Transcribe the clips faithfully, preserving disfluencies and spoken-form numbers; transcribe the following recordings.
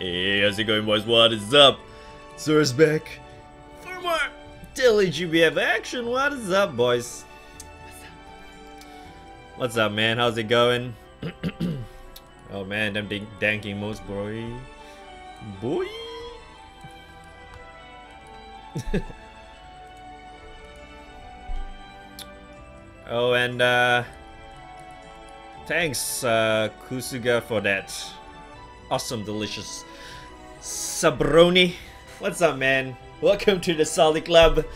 Hey, how's it going, boys? What is up? Zerus back for more daily G B F action. What is up, boys? What's up? What's up, man? How's it going? Oh man, them danking moves, boy. Boy. Oh, and uh, thanks, uh, Kusuga, for that awesome, delicious sabroni. What's up, man? Welcome to the Solid Club.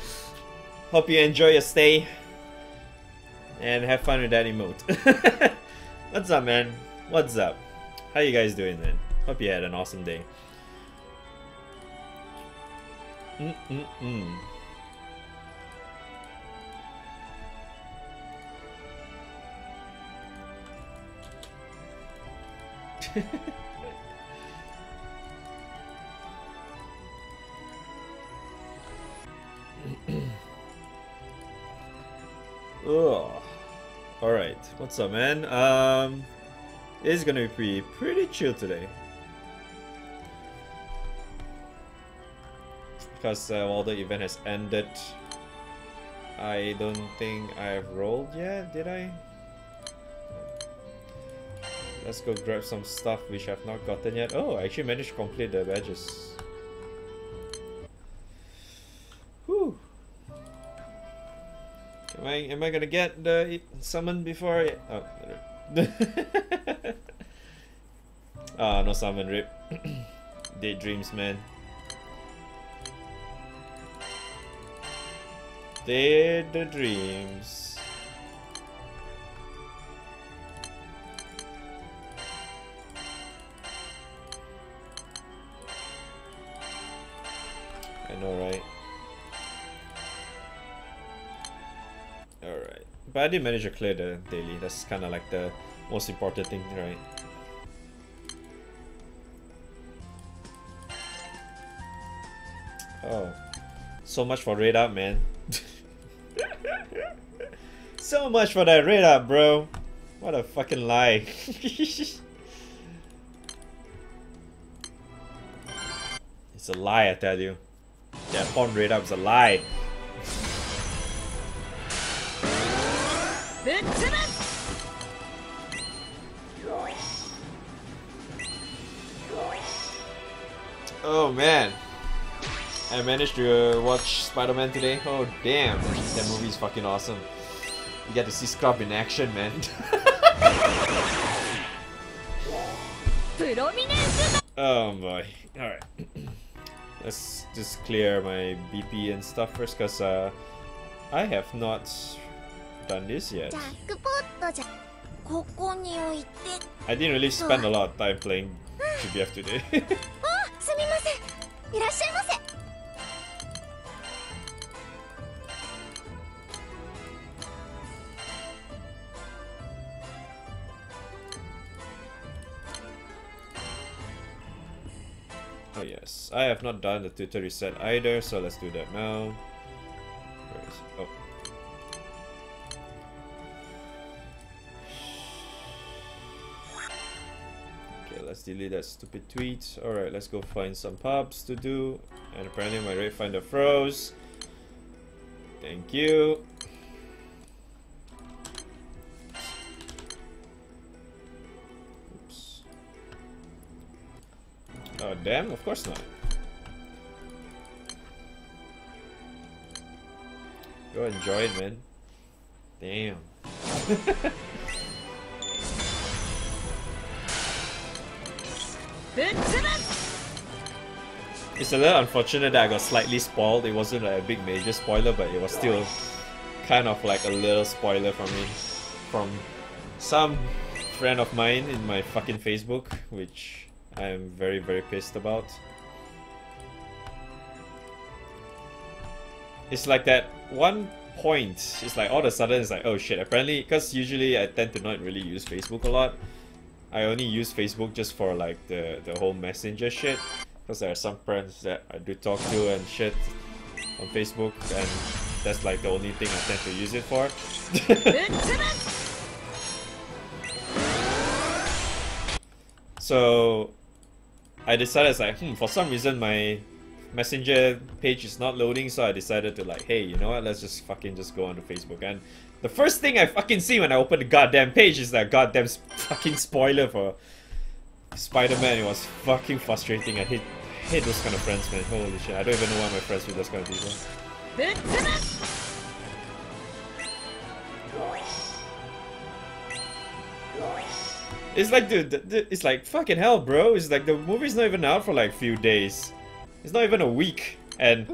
Hope you enjoy your stay and have fun with Daddy Moat. What's up, man? What's up? How you guys doing, man? Hope you had an awesome day. Mm mm mm. Oh, all right. What's up, man? Um, it's gonna be pretty, pretty chill today because uh, while the event has ended, I don't think I've rolled yet. Did I? Let's go grab some stuff which I've not gotten yet. Oh, I actually managed to complete the badges. Whew. Am I, am I gonna get the summon before I... Oh, rip. Ah, no summon, rip. Daydreams, man. Daydreams. Alright. Alright. But I did manage to clear the daily. That's kind of like the most important thing, right? Oh. So much for raid up, man. So much for that raid up, bro. What a fucking lie. It's a lie, I tell you. That pawn raid up is a lie. Oh man, I managed to uh, watch Spider-Man today. Oh damn, that movie is fucking awesome. You get to see Scrub in action, man. Oh boy. All right. Let's just clear my B P and stuff first, because uh, I have not done this yet. I didn't really spend a lot of time playing G B F today. Oh yes, I have not done the tutor reset either, so let's do that now. Where is it? Oh. Okay, let's delete that stupid tweet. Alright, let's go find some pubs to do. And apparently my raid finder froze. Thank you. Oh damn, of course not. Go enjoy it, man. Damn. It's a little unfortunate that I got slightly spoiled. It wasn't like a big major spoiler, but it was still kind of like a little spoiler for me. From some friend of mine in my fucking Facebook, which... I am very, very pissed about. It's like that one point, it's like all of a sudden it's like, oh shit, apparently, because usually I tend to not really use Facebook a lot. I only use Facebook just for like the, the whole messenger shit, because there are some friends that I do talk to and shit on Facebook, and that's like the only thing I tend to use it for. So I decided, it's like, hmm, for some reason my messenger page is not loading, so I decided to like, hey, you know what, let's just fucking just go onto Facebook. And the first thing I fucking see when I open the goddamn page is that goddamn fucking spoiler for Spider-Man. It was fucking frustrating. I hate, I hate those kind of friends, man. Holy shit, I don't even know why my friends with those kind of people. It's like, dude, it's like, fucking hell, bro. It's like, the movie's not even out for like a few days. It's not even a week. And...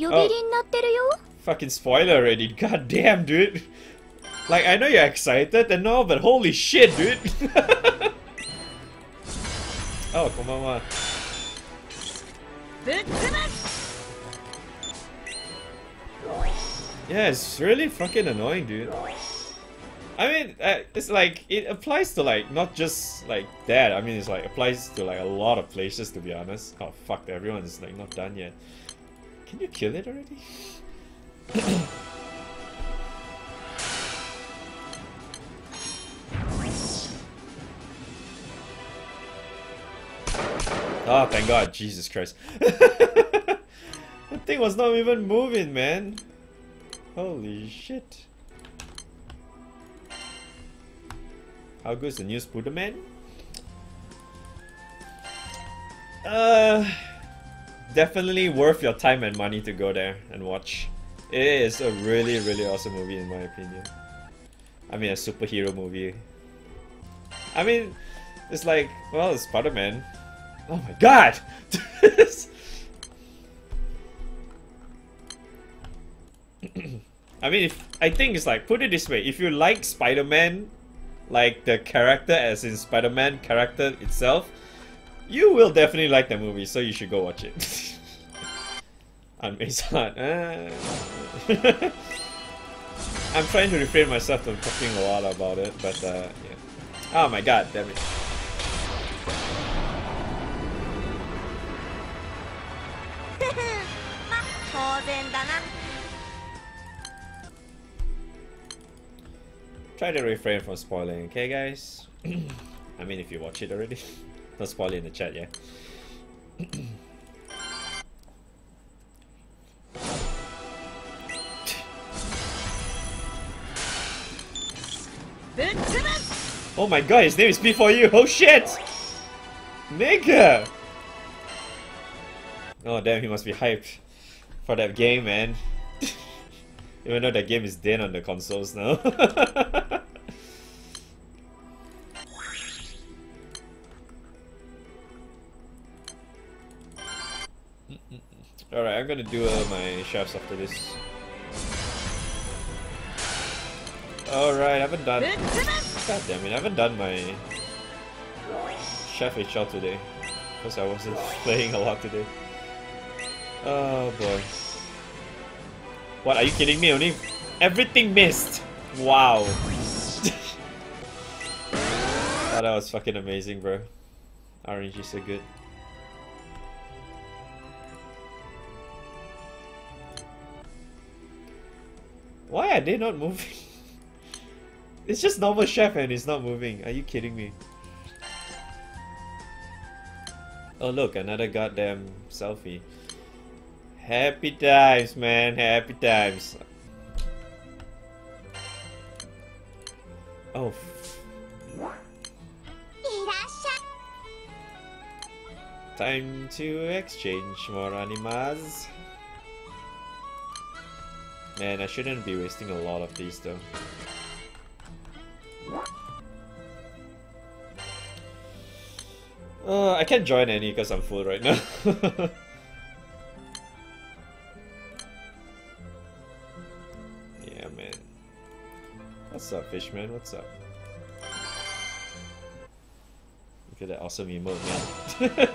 Oh, fucking spoiler already. God damn, dude. Like, I know you're excited and all, but holy shit, dude. Oh, konbanwa. Yeah, it's really fucking annoying, dude. I mean, uh, it's like, it applies to like, not just like that. I mean, it's like, applies to like a lot of places, to be honest. Oh fuck, everyone is like not done yet. Can you kill it already? Oh, thank God, Jesus Christ. That thing was not even moving, man. Holy shit. How good is the new Spider-Man? Uh, definitely worth your time and money to go there and watch. It is a really, really awesome movie in my opinion. I mean, a superhero movie. I mean, it's like, well, it's Spider-Man. Oh my God! I mean, if, I think it's like, put it this way, if you like Spider-Man, like the character as in Spider-Man character itself, you will definitely like the movie, so you should go watch it. Amazing. Uh... I'm trying to refrain myself from talking a lot about it, but uh, yeah. Oh my God, damn it. Try to refrain from spoiling, okay guys? I mean, if you watch it already. Don't spoil it in the chat, yeah? Oh my God, his name is B four U! Oh shit! Nigga! Oh damn, he must be hyped for that game, man. Even though that game is dead on the consoles now. Alright, I'm gonna do uh, my shafts after this. Alright, I haven't done... God damn it, I haven't done my... Chef H L today. Because I wasn't playing a lot today. Oh boy. What, are you kidding me? Only everything missed! Wow. Oh, that was fucking amazing, bro. R N G so good. Why are they not moving? It's just normal Chef and it's not moving. Are you kidding me? Oh look, another goddamn selfie. Happy times, man. Happy times. Oh. Time to exchange more animas. Man, I shouldn't be wasting a lot of these though. Uh, I can't join any because I'm full right now. What's up, Fishman? What's up? Look at that awesome emote, man.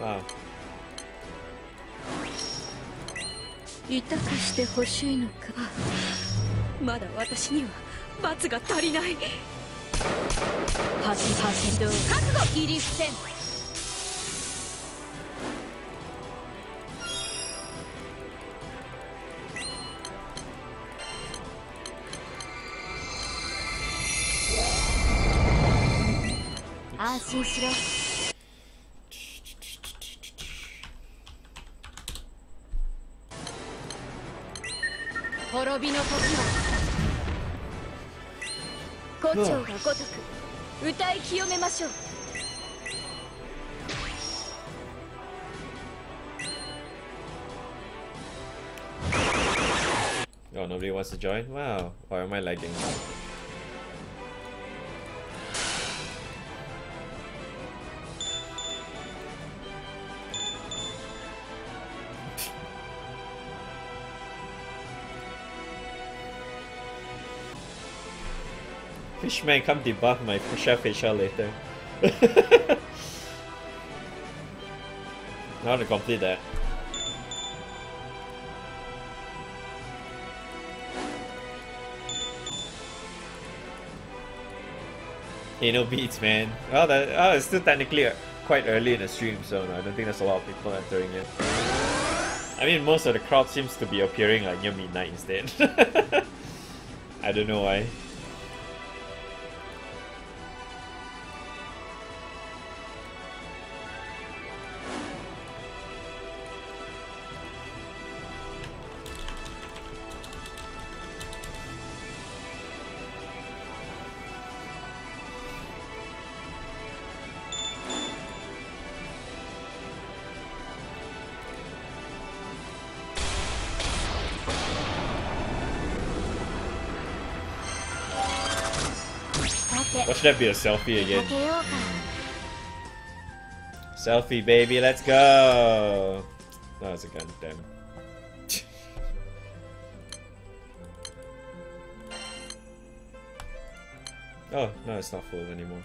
Wow. Oh, nobody wants to join? Wow. Or am I lagging? Fishman, come debuff my chef H L later. I want to complete that. Hey, no beats, man. Oh, that, oh, it's still technically quite early in the stream, so no, I don't think there's a lot of people entering it. I mean, most of the crowd seems to be appearing like near midnight instead. I don't know why. Should that be a selfie again? Selfie, baby, let's go! No, it's a gun, damn it. Oh, no, it's not full anymore.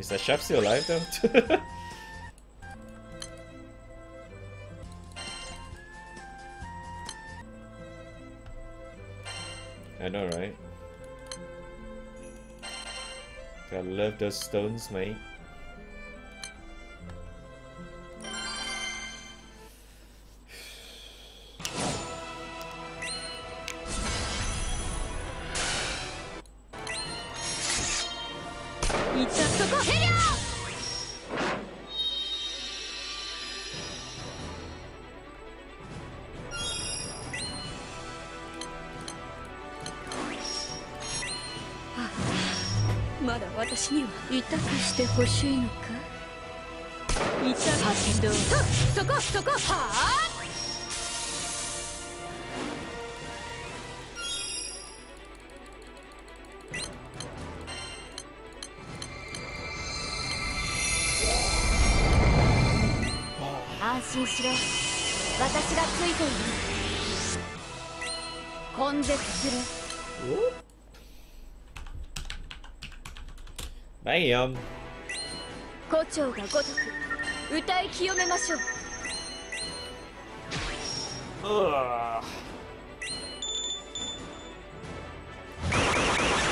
Is that chef still alive though? I know, right? I love those stones, mate.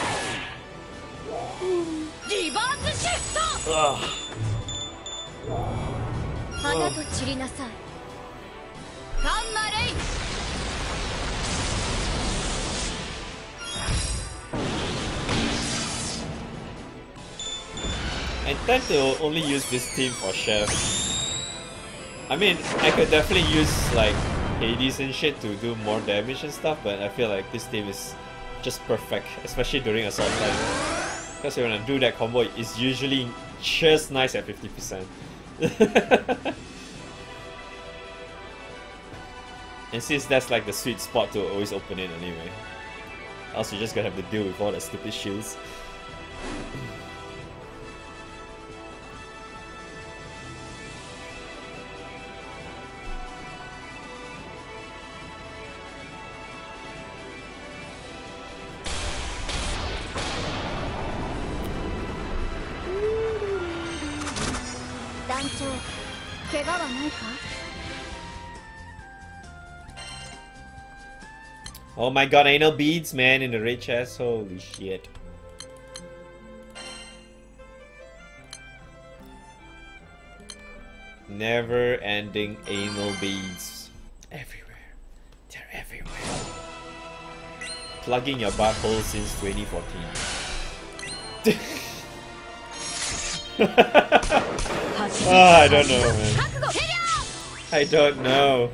Damn. Ugh. Ugh. I tend to only use this team for chef. I mean, I could definitely use like Hades and shit to do more damage and stuff, but I feel like this team is just perfect, especially during assault time. Because when I do that combo, it's usually just nice at fifty percent. And since that's like the sweet spot to always open it anyway. Else you're just gonna have to deal with all the stupid shields. Oh my god, anal beads, man, in the red chest. Holy shit. Never ending anal beads. Everywhere. They're everywhere. Plugging your butt hole since twenty fourteen. Ah, I don't know, man. I don't know.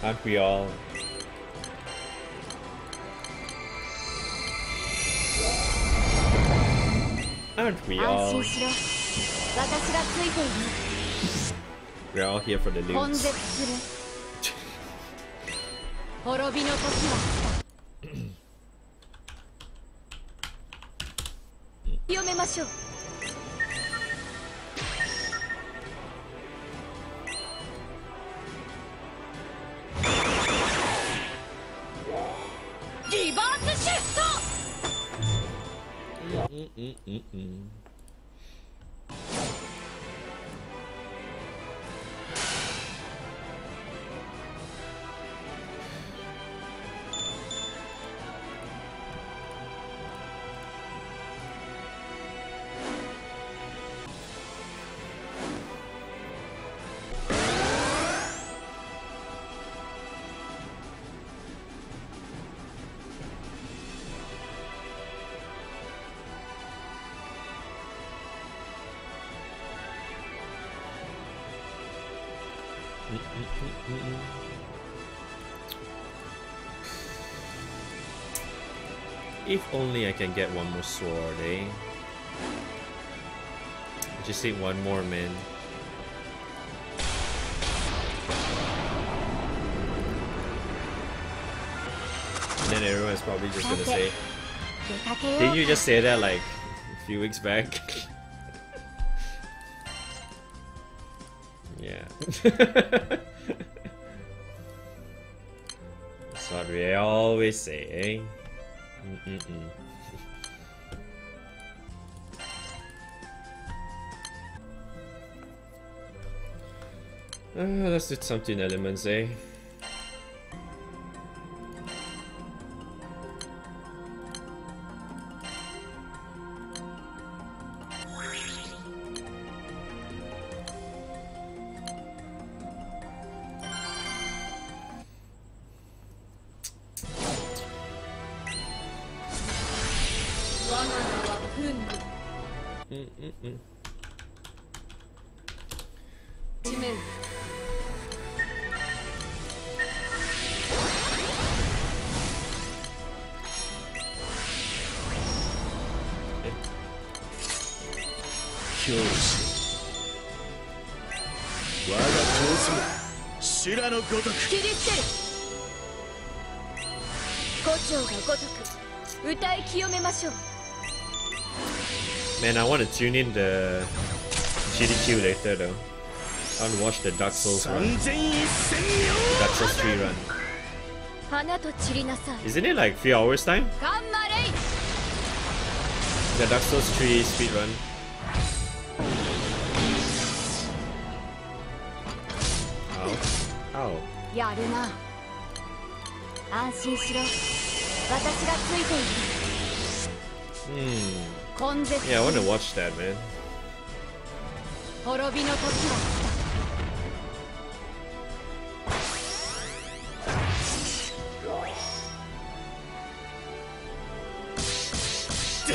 Aren't we all? Aren't we all? We're all here for the loot. Mm-mm-mm-mm. If only I can get one more sword, eh? I just need one more, man. And then everyone's probably just gonna say, didn't you just say that like a few weeks back? Yeah. That's what we always say, eh? Mm-mm. Uh, let's do something elements, eh? Man, I want to tune in the G D Q later though. I want to watch the Dark Souls run. Dark Souls three run. Isn't it like three hours time? The Dark Souls three speed run. Ow. Ow. Hmm. Yeah, I want to watch that, man. Oh, is it?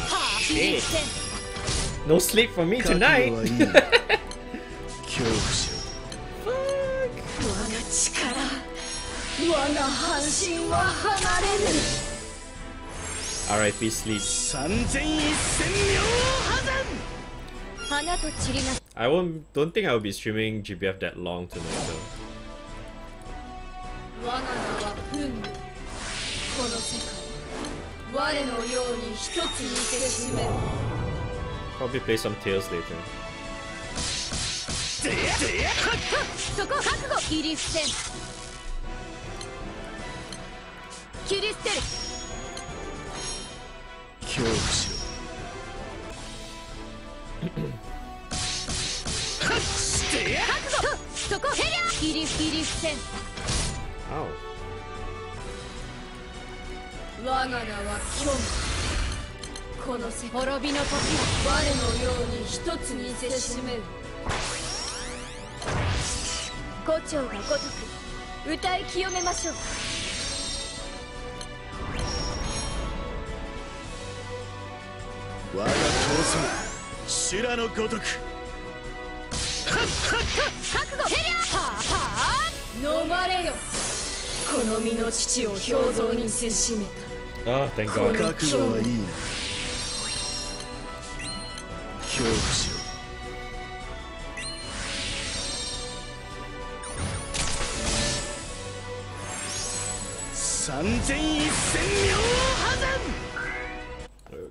Ah, shit. No sleep for me tonight. R I P sleep. I won't. Don't think I'll be streaming G B F that long tonight though. Probably play some Tails later. Ow. Oh, thank God.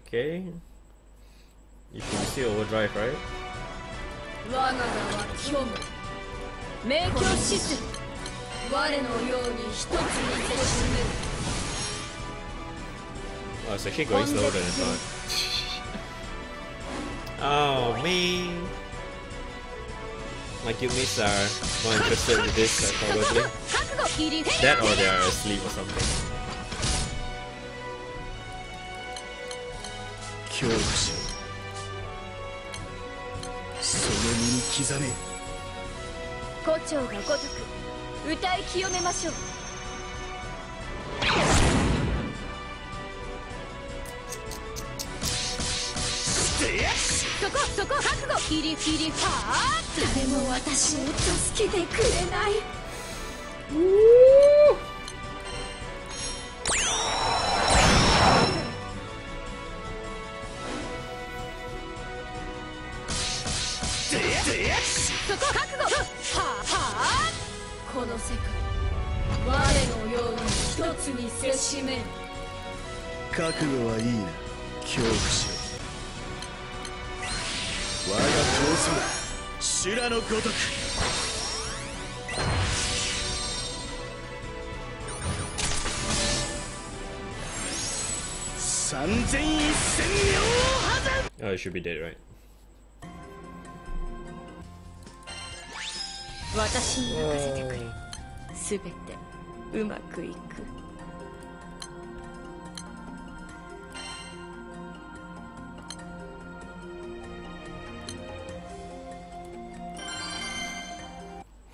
Okay. You can still overdrive, right? Oh, it's actually going slower than I thought. Oh man! My guildmates are more interested in this, uh, probably. That or they are asleep or something. Kyoshi. 歌い清めましょう。そこそこ覚悟ヒリヒリは誰も私を助けてくれない。そこ覚悟はは。 この世界我のように一つにせしめる覚悟はいいな恐怖心我が闘争修羅のごとく三千一千両破断 Oh, it should be dead, right? Oh.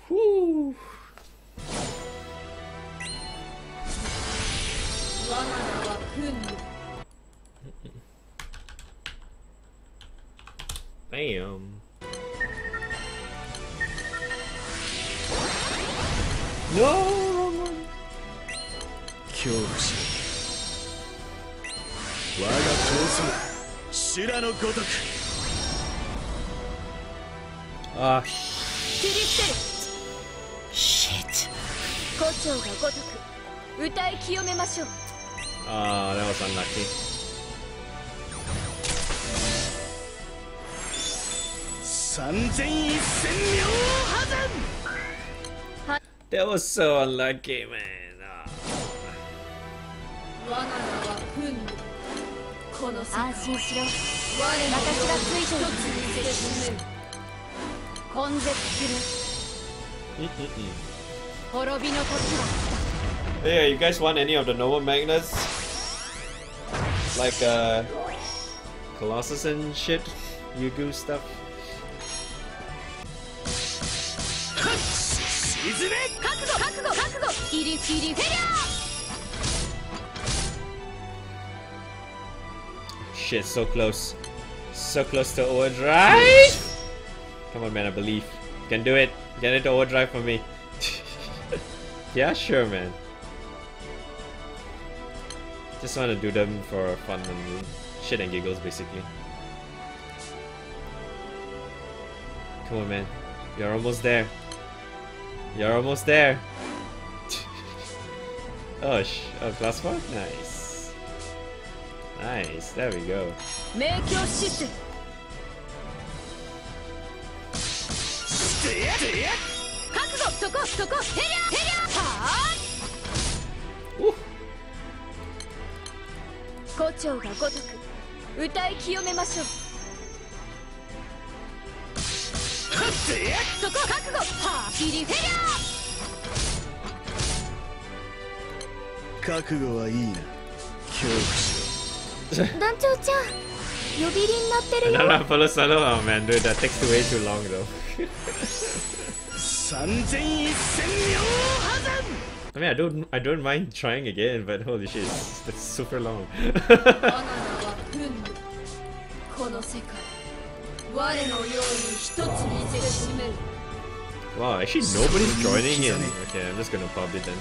Whew. Bam. No, wrong one. Kyoshi. Waga Tosuna. Shura no Gotoku. Ah, shit. Kocho no Gotoku. Utai kiyomemashou. Ah, that was unlucky. three thousand one hundred ryohadan. That was so unlucky, man. Yeah, you guys want any of the normal magnets? Like uh Colossus and shit? Yugu stuff? Shit, so close. So close to overdrive! Come on, man, I believe. You can do it. Get it to overdrive for me. Yeah, sure, man. Just want to do them for fun and shit and giggles, basically. Come on, man. You're almost there. You're almost there. Oh, sh oh, class one? Nice. Nice, there we go. Make your shit. Ooh. Another follow solo? Oh man, dude, that takes way too long though. I mean, I don't, I don't mind trying again, but holy shit, that's super long. Wow, actually nobody's joining in. Okay, I'm just gonna pop it then.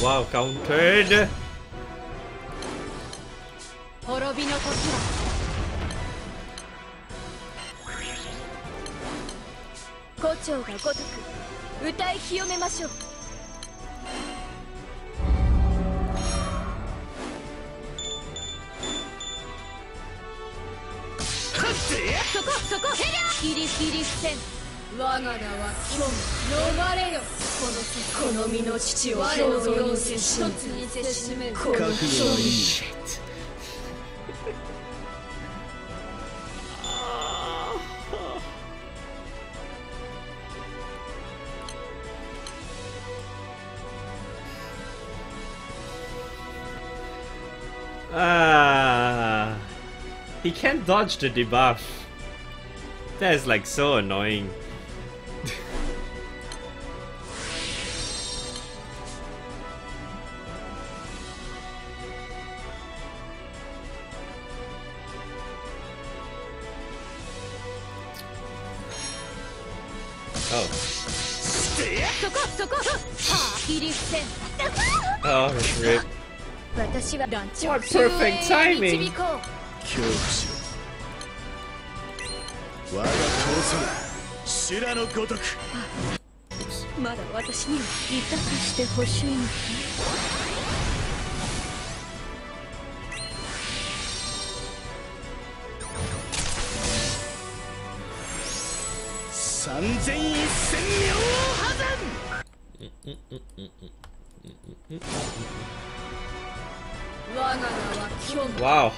Wow, countered. Shit. Ah, he can't dodge the debuff. That is like so annoying. Oh. Oh, rip. What perfect timing! Wow, one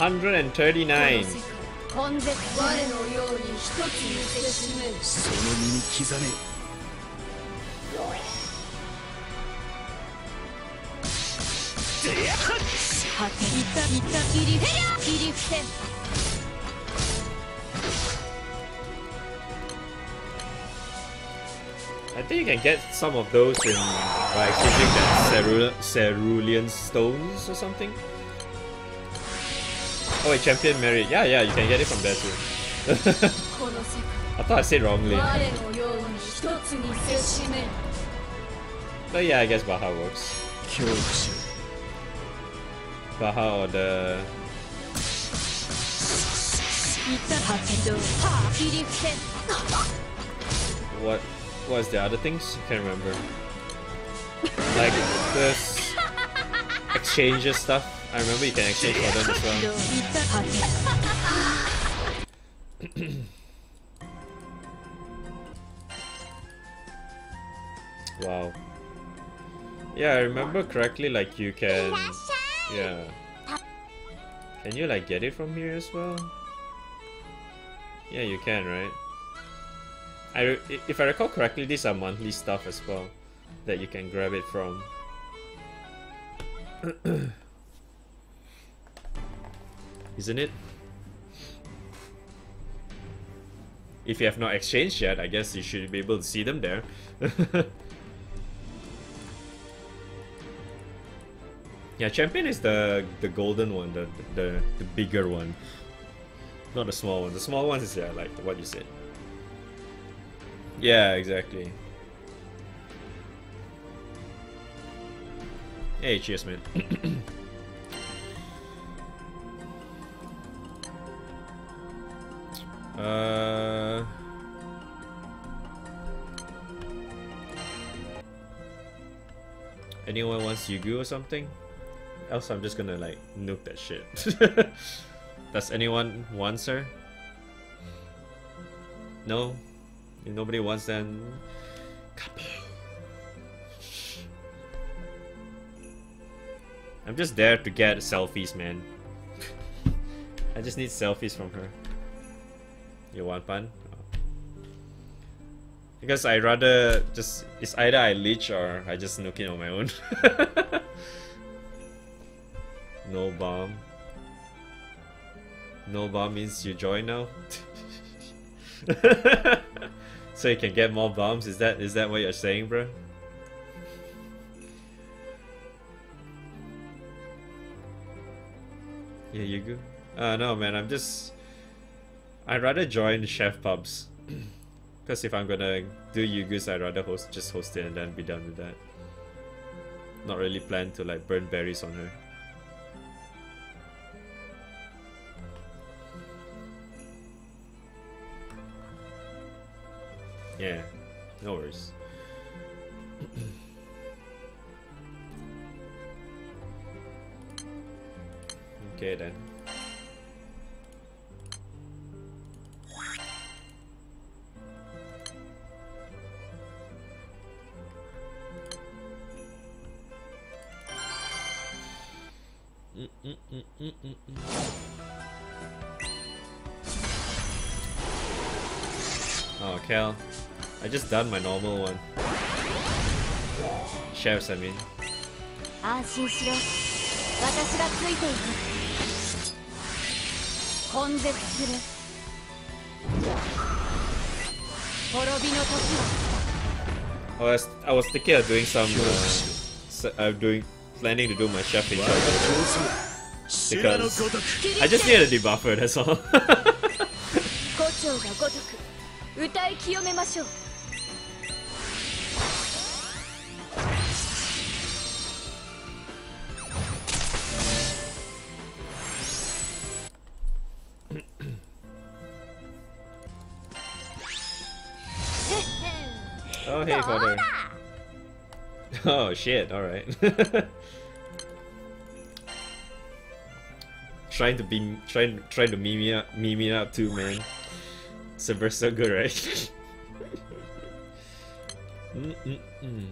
hundred thirty-nine. I think you can get some of those in, by exchanging the cerulean stones or something. Oh, a champion merit. Yeah, yeah, you can get it from there too. I thought I said wrongly. But yeah, I guess Baha works. Baha or the... What was the other things? I can't remember. Like this exchanges stuff. I remember you can exchange for them as well. Wow. Yeah, I remember correctly, like you can... Yeah. Can you like get it from here as well? Yeah, you can, right? I re if I recall correctly, these are monthly stuff as well that you can grab it from. Isn't it? If you have not exchanged yet, I guess you should be able to see them there. Yeah, champion is the the golden one, the the, the bigger one, not the small one. The small one is yeah, like what you said. Yeah, exactly. Hey, cheers, man. uh. Anyone wants Yugu or something? Else I'm just gonna like nuke that shit. Does anyone want her? No? If nobody wants, then... I'm just there to get selfies, man. I just need selfies from her. You want fun? Oh. Because I rather just... It's either I leech or I just nuke it on my own. No bomb. No bomb means you join now? So you can get more bombs? Is that is that what you're saying, bro? Yeah, you good? Uh, no, man, I'm just... I'd rather join chef pubs. Because if I'm gonna do Yugus, I'd rather host, just host it and then be done with that. Not really plan to like burn berries on her. Yeah, no worries. Okay then. Mm -mm -mm -mm -mm -mm. Oh, Cal. I just done my normal one. Chefs, I mean. I was I was thinking of doing some. Uh, I'm doing planning to do my chef in charge because I just need a debuffer. That's all. Oh, hey, father. Oh, shit, alright. Trying to be trying trying to meme up meme it up too, man. Cerberus so good, right? mm -mm -mm.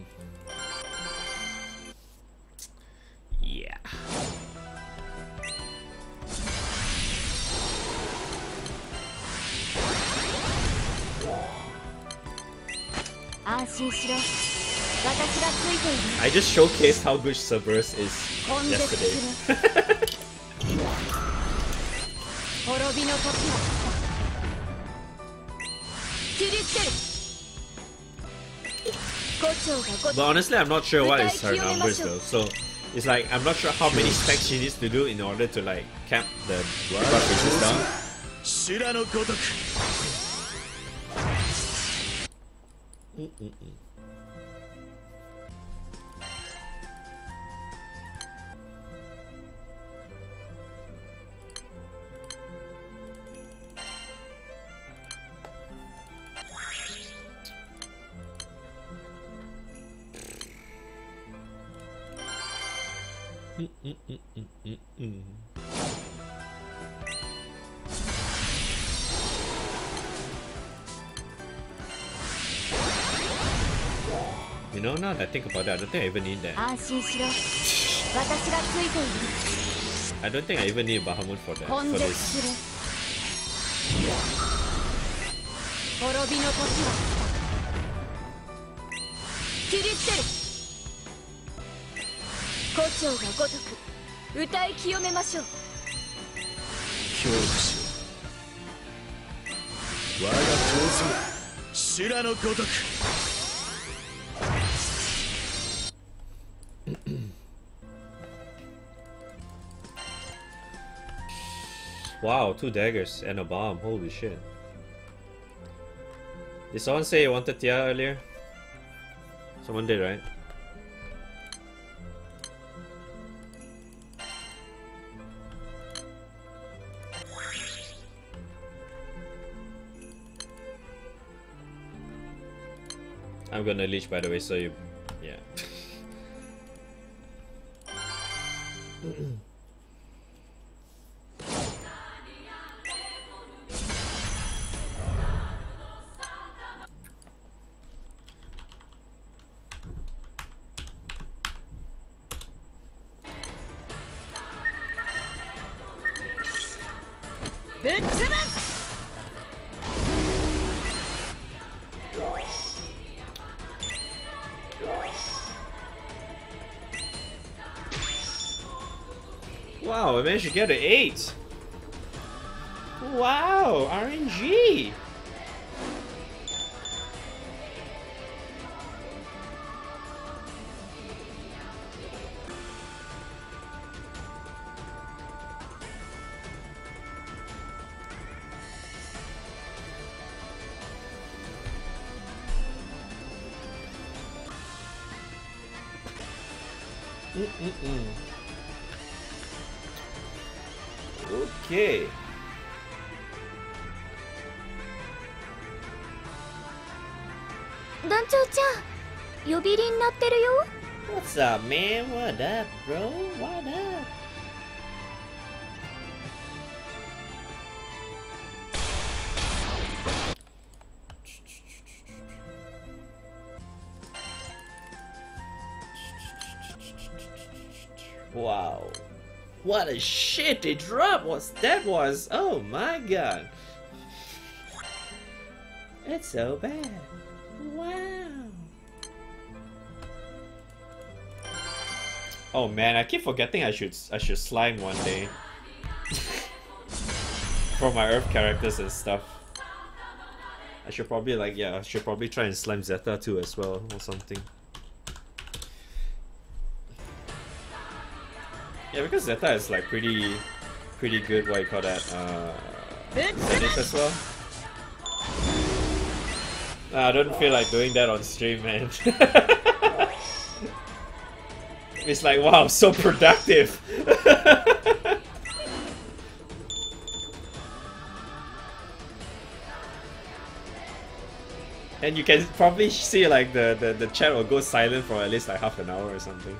Yeah. I just showcased how good Cerberus is yesterday. But honestly, I'm not sure what is her numbers though. So it's like I'm not sure how many specs she needs to do in order to like cap the buff down. Mm -mm -mm. You know, now that I think about it, I don't think I even need that. I don't think I even need a Bahamut for that. For this. Wow, two daggers and a bomb. Holy shit. Did someone say you wanted Tia earlier? Someone did, right? I'm gonna leech, by the way, so you... yeah. Wow, I managed to get an eight. Wow, R N G. Mm-mm-mm. Okay. Dancho-chan, yobiri ni natteru yo. What's up, man? What up, bro? What up? Wow. What a shitty drop was that was! Oh my god! It's so bad! Wow! Oh man, I keep forgetting I should I should slime one day for my Earth characters and stuff. I should probably like yeah, I should probably try and slime Zeta too as well or something. Yeah, because Zeta is like pretty, pretty good. What do you call that? Uh, finish as well. Nah, I don't feel like doing that on stream, man. It's like wow, so productive. And you can probably see like the, the the chat will go silent for at least like half an hour or something.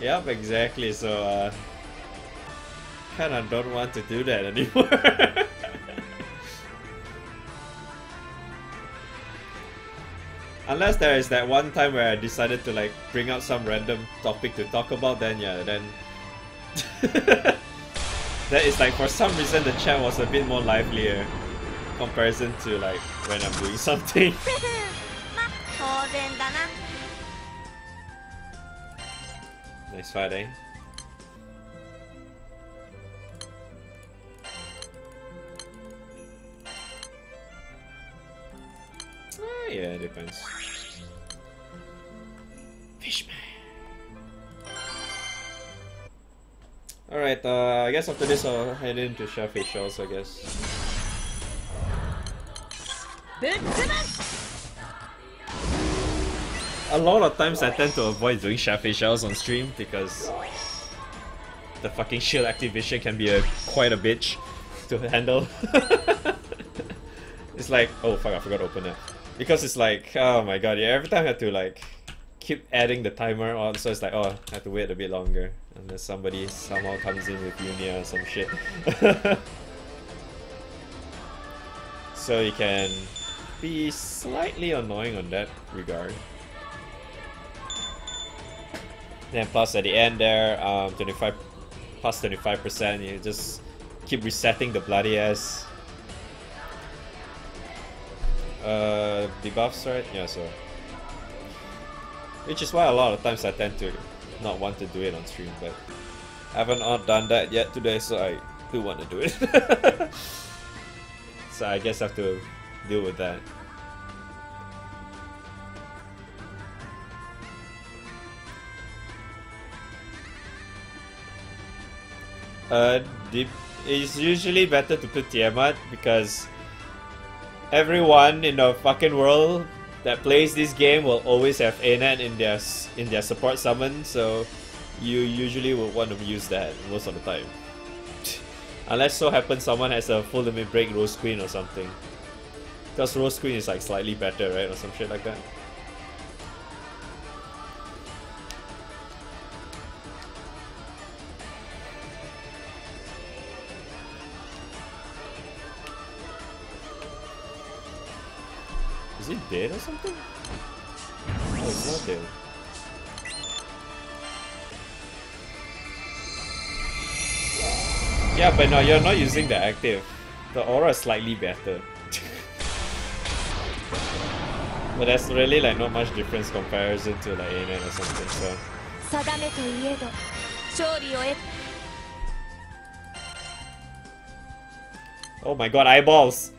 Yep, exactly. So, uh, kind of don't want to do that anymore. Unless there is that one time where I decided to like bring up some random topic to talk about, then yeah, then that is like for some reason the chat was a bit more livelier in comparison to like when I'm doing something. Nice fighting. Ah, yeah, it depends. Fishman. Alright, uh, I guess after this I'll head into Chef Facials, I guess. A lot of times I tend to avoid doing Chef Facials on stream because the fucking shield activation can be a quite a bitch to handle. It's like, oh fuck, I forgot to open it. Because it's like, oh my god, yeah, every time I have to like keep adding the timer on, so it's like, oh, I have to wait a bit longer unless somebody somehow comes in with Unia or some shit. So you can be slightly annoying on that regard. Then plus at the end there, um, twenty-five plus twenty-five percent, you just keep resetting the bloody ass uh, debuffs, right? Yeah, so which is why a lot of times I tend to not want to do it on stream, but I haven't done that yet today, so I do want to do it. So I guess I have to deal with that. Uh, it's usually better to put Tiamat because everyone in the fucking world that plays this game will always have A NAT in their in their support summon, so you usually will want to use that most of the time. Unless so happens someone has a full limit break Rose Queen or something. Because Rose Queen is like slightly better, right? Or some shit like that. Is it dead or something? Oh, it's not dead. Yeah, but no, you're not using the active. The aura is slightly better. But that's really like not much difference comparison to like A NAT or something, so... Oh my god, eyeballs!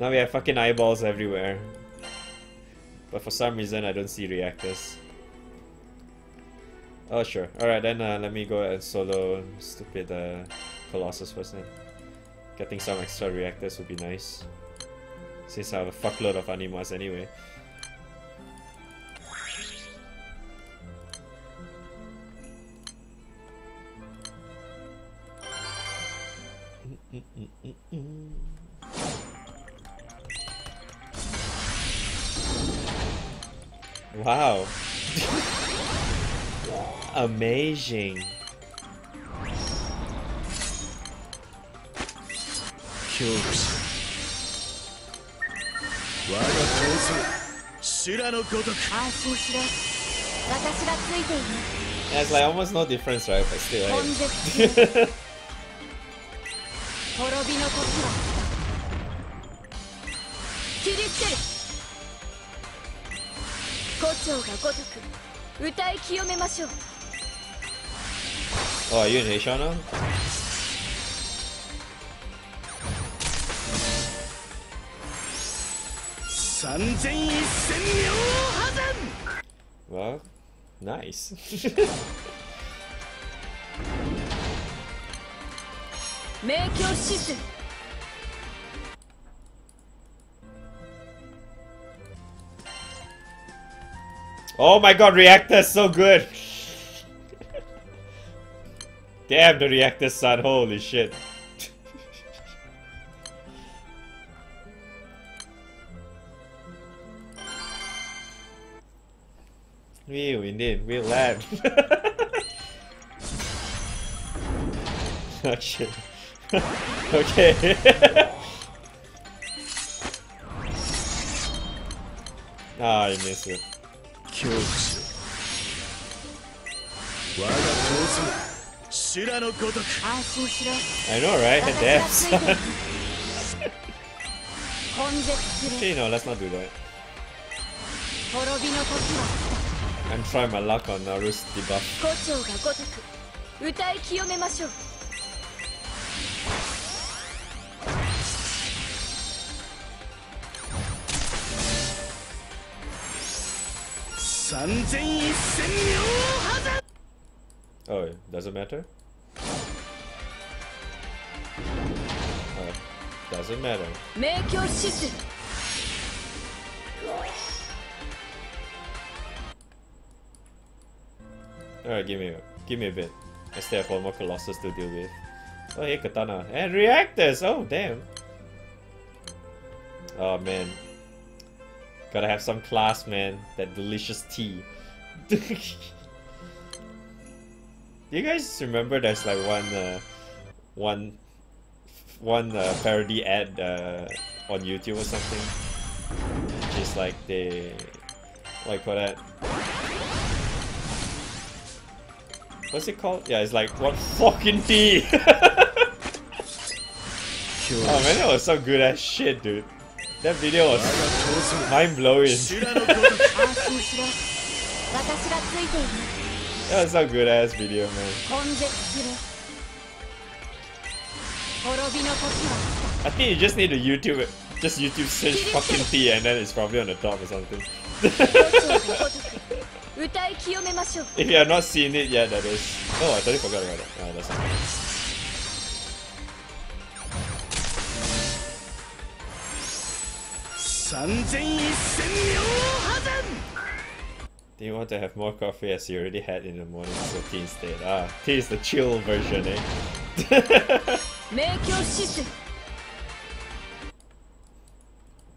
Now we have fucking eyeballs everywhere. But for some reason I don't see reactors. Oh sure, alright then uh, let me go and solo stupid uh, Colossus first then. Getting some extra reactors would be nice. Since I have a fuckload of animas anyway. Mm-mm-mm-mm-mm. Wow. Amazing. Cute. There's like almost no difference, right? But still, right? Oh, are you in Heishan now? Well, nice. Oh my god, reactors so good! Damn, the reactors son, holy shit. We we did, we laughed. Oh shit. Okay. Ah, I missed it. I know, right? Damn, son. Actually, no, let's not do that. I'm trying my luck on Naru's debuff. Oh, it doesn't matter? Oh, doesn't matter. Alright, give me give me a bit. I still have one more Colossus to deal with. Oh hey, katana. And reactors! Oh damn. Oh man. Gotta have some class, man. That delicious tea. Do you guys remember there's like one, uh, one, one uh, parody ad uh, on YouTube or something? Just like they, like what that? What's it called? Yeah, it's like what fucking tea. Oh man, that was some good ass shit, dude. That video was mind-blowing. That was a good-ass video, man. I think you just need to YouTube it. Just YouTube search fucking T and then it's probably on the top or something. If you have not seen it yet, that is. Oh, I totally forgot about it. Oh, that's not bad. Do you want to have more coffee as you already had in the morning? So tea instead. Ah, tea is the chill version, eh?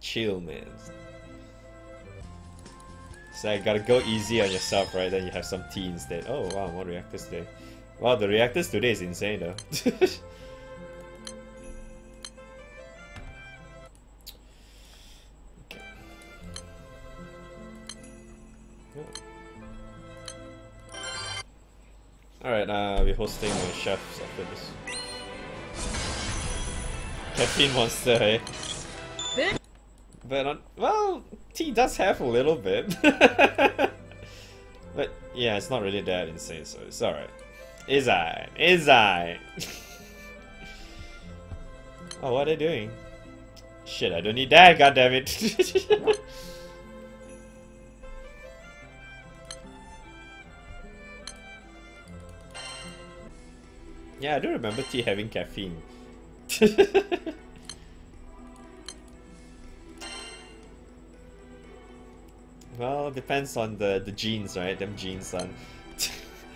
Chill, man. So I gotta go easy on yourself, right? Then you have some tea instead. Oh wow, more reactors today. Wow, the reactors today is insane though. Alright, uh, we're hosting uh, chefs after this. Caffeine monster, eh? But, on, well, tea does have a little bit. But, yeah, it's not really that insane, so it's alright. Is I? Is I? Oh, what are they doing? Shit, I don't need that, goddammit. Yeah, I do remember tea having caffeine. Well, depends on the, the genes, right? Them genes, son.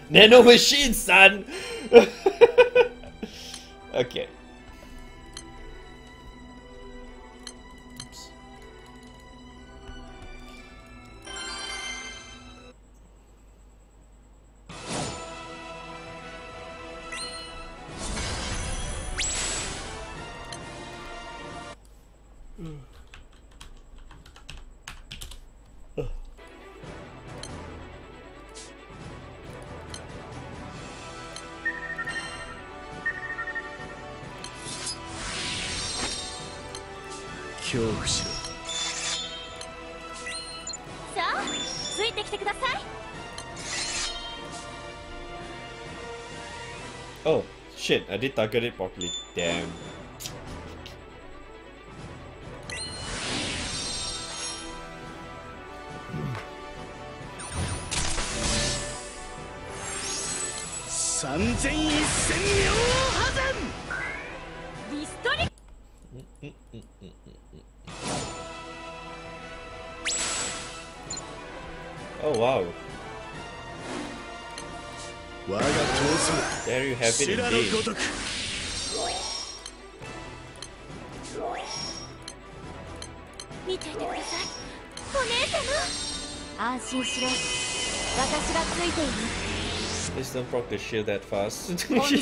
Nano machines, son! Okay. Oops. Oh, shit, I did target it properly. Damn. Oh wow. There you have it indeed. Please don't proc the shield that fast. Nice.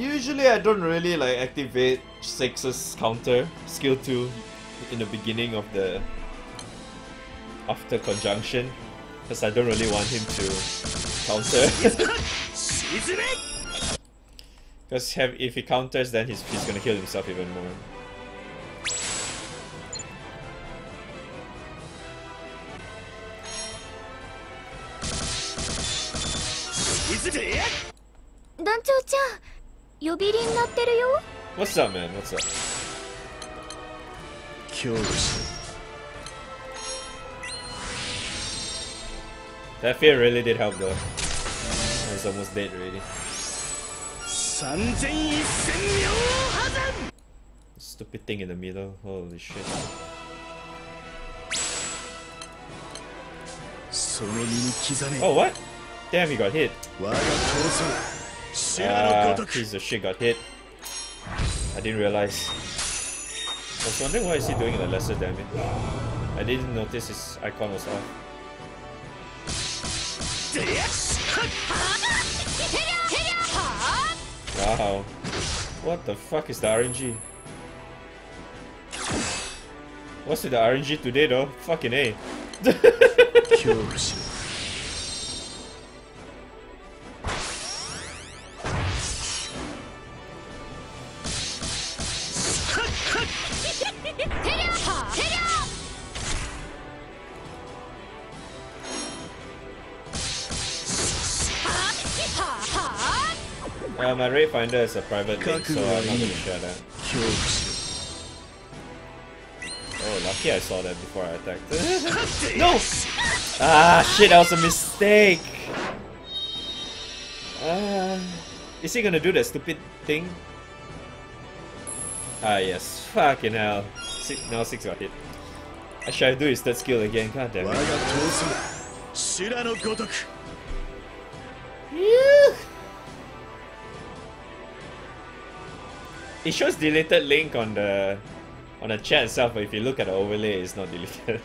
Usually I don't really like activate Sex's counter skill two in the beginning of the after conjunction. Because I don't really want him to counter. Because if he counters, then he's, he's gonna heal himself even more. What's up, man? What's up? Curious. That fear really did help though. I was almost dead already. Stupid thing in the middle, holy shit. Oh what? Damn, he got hit. Ah, piece of shit got hit. I didn't realize. I was wondering why is he doing the lesser damage. I didn't notice his icon was off. Yes! Wow. What the fuck is the R N G? What's with the R N G today though? Fucking A. Cures. Uh, my Ray Finder is a private thing, so I'm not gonna share that. Oh, lucky I saw that before I attacked. No! Ah, shit, that was a mistake! Uh, is he gonna do that stupid thing? Ah, yes. Fucking hell. Six, no, six got hit. I should do his third skill again, god damn it. Yeah. It shows deleted link on the on the chat itself, but if you look at the overlay, it's not deleted.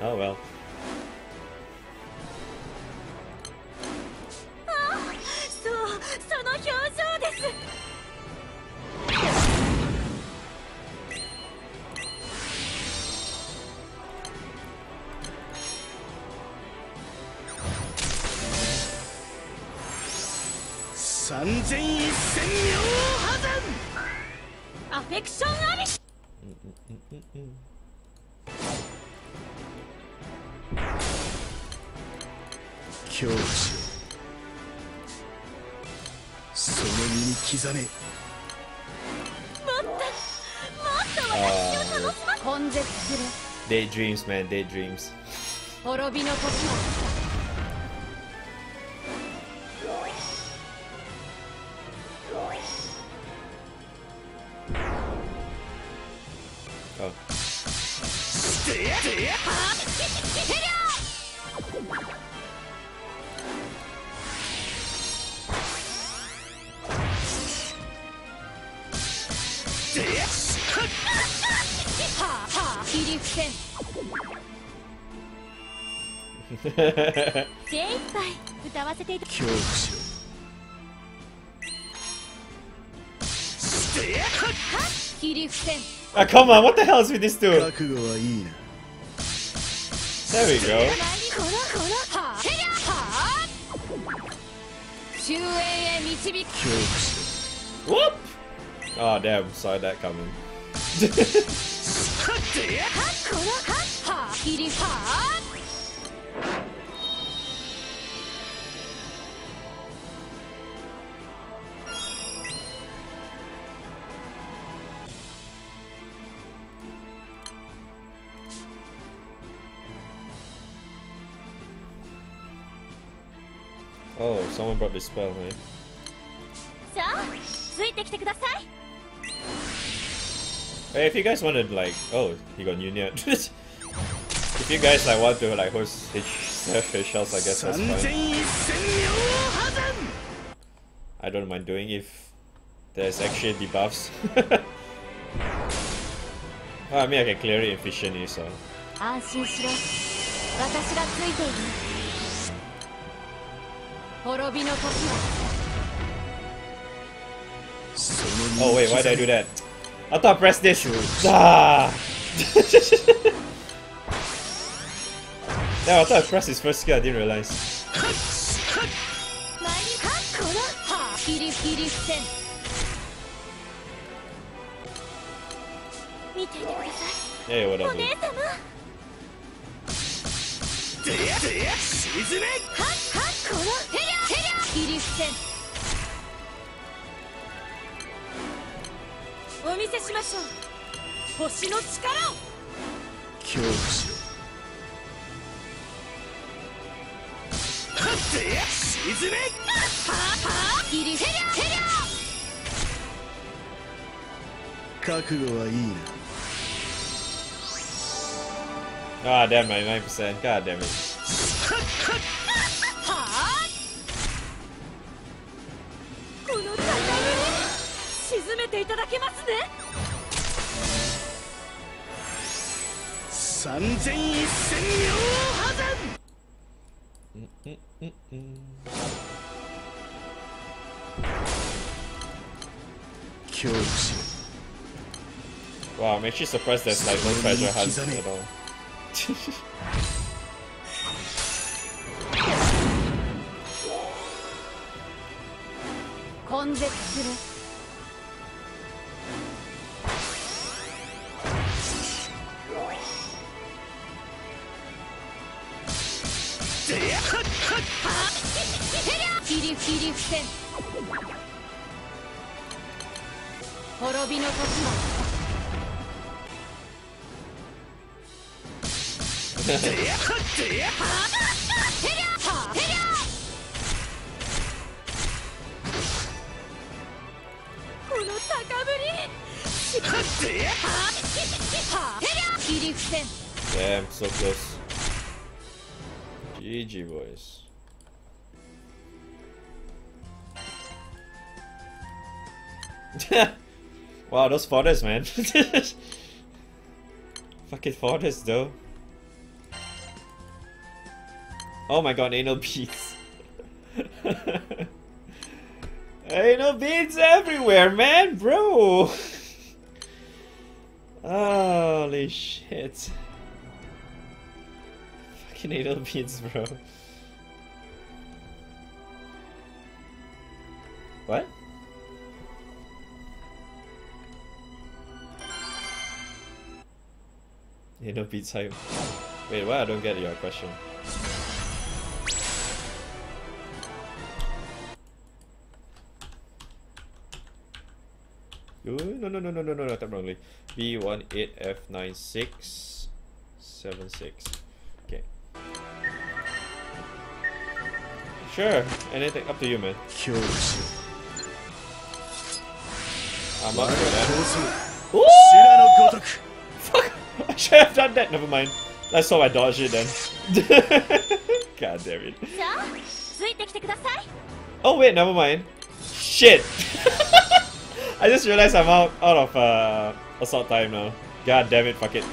Oh well. Daydreams, man, daydreams. Ah, come on, what the hell is with this dude? There we go. Whoop! Oh damn, saw that coming. Oh, someone brought this spell, right? Hey, if you guys wanted like, oh, he got union. If you guys like want to like host H F shells, I guess that's fine. I don't mind doing if there's actually debuffs. Well, I mean, I can clear it efficiently, so. Oh wait, why did I do that? I thought I pressed this! Ah! Yeah, I thought I pressed his first skill, I didn't realize. Hey, what up, dude? Ah, damn my nine percent. God damn it. Kills you. Wow, I'm actually surprised there's like no treasure hunt at all. Damn, so close. G G, boys. Wow, those fodders, man. Fucking fodders, though. Oh my god, anal beads. Anal beads everywhere, man, bro. Holy shit. Fucking anal beads, bro. What? Anal beads hype. Wait, what? I don't get your question. No, no, no, no, no, no, no, wrongly. B one eight F nine six seven six. Okay. Sure, anything up to you, man. Curious. I'm up for that. Ooh! Fuck! I should have done that. Never mind. That's how I dodged it then. God damn it. Oh wait, never mind. Shit! I just realized I'm out, out of uh, assault time now. God damn it, fuck it.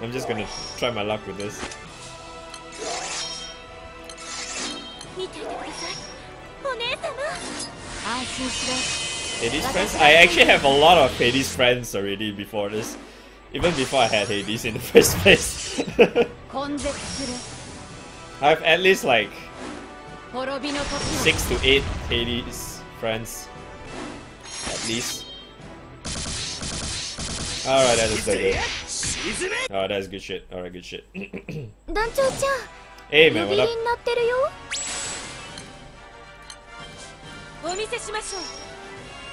I'm just gonna try my luck with this. Hades friends? I actually have a lot of Hades friends already before this. Even before I had Hades in the first place. I've at least like six to eight Hades friends. At least. Alright, that is good. Alright, that is good shit. Alright, good shit. Hey man, what up? Waiting for the shot.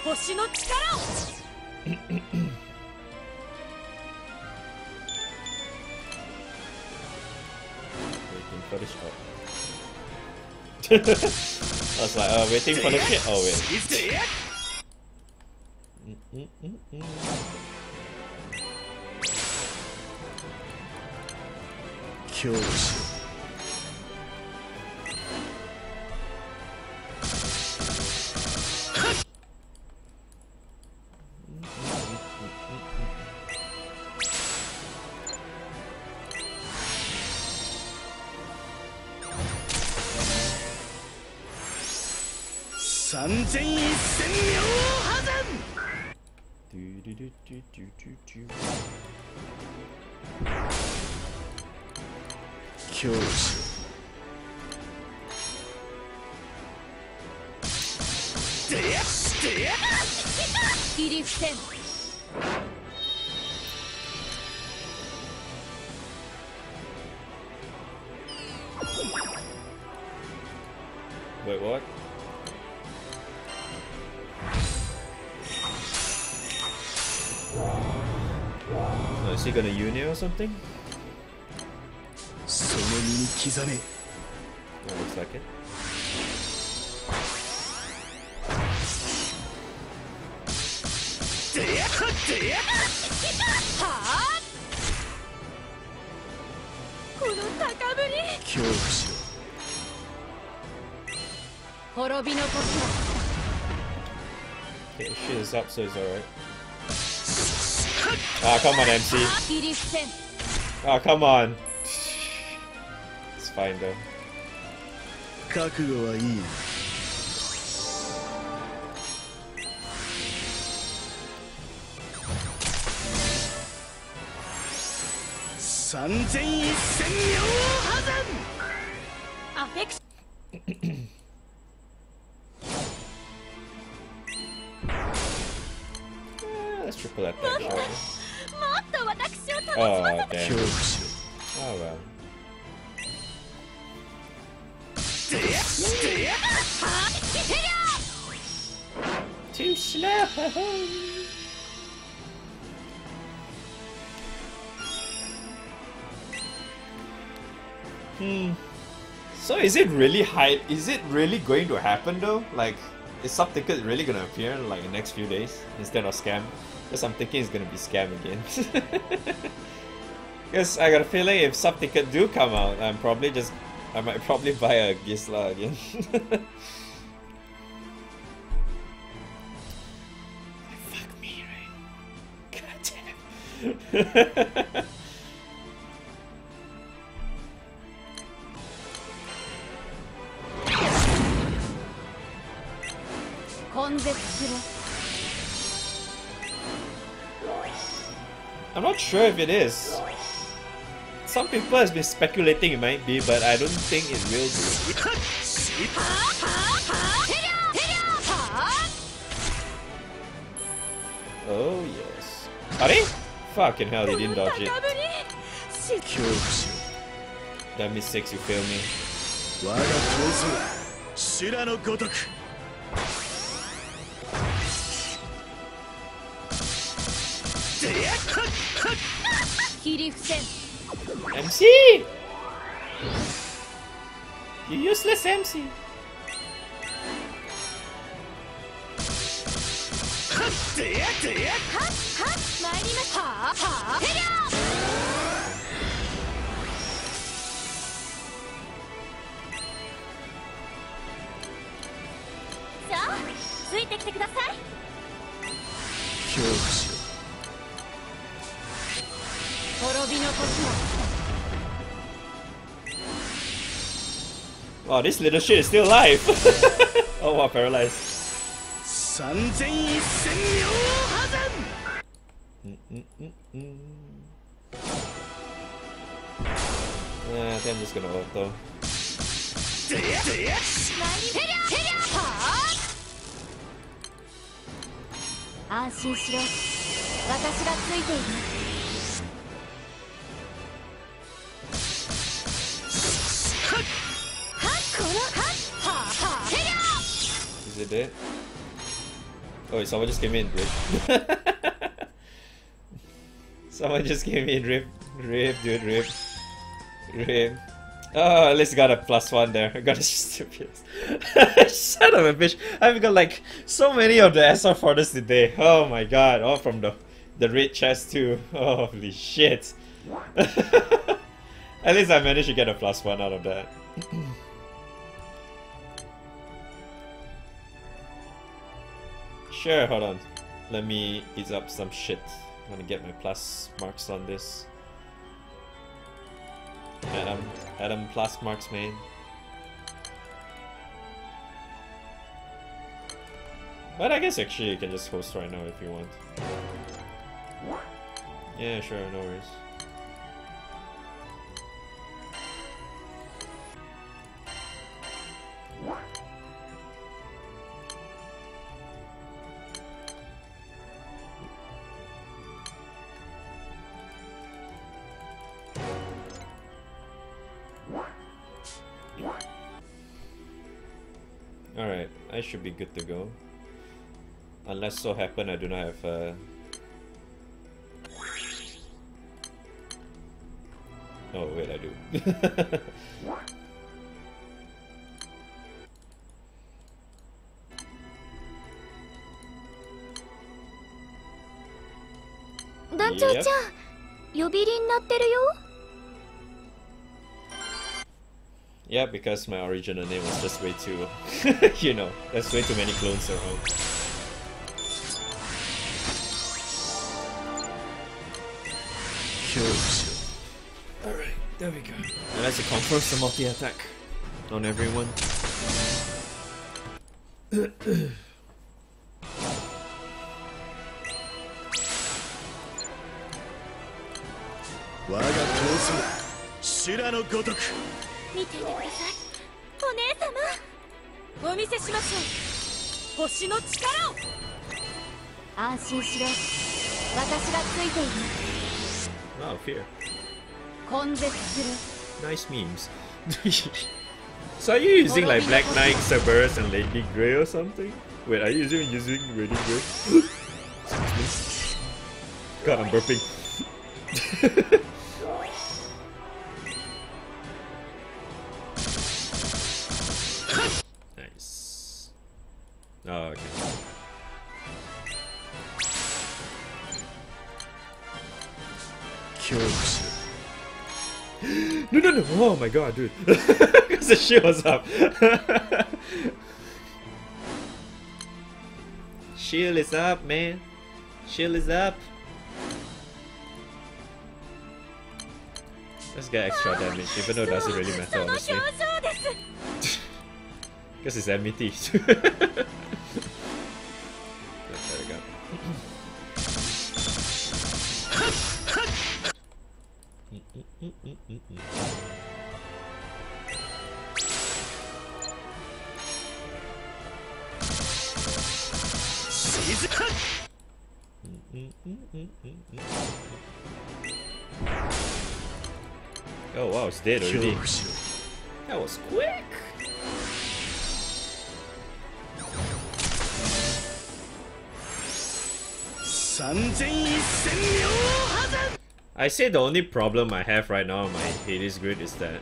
I was like, uh, waiting for the shit? Oh, wait. Mm -mm -mm. Kills. Do, do, do, do, do. Kills. Wait, what? Is he gonna uni or something? That looks like it. Okay, shit is up, so it's alright. Ah, come on, M C. Ah, come on. It's fine, though. Let's triple that back, shall we? Oh, damn. Oh, well. Too slow! Hmm. So is it really high? Is it really going to happen though? Like, is Subticket really gonna appear in like the next few days instead of scam? Because I'm thinking it's gonna be scam again. Because I got a feeling if Subticket do come out, I'm probably just I might probably buy a Ghisla again. Fuck me, right? God damn. I'm not sure if it is. Some people have been speculating it might be, but I don't think it will be. Oh yes. Are they? Fucking hell, they didn't dodge it. Damn it, six, you fail me. M C! You useless M C! Wow, this little shit is still alive! Oh wow, paralyzed. Mm -mm -mm -mm. Nah, I think I'm just gonna auto. Is it dead? Oh wait, someone just came in, rip. Someone just came in, rip. Rip, dude, rip. Rip. Oh, at least got a plus one there. I got a stupid. Son of a bitch. I've got like so many of the S R folders today. Oh my god. All from the, the red chest too. Oh, holy shit. At least I managed to get a plus one out of that. Sure, hold on. Let me eat up some shit. I'm gonna get my plus marks on this. Adam, Adam, plus marks, man. But I guess actually you can just host right now if you want. Yeah, sure, no worries. Alright, I should be good to go. Unless so happen I do not have uh... oh wait, I do. Yep. Yeah, because my original name was just way too, you know, there's way too many clones around. Alright, there we go. And that's a confirm the multi-attack on everyone. Wow, fear. Nice memes. So are you using like Black Knight, Cerberus, and Lady Grey or something? Wait, are you even using Lady Grey? God, I'm burping. Nice. Oh, okay. No, no, no! Oh my god, dude! Because the shit was up! Shield is up, man! Shield is up! Let's get extra damage, even though it doesn't really matter, honestly. Because it's enmity. Oh wow, it's dead already. That was quick. I say the only problem I have right now on my Hades grid is that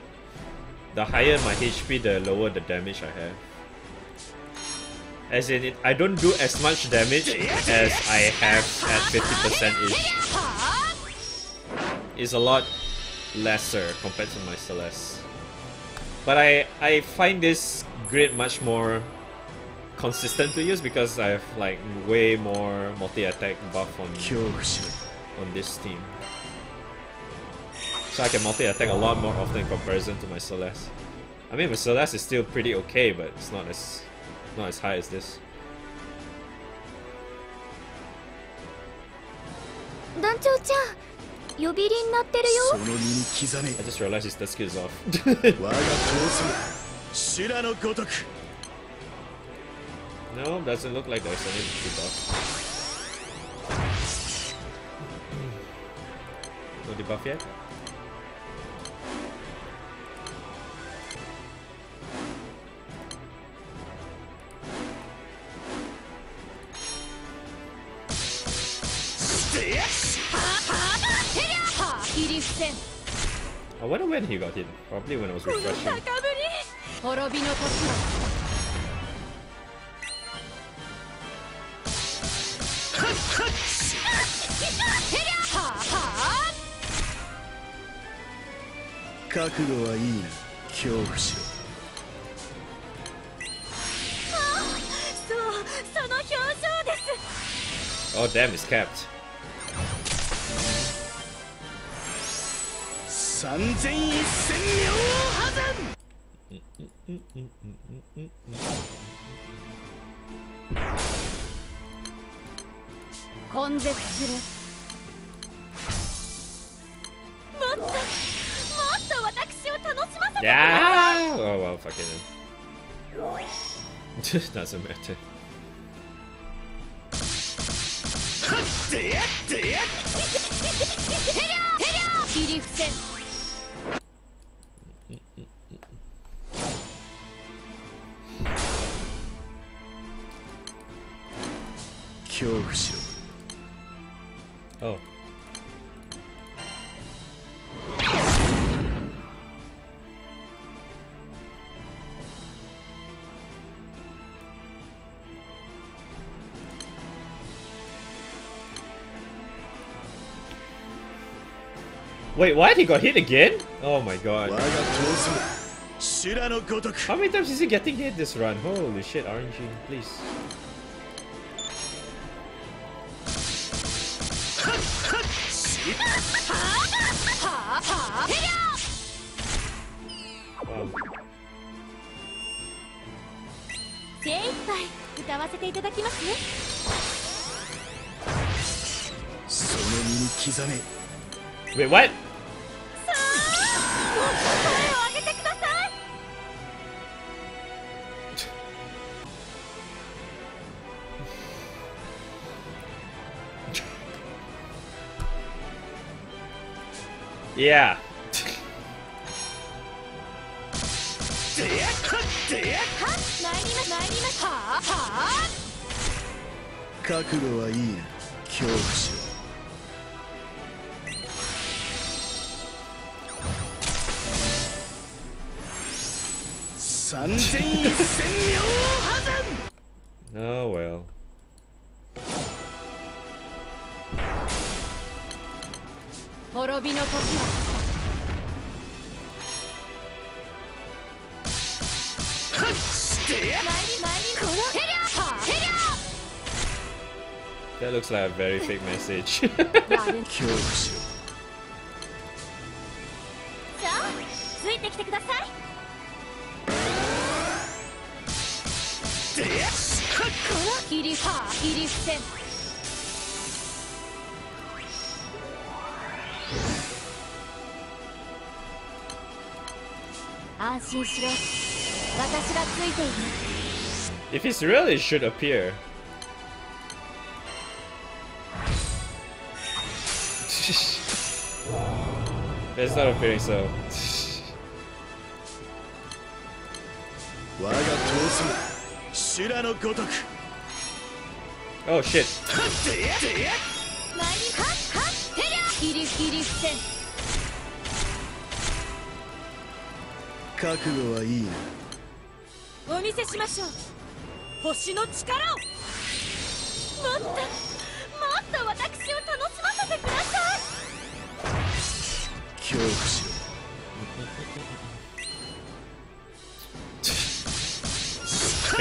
the higher my H P, the lower the damage I have. As in, it, I don't do as much damage as I have at fifty percent-ish. It's a lot lesser compared to my Celeste. But I, I find this grid much more consistent to use because I have like way more multi-attack buff on, on this team. So I can multi-attack a lot more often in comparison to my Celeste. I mean, my Celeste is still pretty okay, but it's not as... not as high as this. I just realized his desk is off. No, doesn't look like there's any debuff. No debuff yet? I wonder when he got hit. Probably when I was refreshing. Oh damn, it's capped. Yeah. Oh well, fuck it then. Just doesn't matter. Oh. Wait, what? He got hit again? Oh my god. How many times is he getting hit this run? Holy shit, R N G, please. Wow. Wait, what? Yeah. Oh well. That looks like a very fake message. If it's real, it should appear. It's not appearing, so. Oh shit.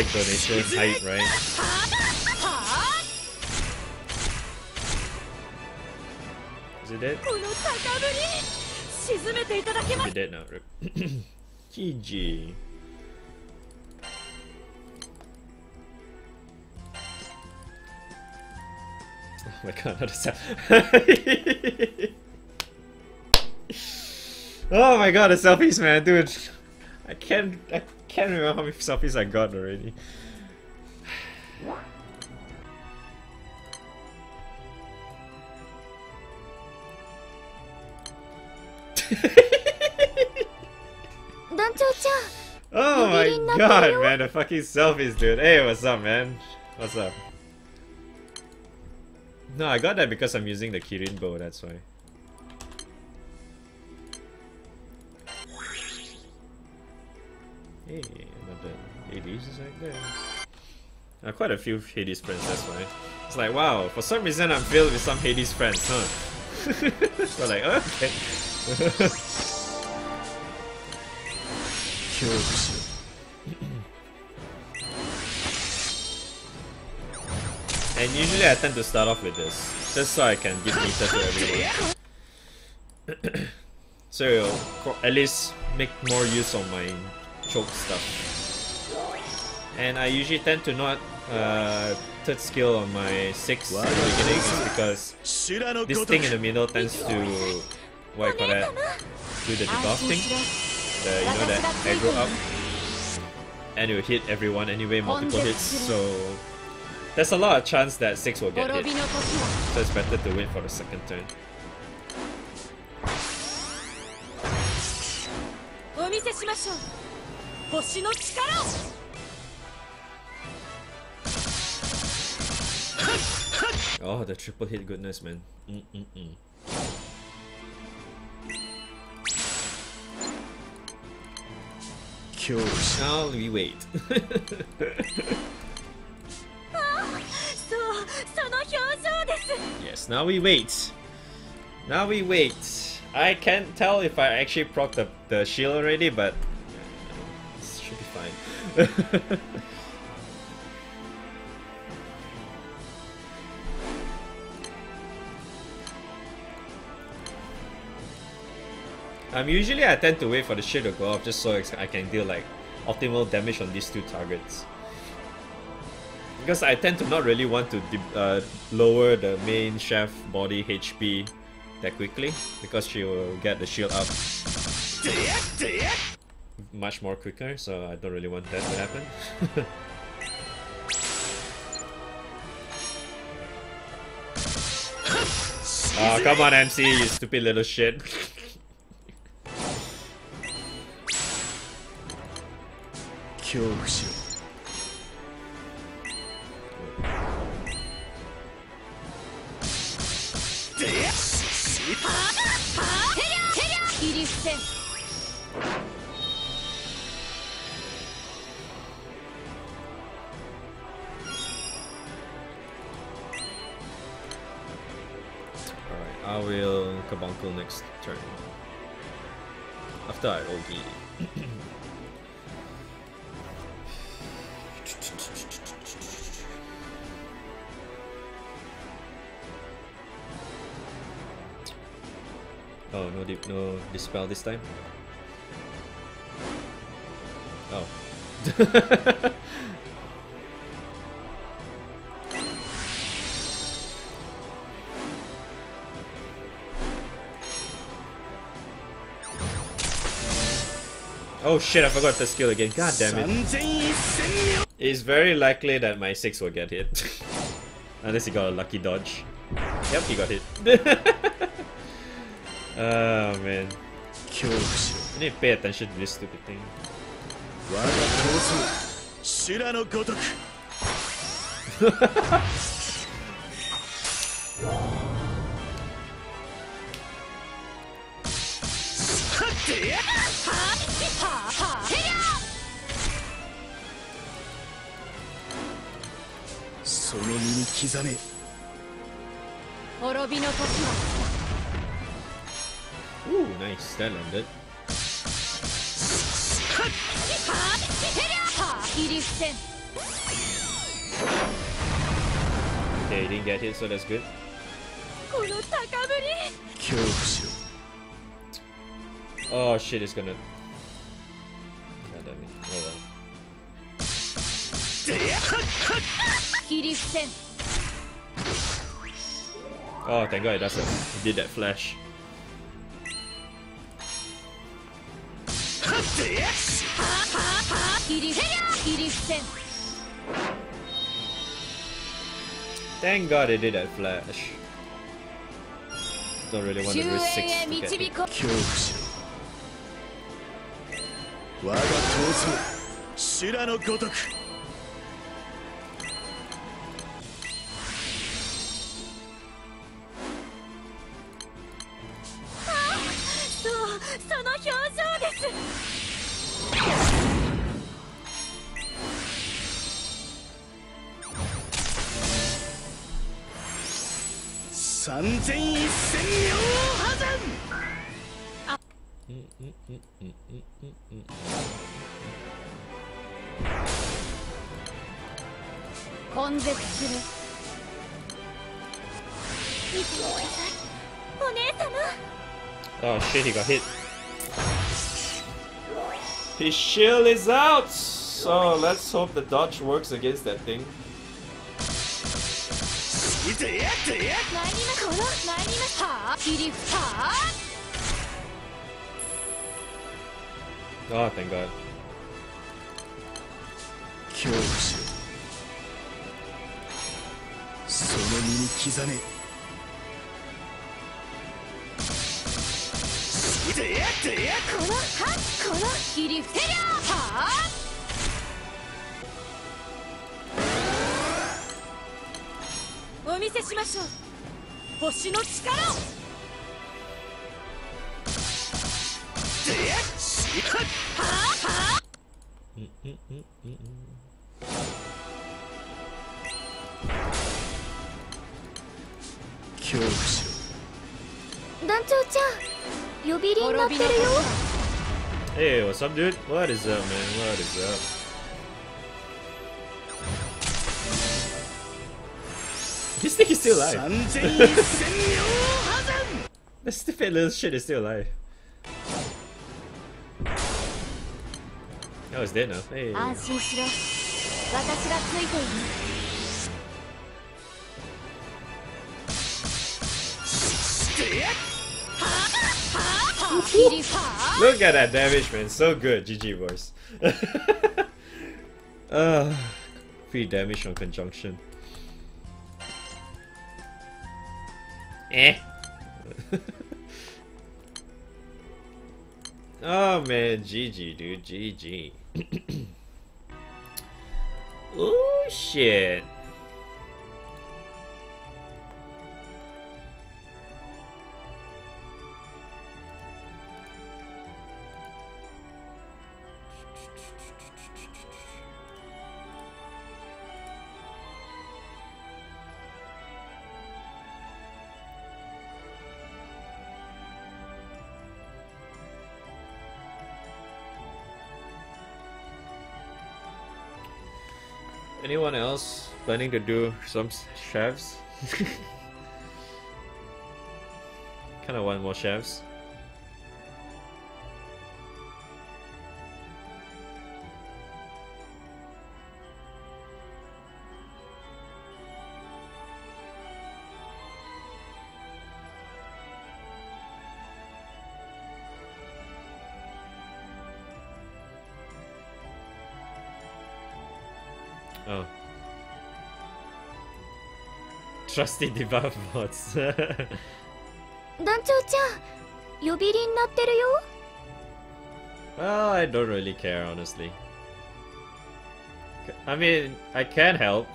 Big donation, hype, right? Is it dead? Is it dead now? G G. Oh my god, not a selfie. Oh my god, the selfies, man, dude. I can't I can't remember how many selfies I got already. Oh my god, man, the fucking selfies, dude. Hey, what's up, man? What's up? No, I got that because I'm using the Kirin bow, that's why. Hey, not that Hades is right there. Uh, quite a few Hades friends, that's why. It's like, wow, for some reason I'm filled with some Hades friends, huh? We're like, oh, okay. And usually I tend to start off with this, just so I can give meter to everyone. So it'll at least make more use of my choke stuff, and I usually tend to not uh, third skill on my six in the beginning is because this thing in the middle tends to, what I call that, do the debuff thing, the, you know, that aggro up, and it will hit everyone anyway, multiple hits, so there's a lot of chance that six will get hit, so it's better to wait for the second turn. Oh, the triple hit goodness, man. Mm mm mm. Shall we wait? Yes, now we wait. Now we wait. I can't tell if I actually proc the, the shield already, but this should be fine. um, usually I tend to wait for the shield to go off just so I can deal like optimal damage on these two targets. Because I tend to not really want to uh, lower the main chef body H P that quickly, because she will get the shield up much more quicker, so I don't really want that to happen. Oh, come on M C, you stupid little shit. Kyoshu. Alright, I will Kabuncle next turn. After I O D. Oh, no, dip, no dispel this time. Oh. Oh shit, I forgot the skill again. God damn it. It's very likely that my six will get hit. Unless he got a lucky dodge. Yep, he got hit. Oh man. I need to pay attention to this stupid thing. Ooh, nice, that landed. Okay, he didn't get hit, so that's good. Oh shit, it's gonna... God damn it, hold on. Oh, thank god it doesn't. He did that flash. Thank god I did that flash. Don't really want to risk six to get hit. Oh shit, he got hit. His shield is out! So let's hope the dodge works against that thing. Oh, thank god. Hey, what's up, dude? What is up, man? What is up? This thing is still alive. This stupid little shit is still alive. Oh, it's dead now. Hey. Look at that damage, man. So good. G G, boys. uh, free damage on conjunction. Eh. Oh man, G G dude, G G. Ooh, shit. Anyone else planning to do some chefs? Kind of want more chefs. Trusty debuff bots. Well, I don't really care, honestly. I mean, I can help.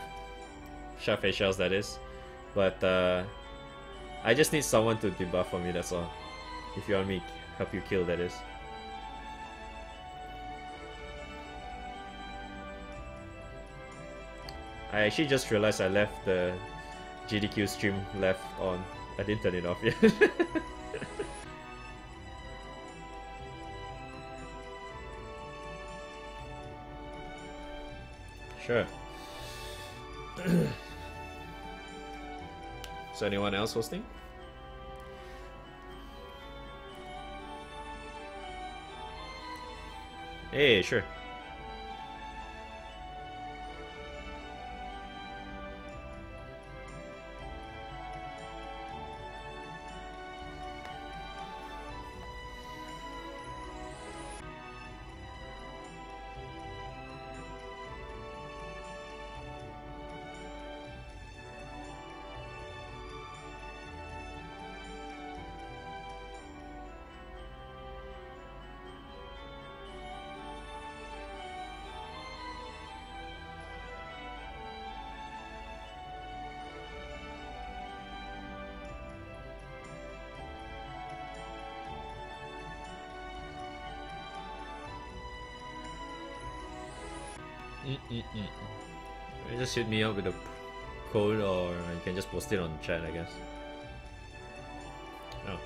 Chef facials, that is. But, uh... I just need someone to debuff for me, that's all. If you want me help you kill, that is. I actually just realized I left the G D Q stream left on. I didn't turn it off yet. Sure. Is anyone else hosting? Hey, sure. You just hit me up with a code, or you can just post it on the chat, I guess. Oh.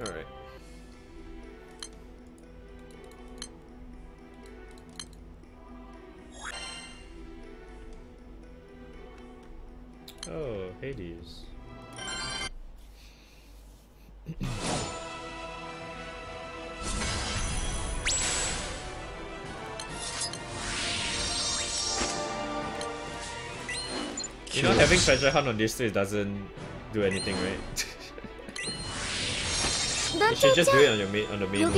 Alright. Oh, Hades. You know, having treasure hunt on this stage doesn't do anything, right? You should just do it on your main, on the main.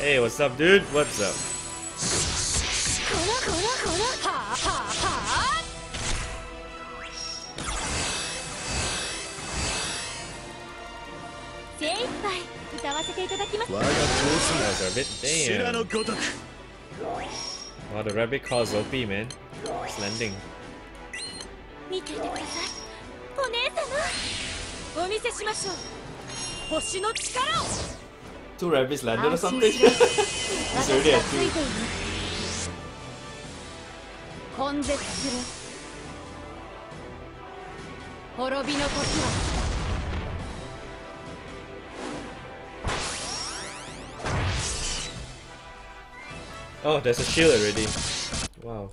Hey, what's up, dude? What's up? Damn. Wow, the rabbit calls O P, man. It's landing. Two rabbits landed or something? It's already at two. Oh, there's a shield already. Wow.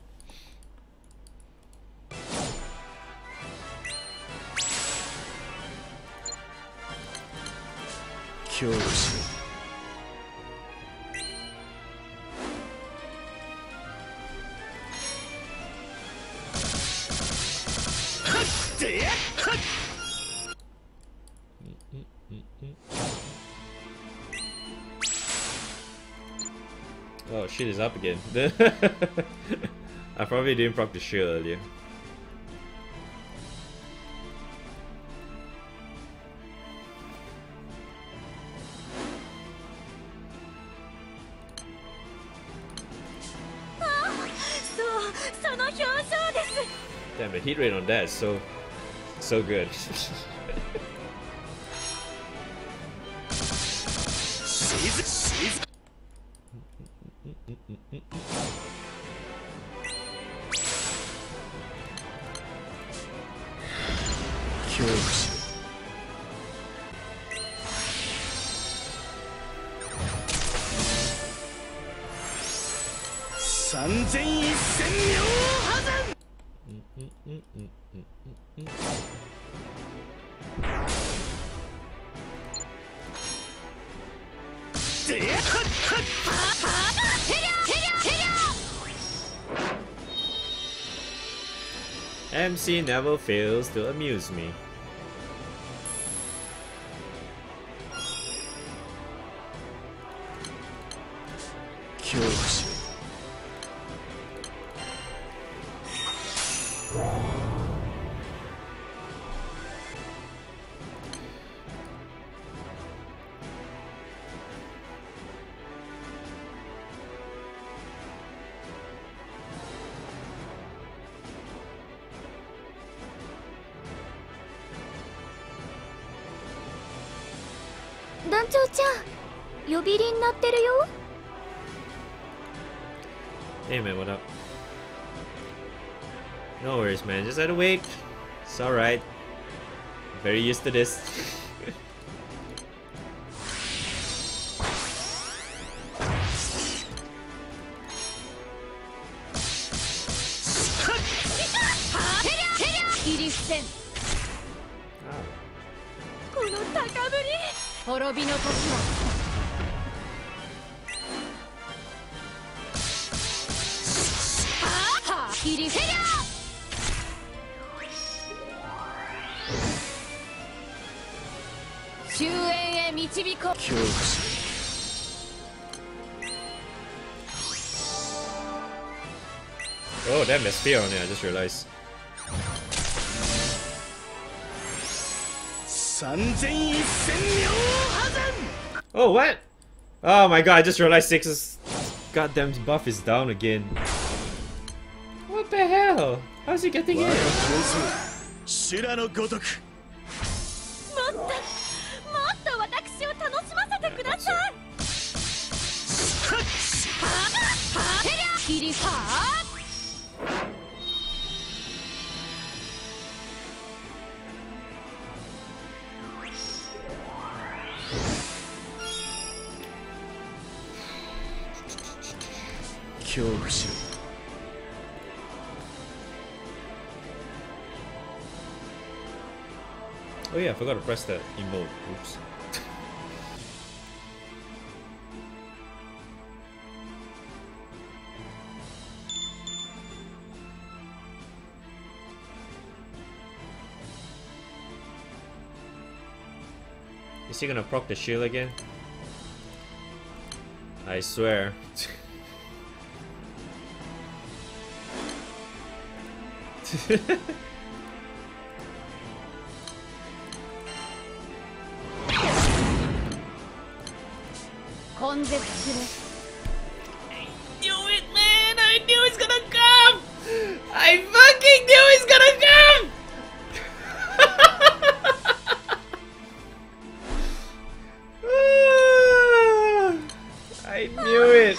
Oh shit, is up again. I probably didn't proc the shield earlier. Damn, the heat rate on that is so, so good. Curious. M C never fails to amuse me. Curious. Hey man, what up? No worries man, just had to wait. It's alright. Very used to this. Oh, that Mesphere on there, I just realized. Oh, what? Oh my god, I just realized Six's goddamn buff is down again. What the hell? How's he getting in? Oh yeah, I forgot to press that emote. Oops. Is he gonna proc the shield again? I swear. I knew it, man! I knew it's gonna come! I fucking knew it's gonna come! I knew it!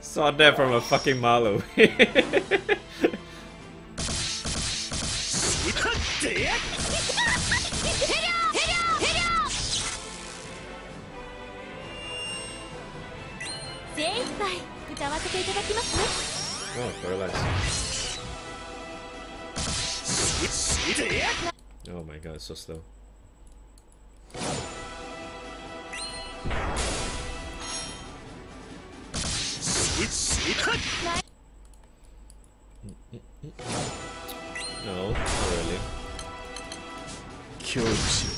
Saw that from a fucking mile away. Oh, paralyzed. Oh my god, it's so slow. No, not really. Curious.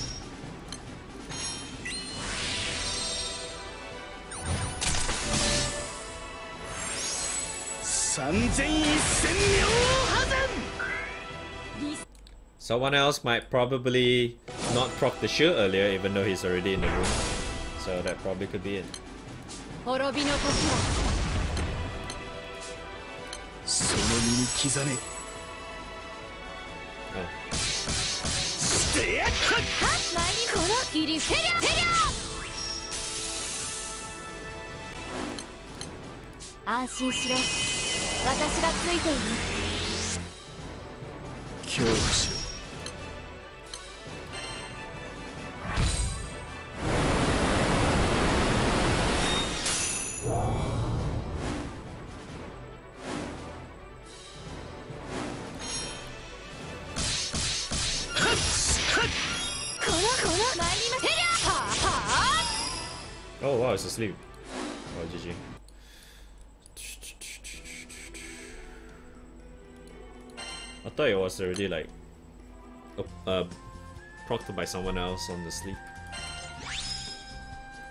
Someone else might probably not proc the shield earlier even though he's already in the room. So so that probably could be it. Oh. Oh wow, it's asleep. Oh, G G. I thought it was already like uh, proctored by someone else on the sleep.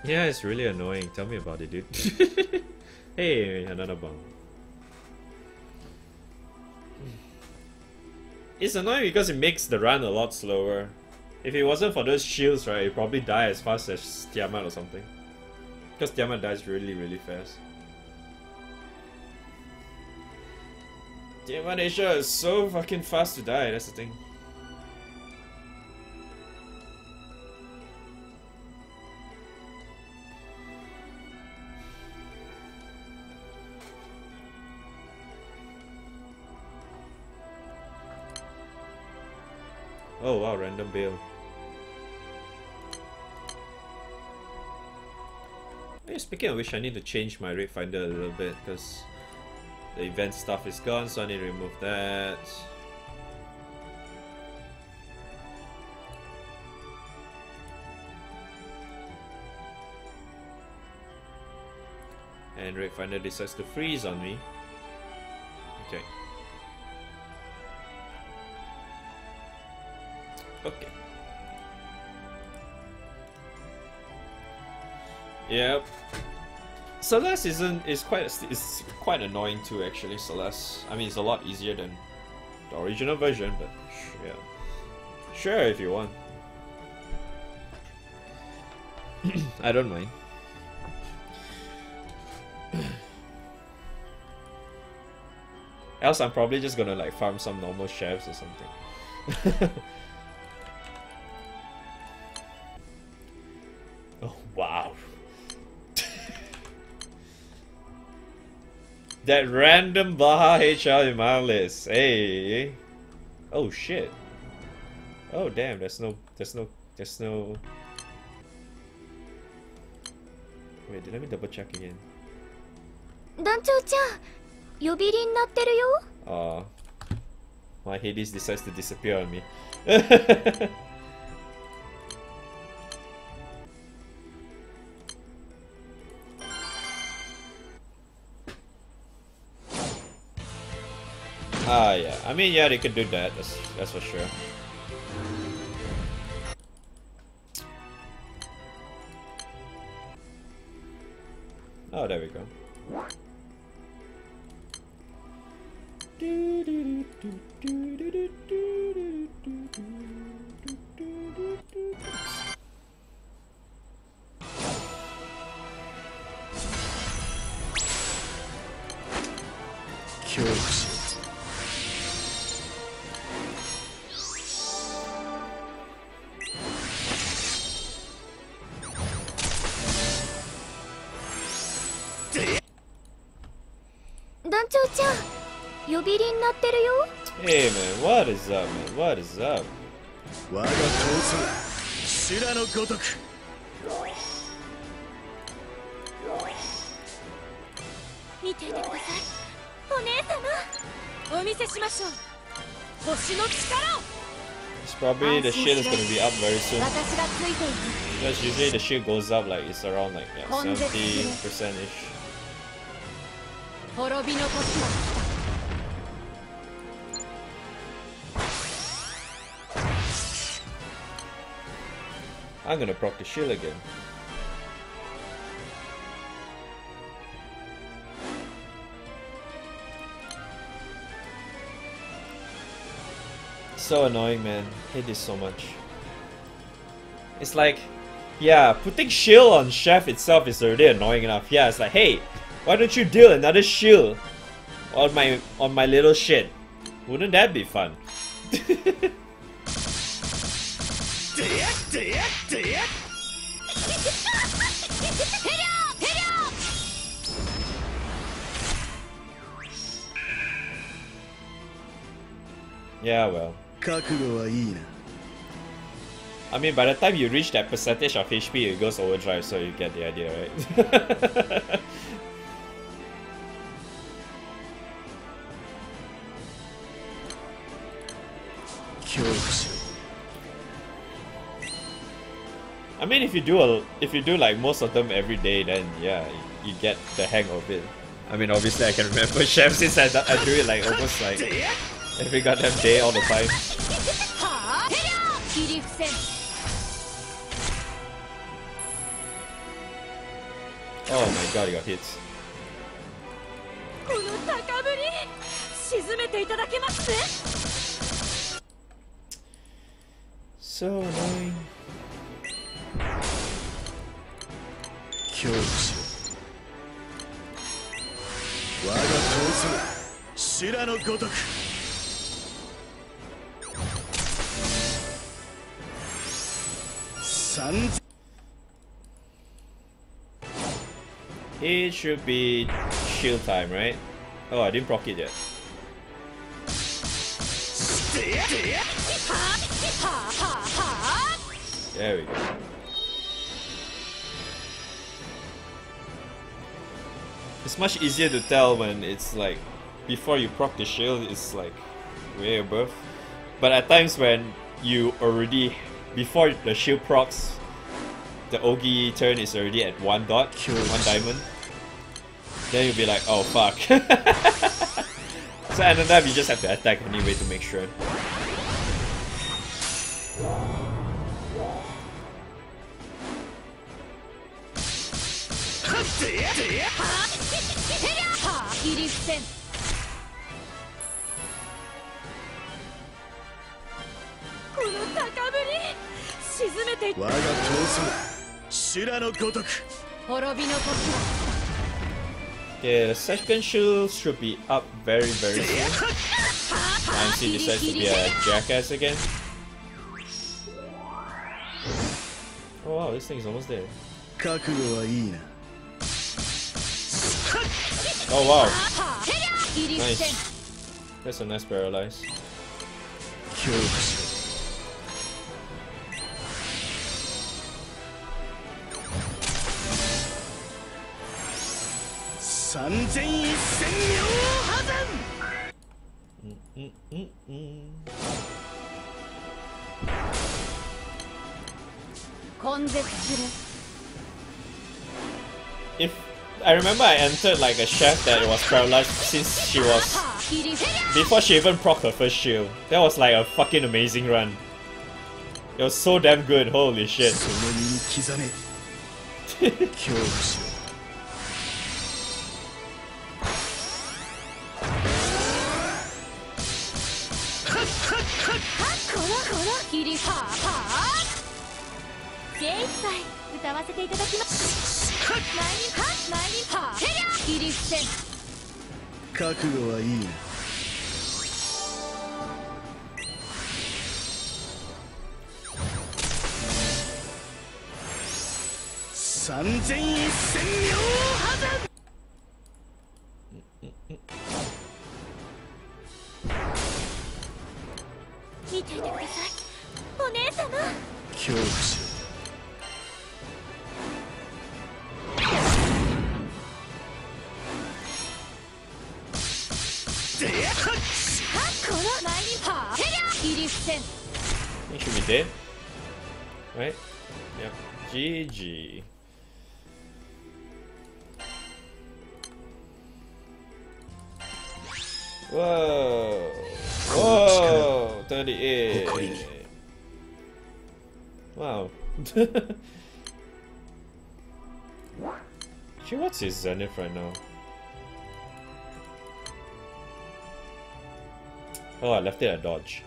Yeah, it's really annoying. Tell me about it, dude. Hey, another bong. It's annoying because it makes the run a lot slower. If it wasn't for those shields, right, it'd probably die as fast as Tiamat or something. Because Tiamat dies really, really fast. Tiamat Asia is so fucking fast to die, that's the thing. Oh wow, random Bale. Hey, speaking of which, I need to change my rate finder a little bit because the event stuff is gone, so I need to remove that. And rate finder decides to freeze on me. Okay. Okay. Yep. Celeste isn't is quite is quite annoying too, actually. Celeste. I mean, it's a lot easier than the original version, but yeah, sure if you want. I don't mind. Else, I'm probably just gonna like farm some normal chefs or something. Oh wow. That random Baha H R in my list. Hey. Oh shit. Oh damn, there's no there's no there's no wait, let me double check again. Oh, my Hades decides to disappear on me. Ah yeah, I mean yeah, they could do that, that's, that's for sure. Oh, there we go. Curious. Hey man, what is up, man? What is up? It's probably the shield is going to be up very soon. Because usually the shield goes up like it's around like yeah, seventy percent ish. I'm gonna proc the shield again. So annoying, man. I hate this so much. It's like Yeah, putting shield on Chef itself is already annoying enough. Yeah, it's like, hey, why don't you deal another shield on my on my little shit? Wouldn't that be fun? Yeah, well. I mean, by the time you reach that percentage of H P, it goes overdrive, so you get the idea, right? I mean, if you do a, if you do like most of them every day, then yeah, you, you get the hang of it. I mean, obviously, I can remember Chef since I, I do it like almost like every goddamn day all the time. Oh my god, he got hits. So annoying. It should be shield time, right? Oh, I didn't proc it yet. There we go. It's much easier to tell when it's like before you proc the shield, it's like way above. But at times when you already before the shield procs, the Ogi turn is already at one dot, one diamond. Then you'll be like, oh fuck. So and then you just have to attack anyway to make sure. Okay, the second shield should be up very, very soon. I M C decides to be a jackass again. Oh wow, this thing's almost there. Oh wow. Nice. That's a nice paralyze. If I remember I entered like a chef that was paralyzed since she was before she even proc her first shield. That was like a fucking amazing run. It was so damn good, holy shit. He should be dead. Right? Yep. G G. Whoa. Whoa. thirty-eight. Wow. She what's his Zenith right now? Oh, I left it at dodge.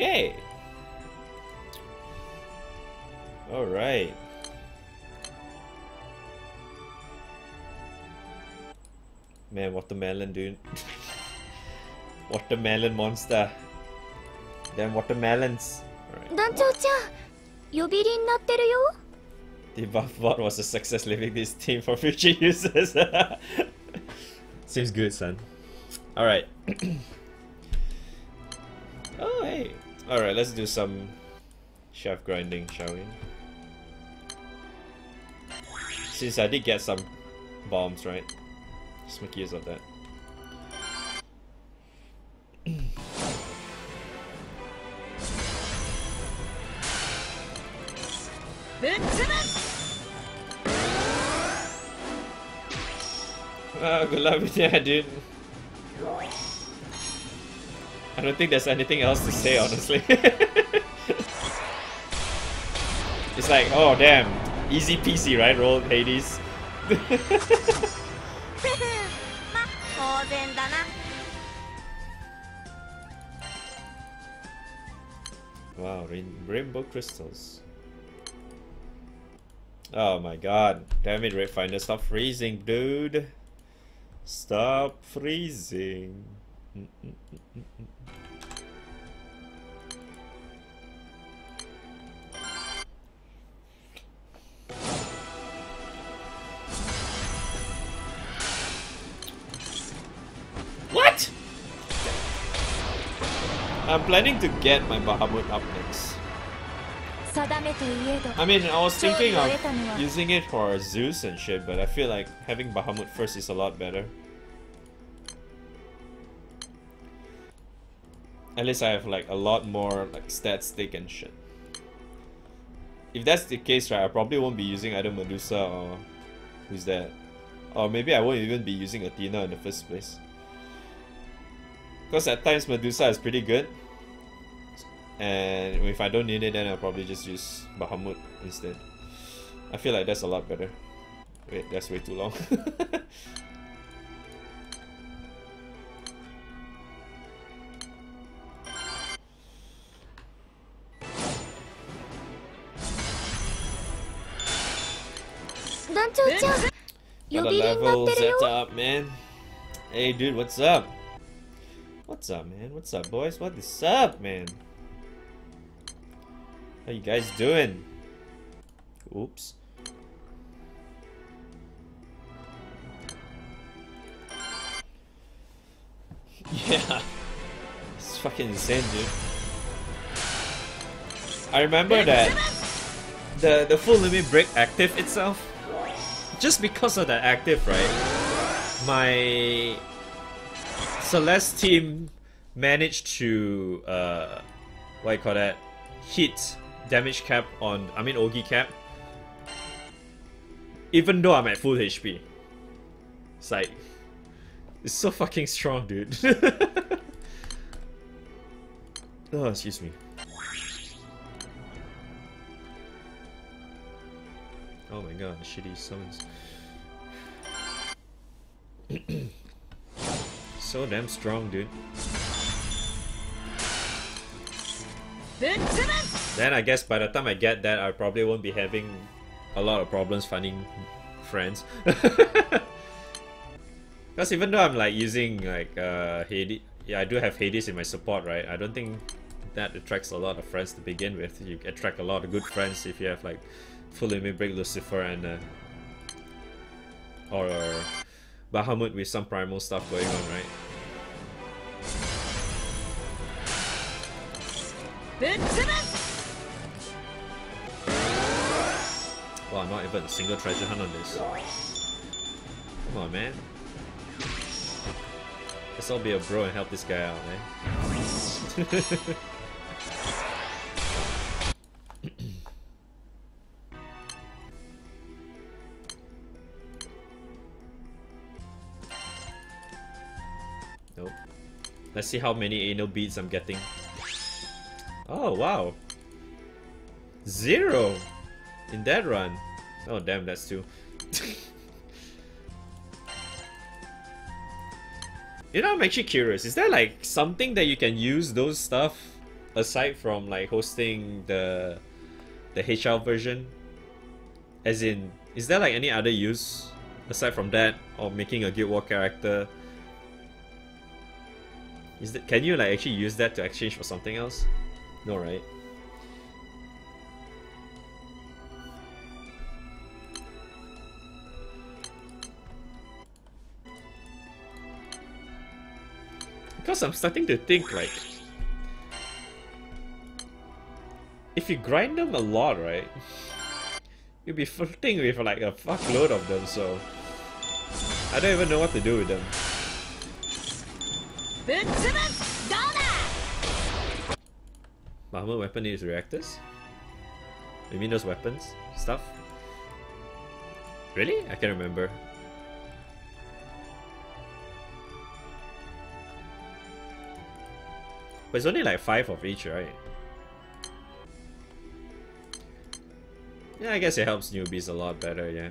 Okay. All right. Man, watermelon, dude. Watermelon monster. Them watermelons. All right. Danchou-chan, yobiri ni natteru yo. The buff bot was a success, leaving this team for future uses. Seems good, son. All right. Oh, hey. All right, let's do some Chev grinding, shall we? Since I did get some bombs, right? Just make use of that. Oh, good luck with that, dude. I don't think there's anything else to say, honestly. It's like, oh damn, easy peasy, right? Roll Hades. Wow, rain rainbow crystals. Oh my god, damn it, Red Finder, stop freezing, dude. Stop freezing. Mm -mm -mm -mm -mm. What? I'm planning to get my Bahamut up next. I mean, I was thinking of using it for Zeus and shit, but I feel like having Bahamut first is a lot better. At least I have like a lot more like stat stick and shit. If that's the case, right, I probably won't be using either Medusa or who's that? Or maybe I won't even be using Athena in the first place. Because at times Medusa is pretty good. And if I don't need it, then I'll probably just use Bahamut instead. I feel like that's a lot better. Wait, that's way too long. Got a level set up, man. Hey, dude, what's up? What's up, man? What's up, boys? What is up, man? How you guys doing? Oops. Yeah. It's fucking insane, dude. I remember that the the full limit break active itself. Just because of that active, right? My Celeste team managed to uh what do you call that? Hit damage cap on, I mean Ogi cap, even though I'm at full H P. It's like, it's so fucking strong, dude. Oh, excuse me. Oh my god, shitty summons. So damn strong, dude. Then I guess by the time I get that, I probably won't be having a lot of problems finding friends. Because even though I'm like using like uh, Hades, yeah, I do have Hades in my support, right? I don't think that attracts a lot of friends to begin with. You attract a lot of good friends if you have like full limit break Lucifer and uh, or uh, Bahamut with some primal stuff going on, right? Wow, not even a single treasure hunt on this. Come on, man. Let's all be a bro and help this guy out, man. Nope. Let's see how many anal beads I'm getting. Oh wow, zero in that run. Oh damn, that's two. You know, I'm actually curious. Is there like something that you can use those stuff aside from like hosting the the H L version, as in, is there like any other use aside from that, or making a Guild War character? Is that, can you like actually use that to exchange for something else? No, right? Because I'm starting to think like, if you grind them a lot, right, you'll be flirting with like a fuckload of them, so I don't even know what to do with them. Bahamut weapon is reactors? You mean those weapons? Stuff? Really? I can't remember. But it's only like five of each, right? Yeah, I guess it helps newbies a lot better, yeah.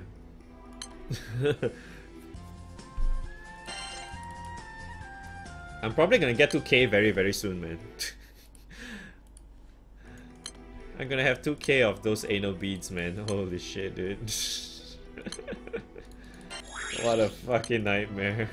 I'm probably gonna get two K very, very soon, man. I'm gonna have two K of those anal beads, man. Holy shit, dude. What a fucking nightmare.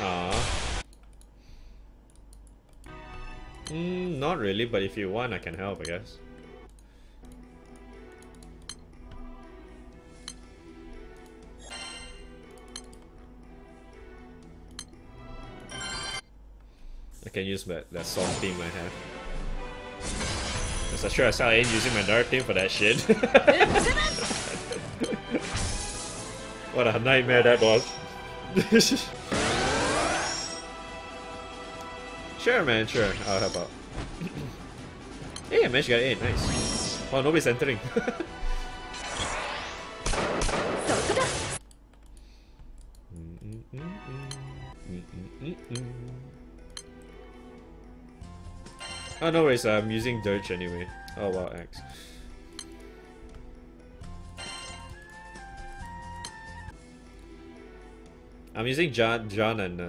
Aww. Mm, not really, but if you want, I can help, I guess. I can use that, that song theme I have. I'm sure as hell I ain't using my dark team for that shit. What a nightmare that was. Sure, man, sure. I'll help out. Hey, I managed to get eight. Nice. Oh, nobody's entering. Oh, no worries, I'm using Dirge anyway. Oh wow, X. I'm using John, John and, uh,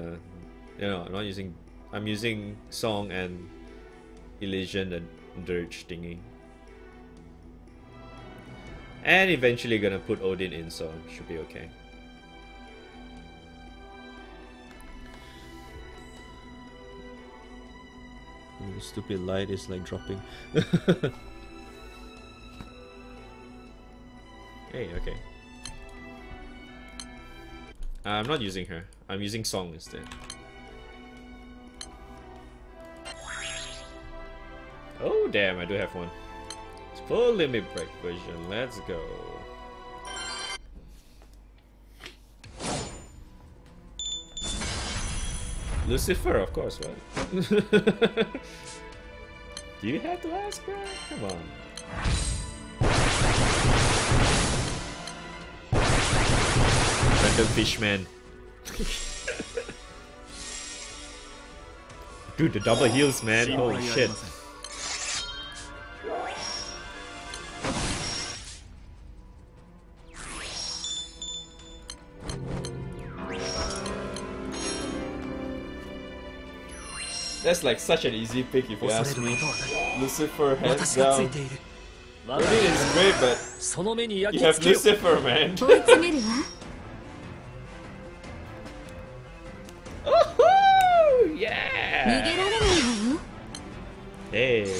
you know, I'm not using, I'm using Song and Elysian and Dirge thingy. And eventually gonna put Odin in, so should be okay. The stupid light is like dropping. Hey, okay. Uh, I'm not using her. I'm using Song instead. Oh damn, I do have one. It's full limit break version. Let's go. Lucifer, of course, right? Do you have to ask, bro? Come on. Random fish man. Dude, the double heals, man. Holy shit. That's like such an easy pick if you ask me. Lucifer hands down. Odin is great, but you have Lucifer, man. Oh, yeah! Hey.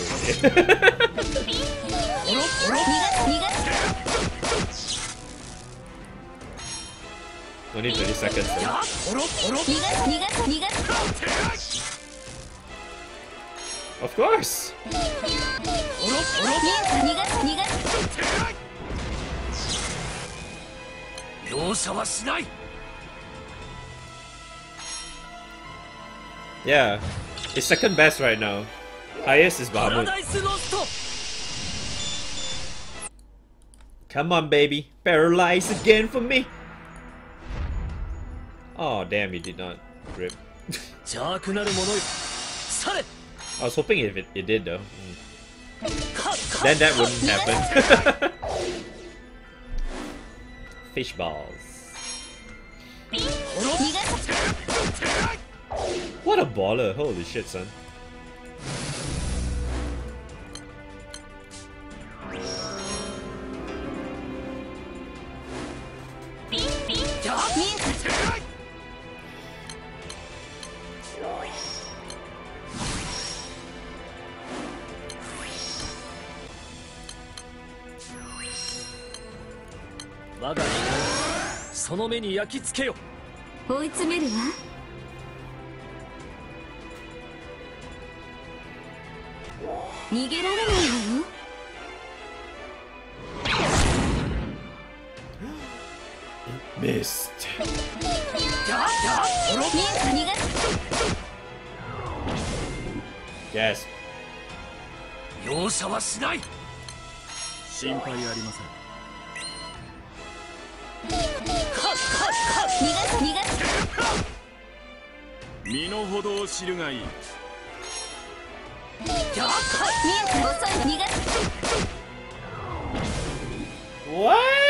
Only twenty seconds left. Of course! Yeah, it's second best right now. Highest is Bahamut. Come on, baby. Paralyze again for me. Oh, damn, he did not. Rip. I was hoping if it, it did though. Mm. Then that wouldn't happen. Fish balls. What a baller. Holy shit, son. Missed. Yes.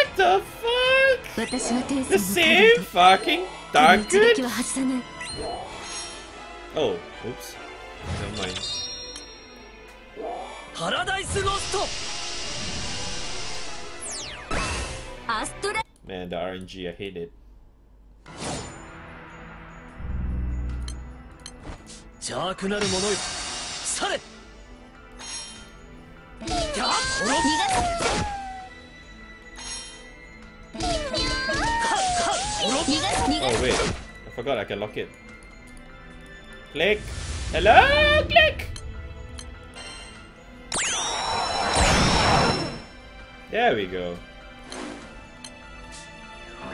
What the fuck? The same fucking dark good? Oh, oops. Never mind. Paradise Lost. Man, the R N G, I hate it. Oh wait, I forgot I can lock it. Click. Hello, click. There we go. Oh.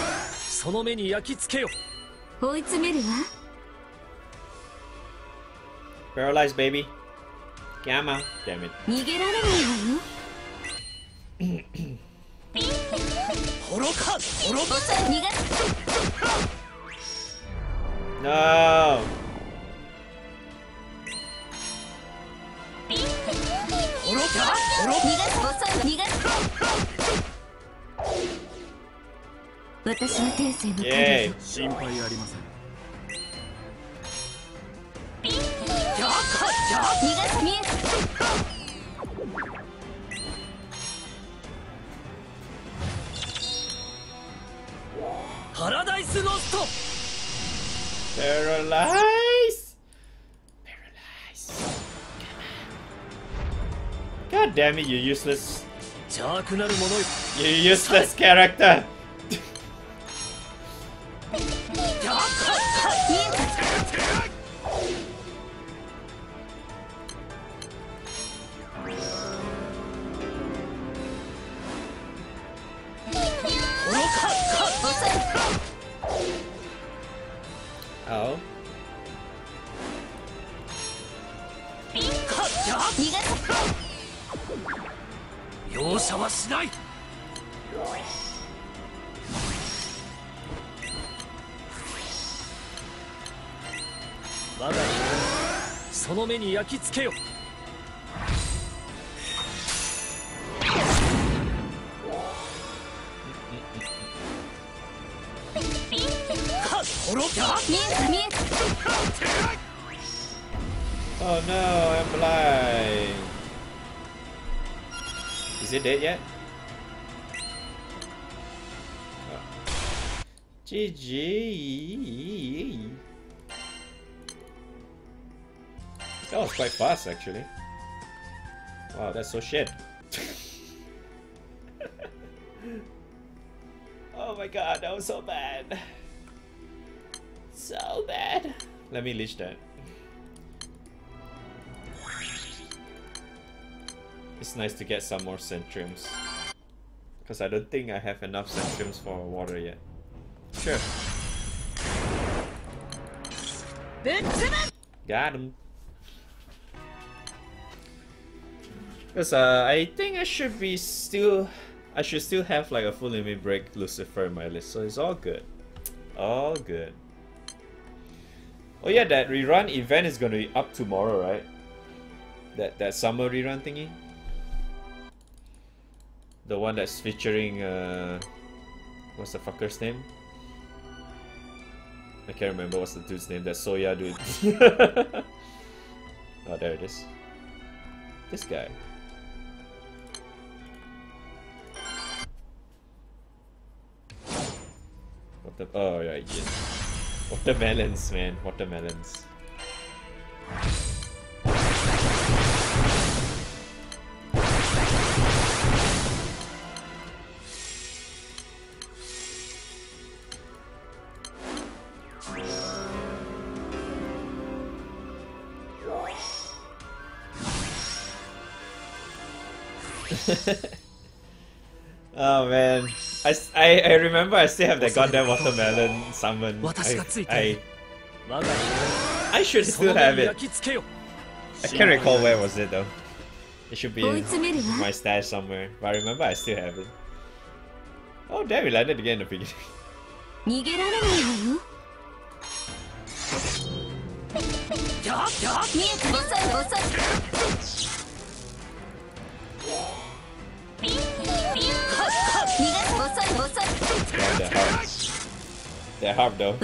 Paralyzed, baby. Gamma. Damn it. No. Yay. Paradise Lost. Paralyze. Paralyze. God damn it, you useless. You useless character. Oh. Oh no, I'm blind. Is it dead yet? Oh. G G. That was quite fast, actually. Wow, that's so shit. Oh my god, that was so bad. So bad. Let me leash that. It's nice to get some more Centriums. Because I don't think I have enough Centriums for water yet. Sure. Got him. Because uh, I think I should be still... I should still have like a full limit break Lucifer in my list, so it's all good. All good. Oh yeah, that rerun event is gonna be up tomorrow, right? That that summer rerun thingy? The one that's featuring uh what's the fucker's name? I can't remember what's the dude's name, that Soya dude. Oh, there it is. This guy. What the oh right yes. Watermelons, man. Watermelons. Oh, man. I, I, I remember I still have that goddamn watermelon summon. I, I, I should still have it. I can't recall where was it though. It should be in my stash somewhere. But I remember I still have it. Oh damn, we landed again in the beginning. Yeah, they're hard. They're hard though.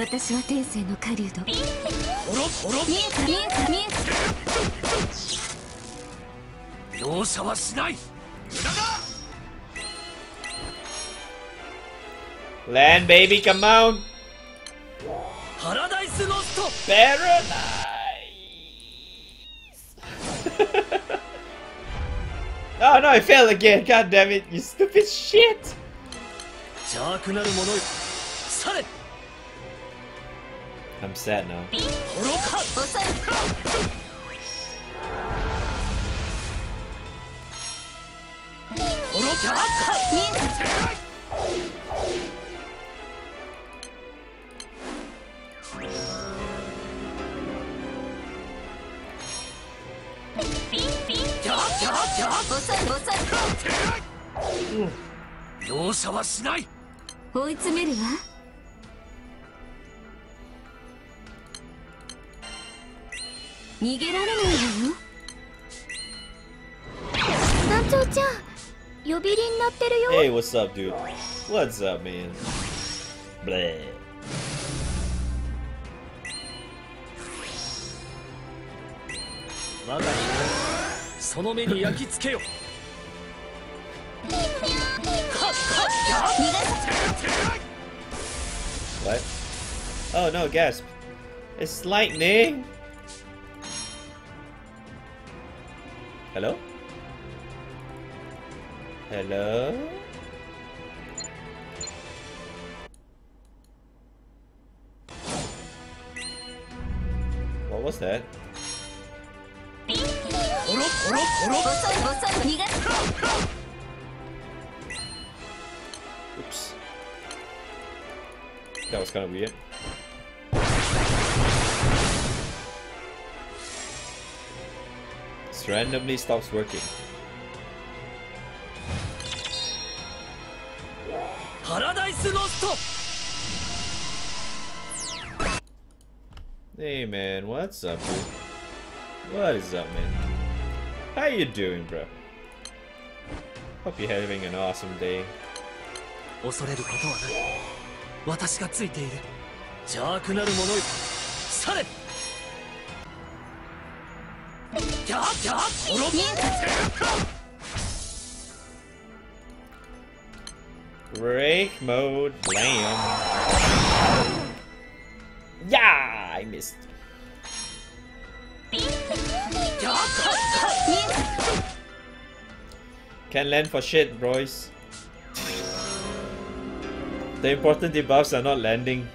Land, baby, come on! Paradise! Oh no, I fell again! God damn it, you stupid shit! I'm sad now. Mm. Hey, what's up, dude? What's up, man? Bleh. What? Oh no, gasp. It's lightning. Hello? Hello? What was that? Oops. That was kind of weird. This randomly stops working. Paradise lost. Hey man, what's up, dude? What is up, man? How you doing, bro? Hope you're having an awesome day. Break mode, blam. Yeah, I missed. Can't land for shit, boys. The important debuffs are not landing.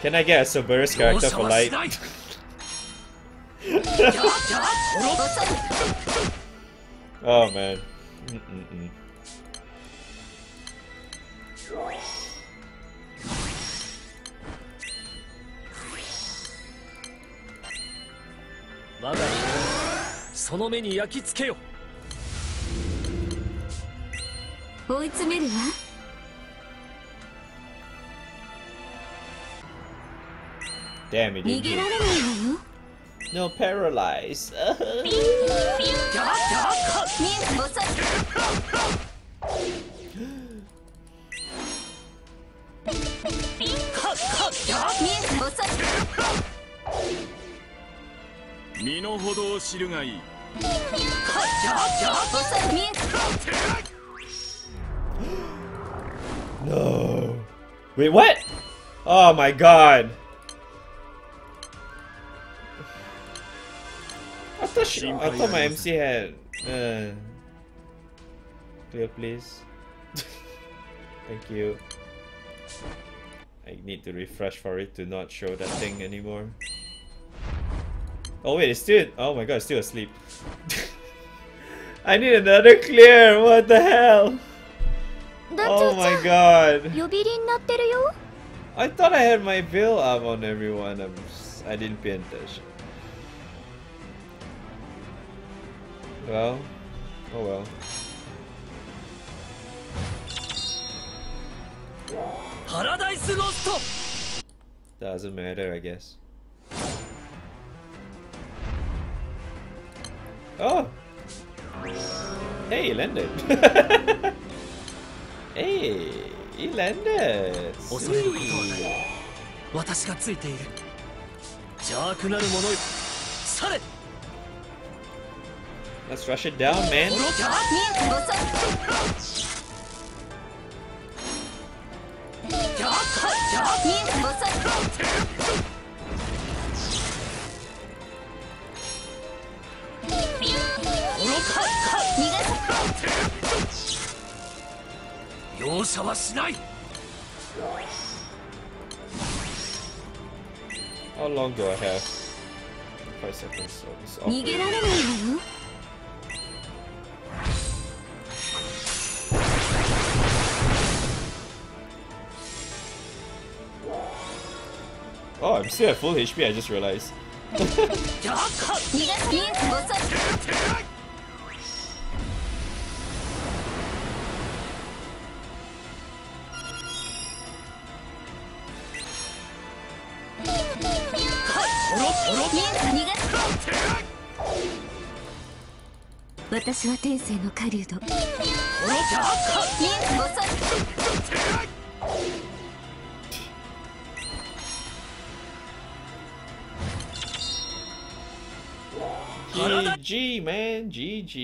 Can I get a Cerberus character for light? Oh man. Mm-mm-mm. Damn, he didn't do it. No, paralyze. No. Wait, what? Oh my god. I thought, she, I thought my M C had uh, clear, please. Thank you. I need to refresh for it to not show that thing anymore. Oh wait, it's still... Oh my god, it's still asleep. I need another clear! What the hell? Oh my god. I thought I had my veil up on everyone. I'm just, I didn't pay attention. Well, oh well. Paradise lost. Doesn't matter, I guess. Oh! Hey, he landed! Hey, he landed! Sweet. Let's rush it down, man! How long do I have? Five seconds, so it's awkward. Oh, I'm still at full H P, I just realized. G G, man, G G.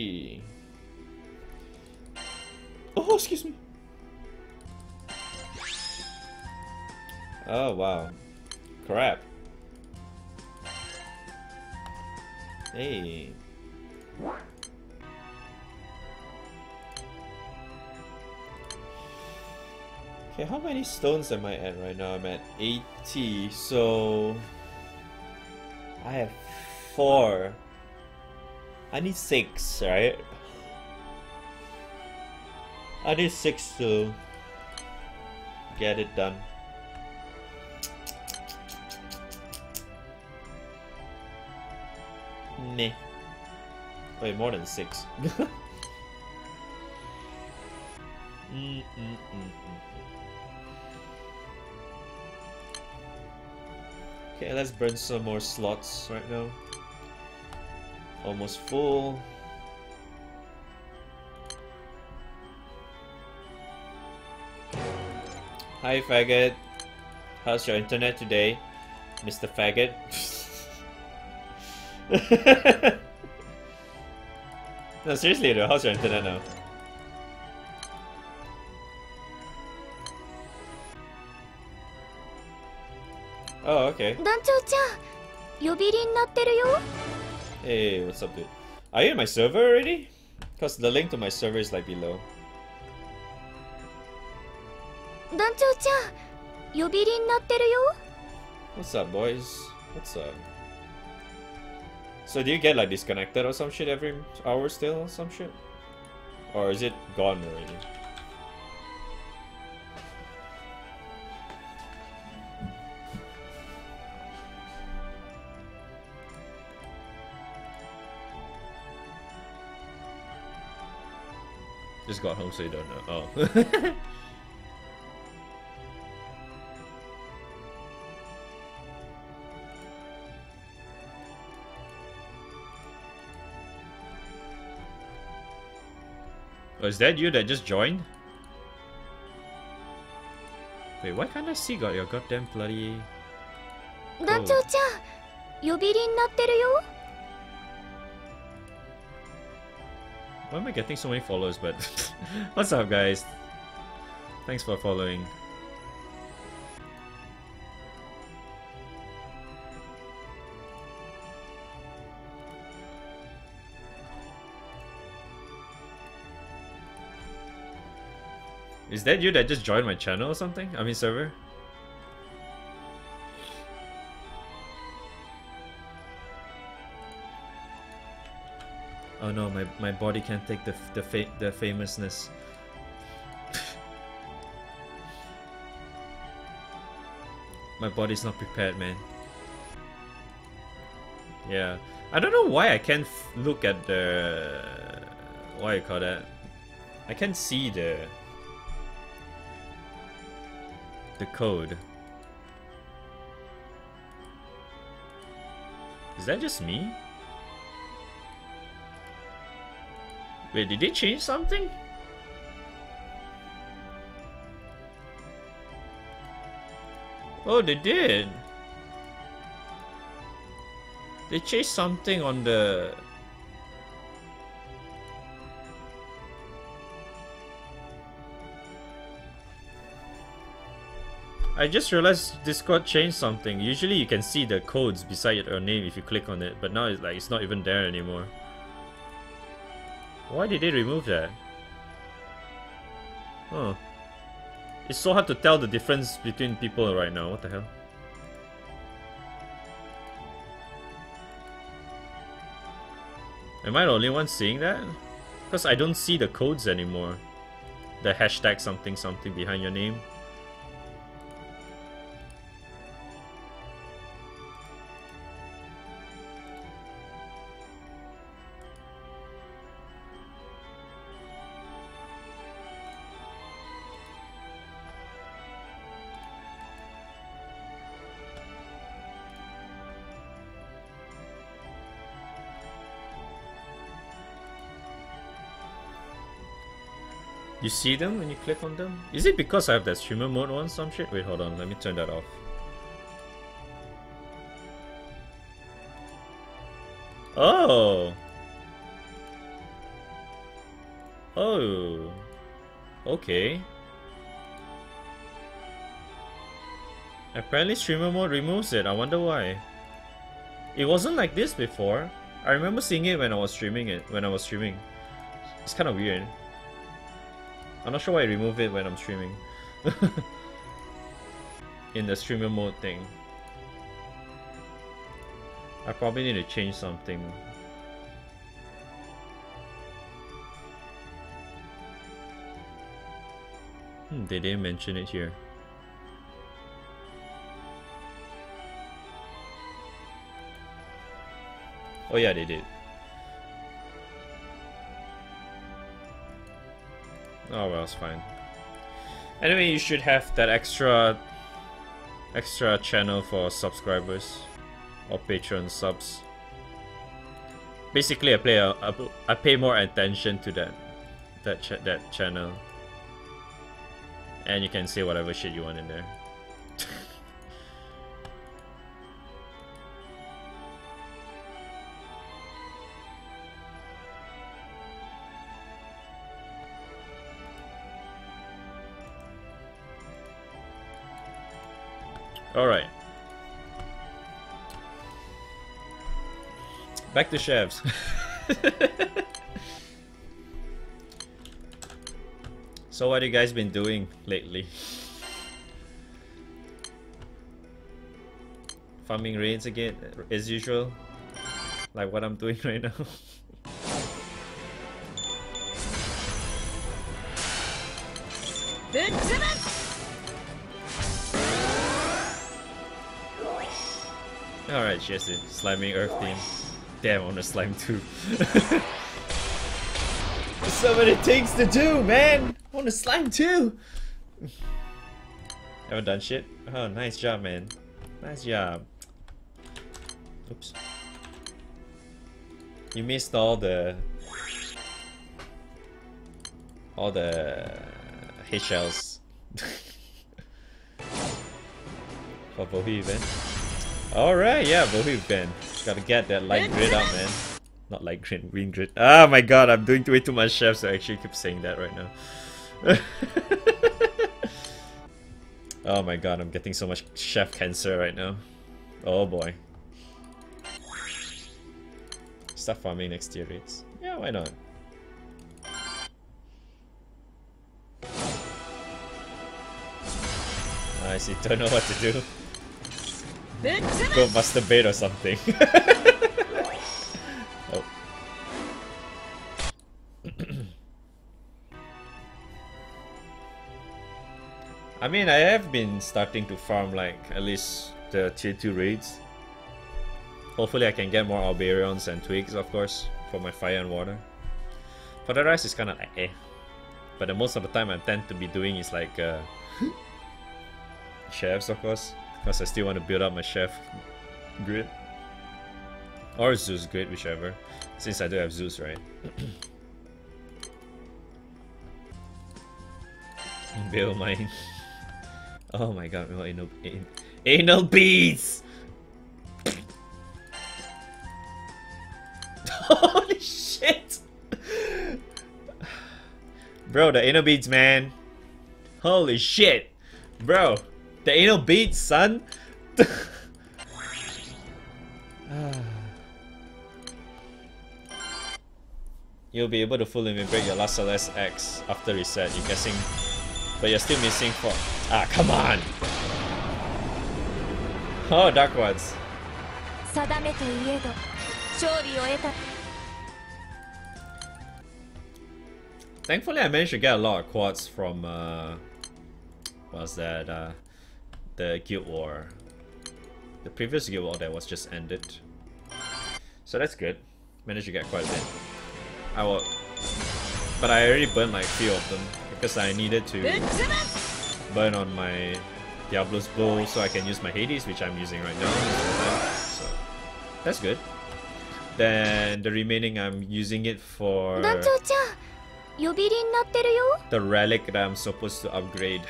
Oh, excuse me. Oh wow, crap. Hey. Okay, how many stones am I at right now? I'm at eighty, so I have four. I need six, right? I need six to get it done. Meh. Wait, more than six. mm, mm, mm, mm. Okay, let's burn some more slots right now. Almost full. Hi faggot. How's your internet today, Mister Faggot? No, seriously though, how's your internet now? Oh, okay. Hey, what's up dude? Are you in my server already? Because the link to my server is like below. What's up boys? What's up? So do you get like disconnected or some shit every hour still or some shit? Or is it gone already? Just got home so you don't know. Oh. Oh, is that you that just joined? Wait, why can't I see God, your goddamn bloody... Oh. Dancho-chan, yobiri ni natteru yo. Why am I getting so many followers, but... What's up, guys? Thanks for following. Is that you that just joined my channel or something? I mean server? Oh no, my, my body can't take the the, fa the famousness. My body's not prepared, man. Yeah. I don't know why I can't f look at the... What do you call that? I can't see the... The code. Is that just me? Wait, did they change something? Oh, they did. They changed something on the... I just realized Discord changed something. Usually you can see the codes beside your name if you click on it, but now it's like it's not even there anymore. Why did they remove that? Huh. It's so hard to tell the difference between people right now. What the hell? Am I the only one seeing that? Because I don't see the codes anymore. The hashtag something something behind your name. You see them when you click on them? Is it because I have that streamer mode on some shit? Wait, hold on, let me turn that off. Oh! Oh! Okay. Apparently streamer mode removes it, I wonder why. It wasn't like this before. I remember seeing it when I was streaming it, when I was streaming. It's kind of weird. I'm not sure why I remove it when I'm streaming. In the streamer mode thing. I probably need to change something. Hmm, they didn't mention it here. Oh yeah, they did. Oh well, it's fine. Anyway, you should have that extra extra channel for subscribers or Patreon subs. Basically, I play a, a, I pay more attention to that that ch that channel, and you can say whatever shit you want in there. Alright. Back to Chev's. So what have you guys been doing lately? Farming raids again, as usual. like what I'm doing right now. Alright, Jesse, sliming earth theme. Damn, I wanna slime too. There's so many things to do, man! I wanna slime too! Haven't done shit? Oh, nice job, man. Nice job. Oops. You missed all the... all the... hit shells. For Bohu event. Alright, yeah, Bohu event. Gotta get that light grid out, man. Not light grid, green grid. Oh my god, I'm doing way too much chef, so I actually keep saying that right now. Oh my god, I'm getting so much chef cancer right now. Oh boy. Start farming next tier rates. Yeah, why not? I see, don't know what to do. Go masturbate or something. Oh. I mean, I have been starting to farm like at least the tier two raids. Hopefully I can get more Alberions and Twigs, of course, for my fire and water. For the rest, it's kinda like eh. But the most of the time I tend to be doing is like uh, chefs, of course. Because I still want to build up my chef grid. Or Zeus grid, whichever. Since I do have Zeus, right? Bale mine. Oh my god, more anal, anal, anal beads! Holy shit! Bro, the anal beads, man. Holy shit! Bro! The anal beads, son. You'll be able to full limit break your last Celeste X after reset. You're guessing, but you're still missing four. Ah, come on! Oh, dark ones. Thankfully, I managed to get a lot of quads from uh, what's that? Uh, The Guild War. The previous Guild War that was just ended. So that's good. Managed to get quite a bit. I will... But I already burned like few of them. Because I needed to burn on my Diablo's Bow so I can use my Hades, which I'm using right now. So that's good. Then the remaining I'm using it for... the relic that I'm supposed to upgrade.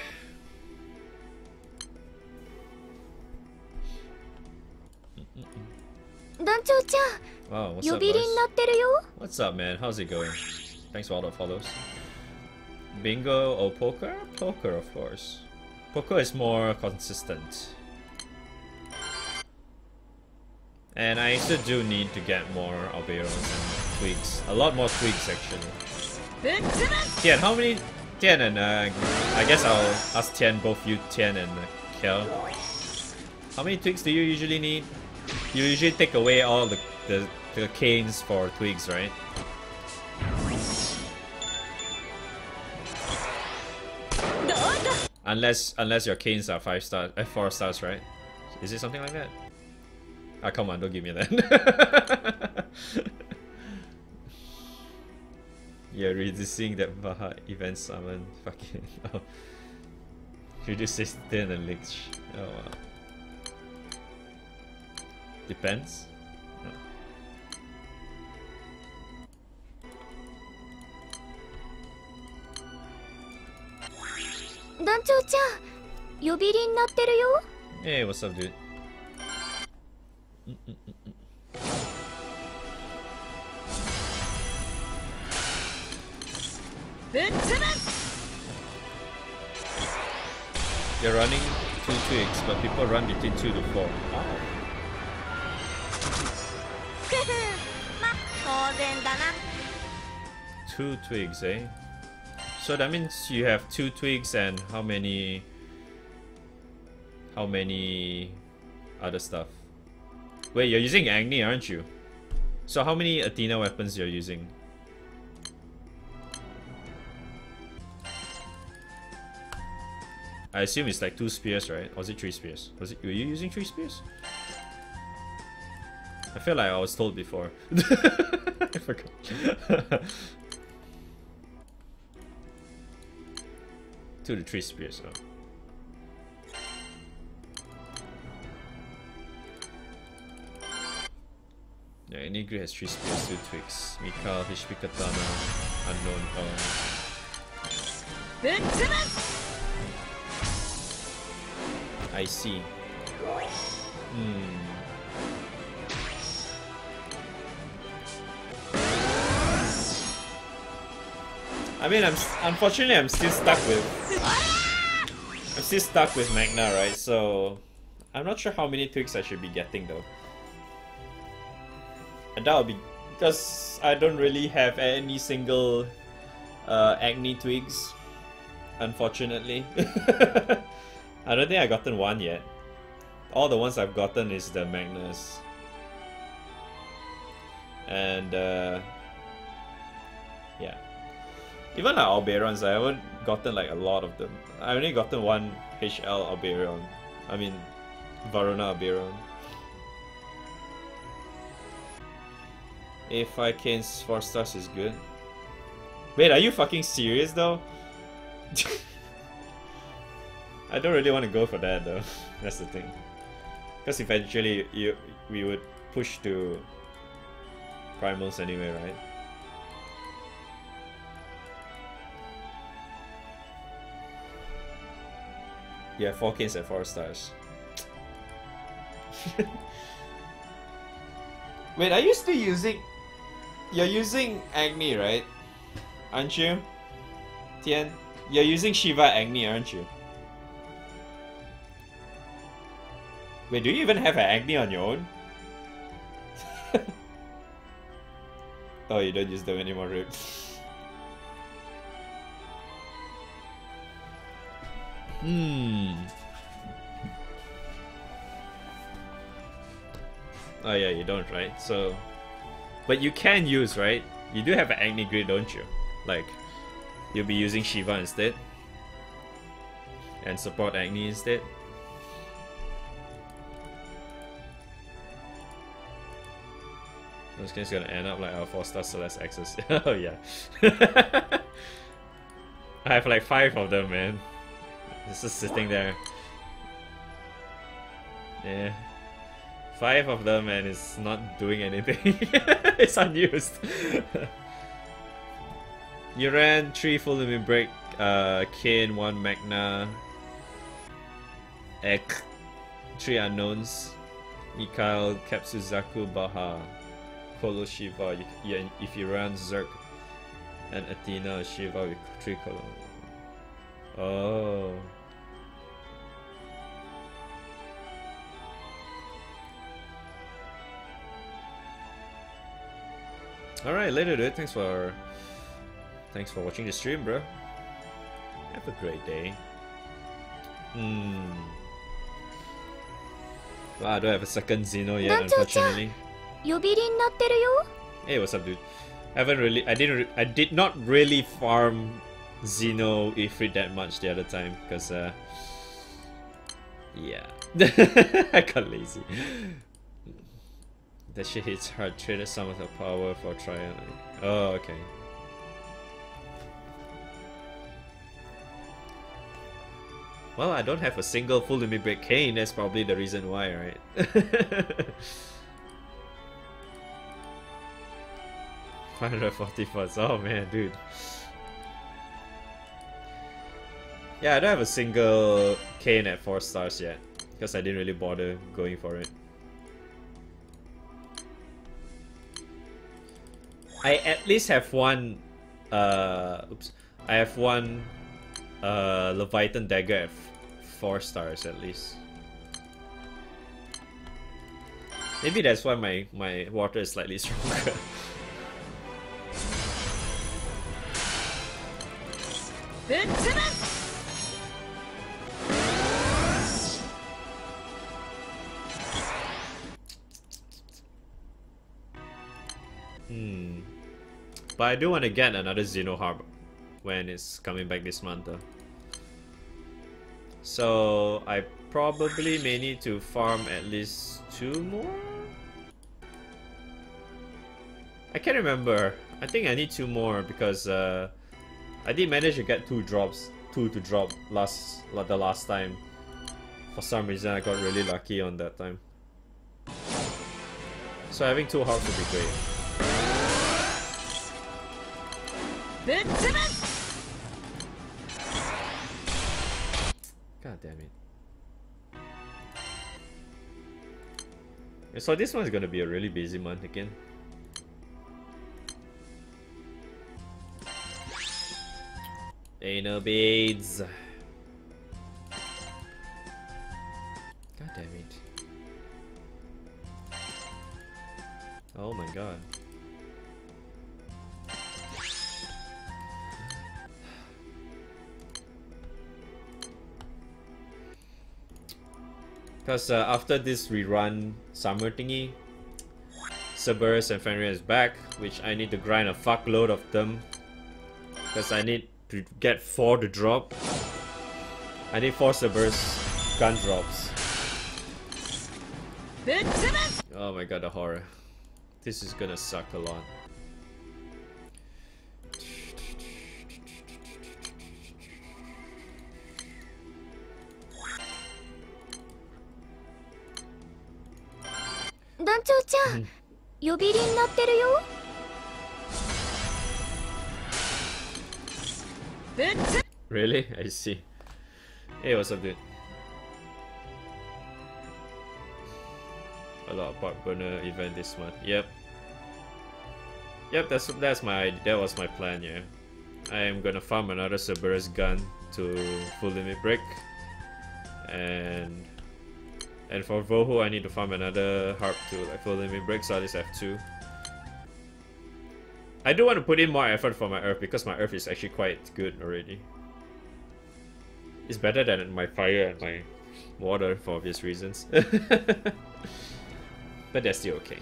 Wow, what's up, boss? What's up, man? How's it going? Thanks for all the follows. Bingo or poker? Poker, of course. Poker is more consistent. And I still do need to get more Alberos and Twigs. A lot more Twigs, actually. Tien, how many... Tien and... Uh, I guess I'll ask Tien, both you, Tien and uh, Kel. How many Twigs do you usually need? You usually take away all the, the, the canes for Twigs, right? Unless unless your canes are five stars, uh, four stars, right? Is it something like that? Ah, oh, come on, don't give me that. You're reducing that Baha event summon. Fucking oh. Reduces ten and leech. Oh wow. Depends. No. Hey, what's up, dude? Mm -mm -mm -mm. You're running two twigs, but people run between two to four. Oh. Two twigs, eh? So that means you have two twigs and how many... how many... other stuff? Wait, you're using Agni, aren't you? So how many Athena weapons you're using? I assume it's like two spears, right? Or was it three spears? Was it? Were you using three spears? I feel like I was told before. I forgot. Two to three spears. Oh. Yeah, any grid has three spears, two twigs. Mikal, Hishpi Katana, unknown. Oh. I see. Hmm. I mean, I'm unfortunately I'm still stuck with I'm still stuck with Magna, right? So I'm not sure how many twigs I should be getting though. And that'll be because I don't really have any single uh, Agni twigs, unfortunately. I don't think I've gotten one yet. All the ones I've gotten is the Magnus. And, uh... yeah. Even like Alberons, I haven't gotten like a lot of them. I've only gotten one H L Alberon. I mean, Varuna Alberon. A five Kane's four stars is good. Wait, are you fucking serious though? I don't really want to go for that though, that's the thing. Because eventually you, we would push to primals anyway, right? Yeah, four Ks and four stars. Wait, are you still using... You're using Agni, right? Aren't you? Tien? You're using Shiva Agni, aren't you? Wait, do you even have an Agni on your own? Oh, you don't use them anymore, Rip. Hmm. Oh yeah, you don't, right? So... But you can use, right? You do have an Agni grid, don't you? Like, you'll be using Shiva instead? And support Agni instead? This game's gonna end up like our four star Celeste X's. Oh yeah. I have like five of them, man. It's just sitting there. Yeah. Five of them and it's not doing anything. It's unused. You ran three full limit break, uh Kane, one Magna, Ek, three unknowns, Mikhail, Kapsuzaku, Baha. Kolo Shiva, you, yeah, if you run Zerk and Athena Shiva with three Kolo. Oh. Alright, later dude, thanks for thanks for watching the stream, bro. Have a great day. Hmm. Wow, I don't have a second Xeno yet, unfortunately. Hey, what's up, dude? I haven't really, I didn't, I did not really farm Xeno Ifrit that much the other time because, uh, yeah, I got lazy. That shit hits hard. Traded some of the power for Triumph. Oh, okay. Well, I don't have a single full limit break cane. That's probably the reason why, right? five forty first. Oh man, dude. Yeah, I don't have a single cane at four stars yet. Because I didn't really bother going for it. I at least have one... Uh, oops. I have one uh, Leviathan Dagger at four stars at least. Maybe that's why my, my water is slightly stronger. Hmm. But I do want to get another Xeno Harbor when it's coming back this month though. So I probably may need to farm at least two more? I can't remember. I think I need two more because uh, I did manage to get two drops, two to drop last like the last time. For some reason, I got really lucky on that time. So having two hearts would be great. God damn it. So this one's gonna be a really busy month again. Anal beads. God damn it. Oh my god. Because uh, after this rerun summer thingy, Cerberus and Fenrir is back, which I need to grind a fuckload of them. Because I need to get four to drop. I need four Cerberus gun drops. Oh my god, the horror. This is gonna suck a lot. Dancho-chan, yobiri ni natteru yo. Really? I see. Hey, what's up, dude? A lot of park burner event this month. Yep. Yep, that's that's my that was my plan. Yeah, I am gonna farm another Cerberus gun to full limit break, and. And for Vohu, I need to farm another harp to like full limit break, so at least I have two. I do want to put in more effort for my earth because my earth is actually quite good already. It's better than my fire and my water for obvious reasons. But that's still okay.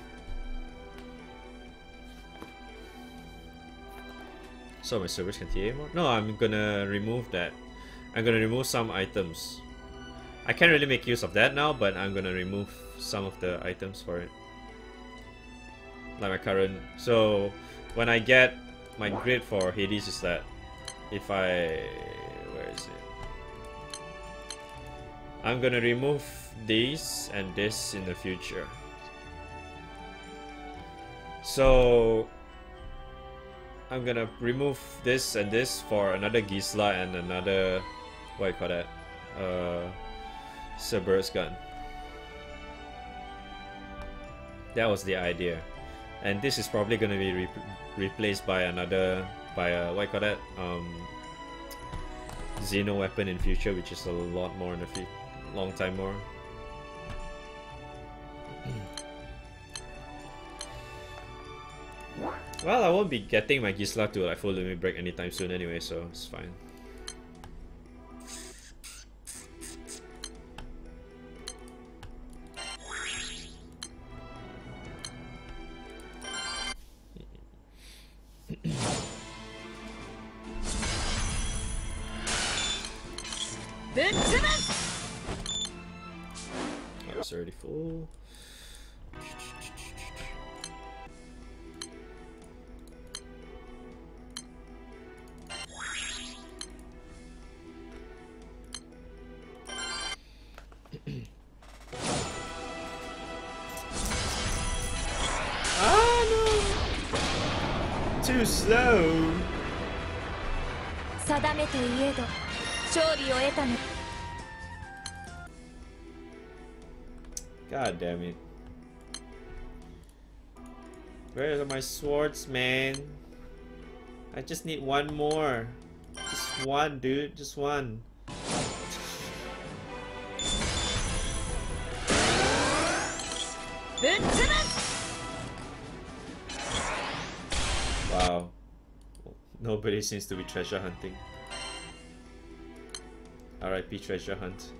So my service can T A more? No, I'm gonna remove that. I'm gonna remove some items. I can't really make use of that now, but I'm gonna remove some of the items for it. Like my current... So, when I get my grid for Hades is that if I... Where is it? I'm gonna remove these and this in the future. So... I'm gonna remove this and this for another Ghisla and another... What do you call that? Uh... Cerberus gun. That was the idea, and this is probably going to be re replaced by another by a what do you call that um Xeno weapon in future, which is a lot more in the future, long time more. Well, I won't be getting my Ghisla to like full limit break anytime soon anyway, so it's fine. It's already full. Slow. God damn it. Where are my swords, man? I just need one more. Just one, dude. Just one. Wow. Nobody seems to be treasure hunting. R I P treasure hunt.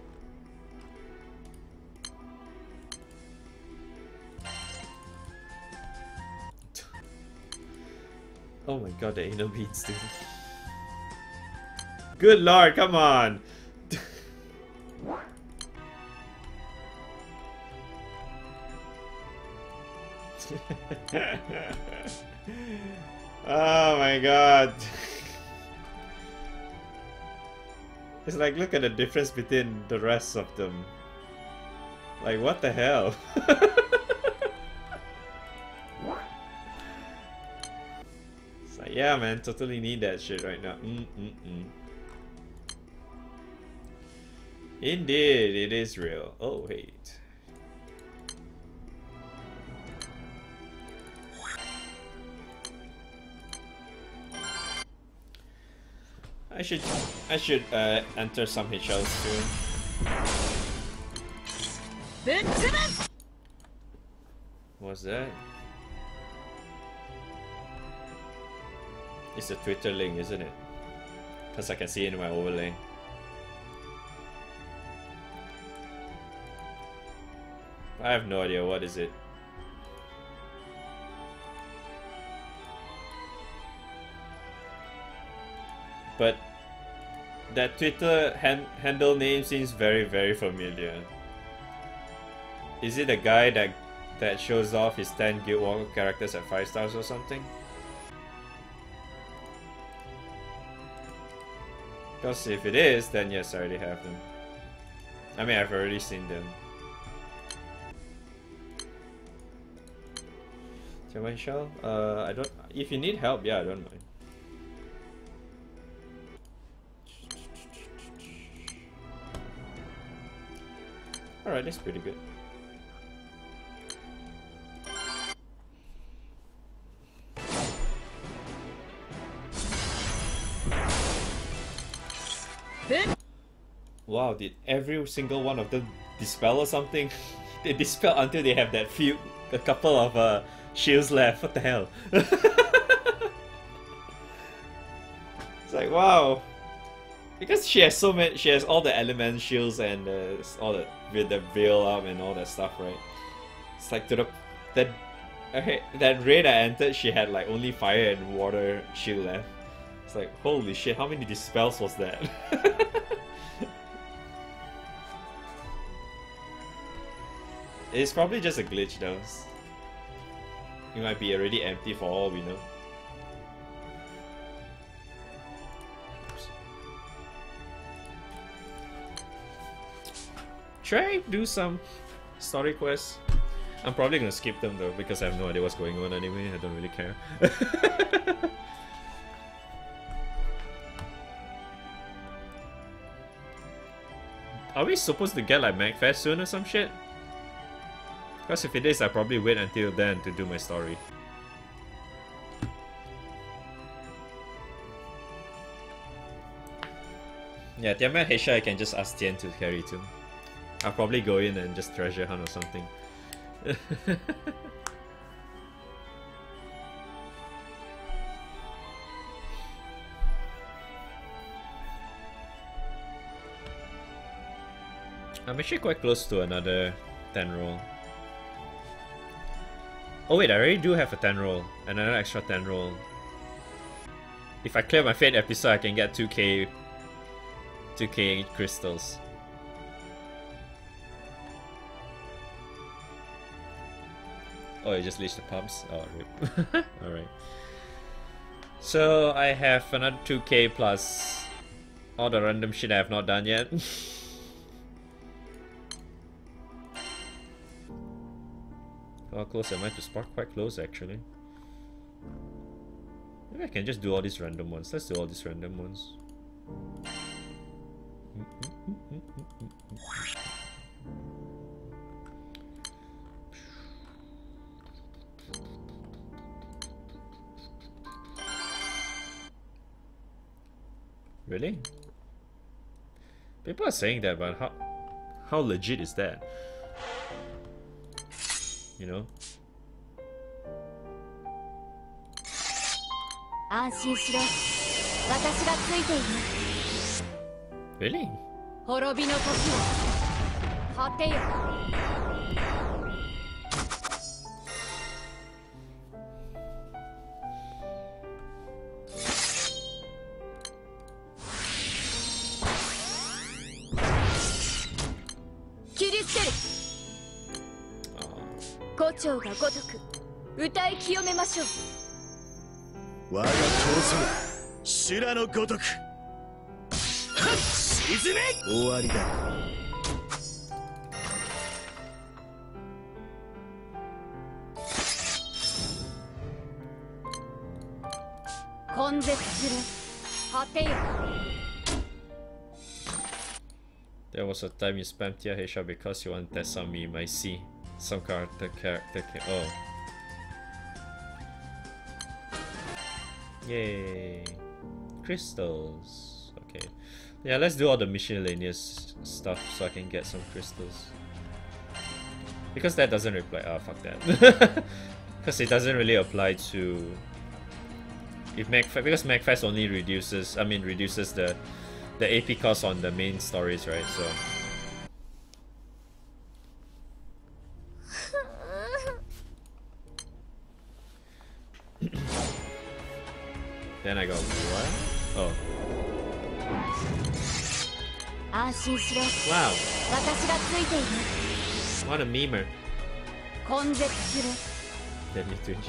Oh my god, there ain't no beats, dude. Good lord, come on! Oh my god. It's like, look at the difference between the rest of them. Like, what the hell? It's like, yeah man, totally need that shit right now. Mm-mm-mm. Indeed, it is real. Oh wait. I should, I should uh, enter some H Ls soon. What's that? It's a Twitter link, isn't it? Because I can see it in my overlay. I have no idea, what is it? But that Twitter hand handle name seems very, very familiar. Is it a guy that that shows off his ten Guild Wars characters at five stars or something? Because if it is, then yes, I already have them. I mean, I've already seen them. Tiamat shell? Uh, I don't. If you need help, yeah, I don't mind. Alright, that's pretty good. Wow, did every single one of them dispel or something? They dispel until they have that few, a couple of uh, shields left. What the hell? It's like, wow. Because she has so many, she has all the element shields and uh, all the with the Bale up and all that stuff, right? It's like to the that okay, that raid I entered, she had like only fire and water shield left. It's like, holy shit, how many dispels was that? It's probably just a glitch though. It might be already empty for all we know. Should I do some story quests? I'm probably gonna skip them though because I have no idea what's going on anyway. I don't really care. Are we supposed to get like Magfest soon or some shit? Because if it is, I'll probably wait until then to do my story. Yeah, Tiamat Heisha, I can just ask Tien to carry too. I'll probably go in and just treasure hunt or something. I'm actually quite close to another ten roll. Oh wait, I already do have a ten roll. Another extra ten roll. If I clear my Fate episode, I can get two K crystals. Oh, you just leached the pumps? Oh, rip. Alright. So, I have another two K plus all the random shit I have not done yet. How close am I to spark? Quite close, actually. Maybe I can just do all these random ones. Let's do all these random ones. Really? People are saying that, but how how legit is that? You know? Really? There was a time you spammed Tia Heisha because you want to test some meme. I see. Some character character can oh. Yay. Crystals. Okay. Yeah, let's do all the miscellaneous stuff so I can get some crystals. Because that doesn't reply. Ah, oh, fuck that. Because it doesn't really apply to. If Magfest, because Magfest only reduces, I mean, reduces the the A P cost on the main stories, right? So. Then I got what? Oh. Wow. What a memer. Deadly Twitch.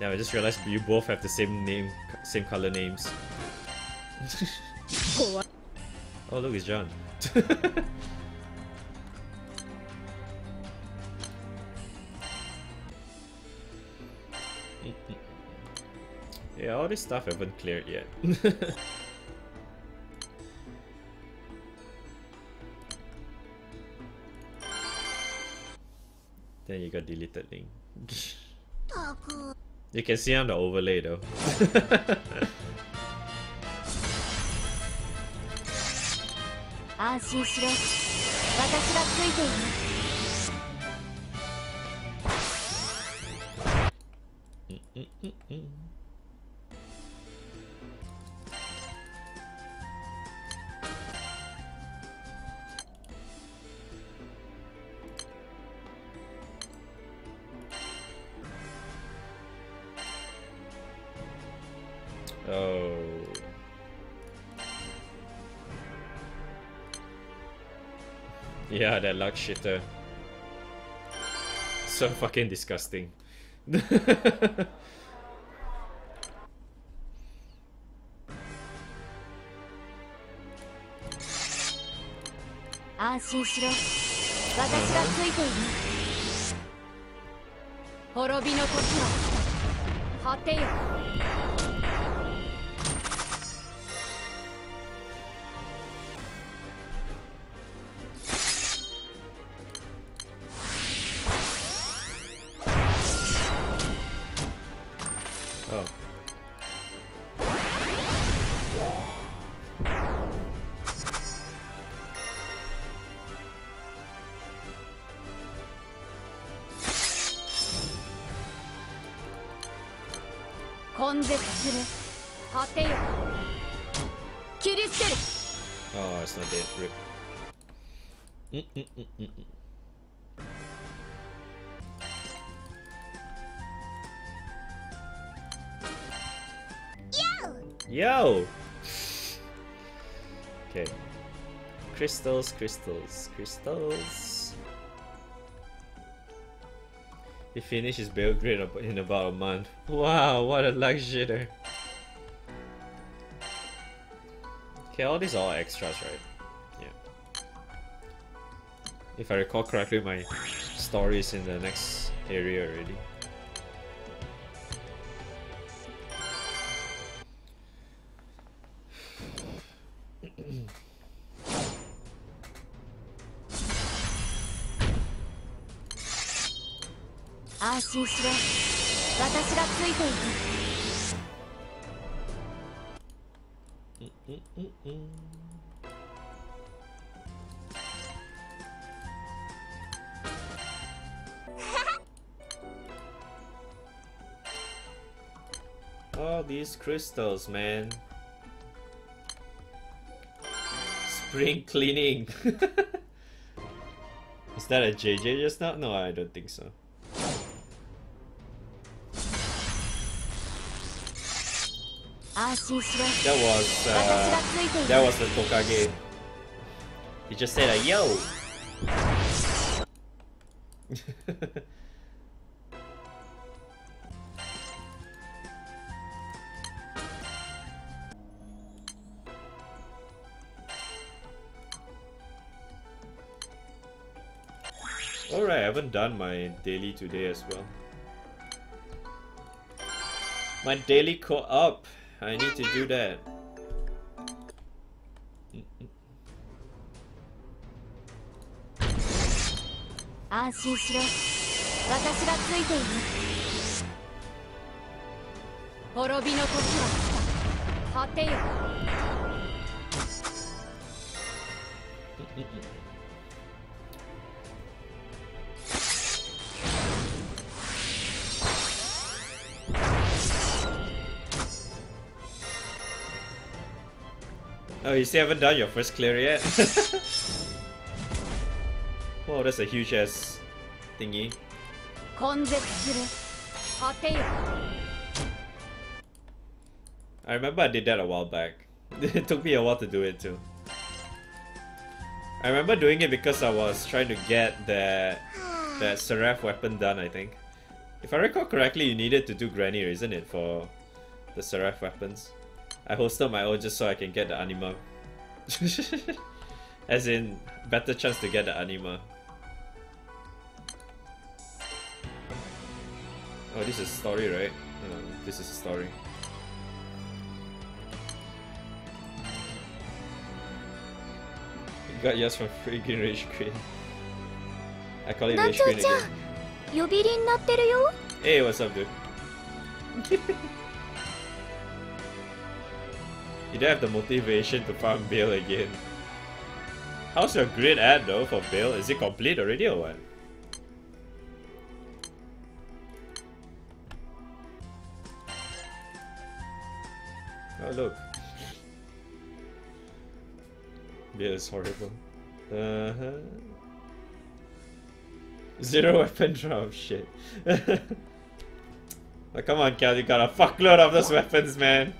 Now I just realized you both have the same name, same color names. Oh look, it's John. Yeah, all this stuff haven't cleared yet. Then you got deleted link. You can see on the overlay though. Oh. Yeah, that luck shitter. So fucking disgusting. Oh, it's not dead. Rip. Mm -mm -mm -mm -mm. Yo! Yo! Okay. Crystals, crystals, crystals. He finishes Belgrade in about a month. Wow, what a luck shitter. Okay, all these are all extras, right? Yeah. If I recall correctly, my story is in the next area already. All these crystals, man. Spring cleaning. Is that a J J just now? No, I don't think so. That was uh, that was the Tokage. He just said a yo. Alright, I haven't done my daily today as well. My daily co-op, I need to do that. Oh, you still haven't done your first clear yet? Whoa, that's a huge ass thingy. I remember I did that a while back. It took me a while to do it too. I remember doing it because I was trying to get that, that Seraph weapon done, I think. If I recall correctly, you needed to do Grannier, isn't it, for the Seraph weapons? I hosted my own just so I can get the anima. As in, better chance to get the anima. Oh, this is a story, right? Um, this is a story. You got yours from freaking Rage Queen. I call it Rage Queen again. Hey, what's up, dude? You don't have the motivation to farm Bale again. How's your grid at though for Bale? Is it complete already or what? Oh look. Bale is horrible. Uh-huh. Zero weapon drop, shit. Oh, come on Cal, you got a fuckload of those weapons, man.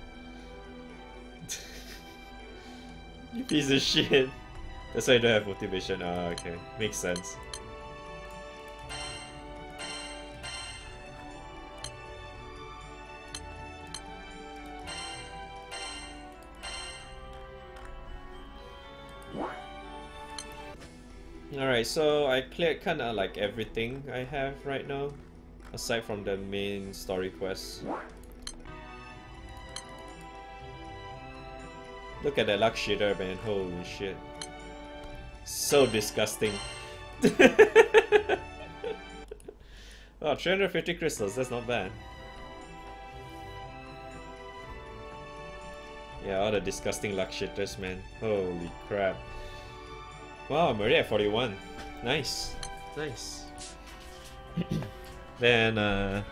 You piece of shit. That's why you don't have motivation. Ah, okay. Makes sense. Alright, so I cleared kinda like everything I have right now. Aside from the main story quest. Look at that luck shitter, man. Holy shit. So disgusting. Oh, three hundred fifty crystals. That's not bad. Yeah, all the disgusting luck shitters, man. Holy crap. Wow, I'm already at forty-one. Nice. Nice. Then, uh...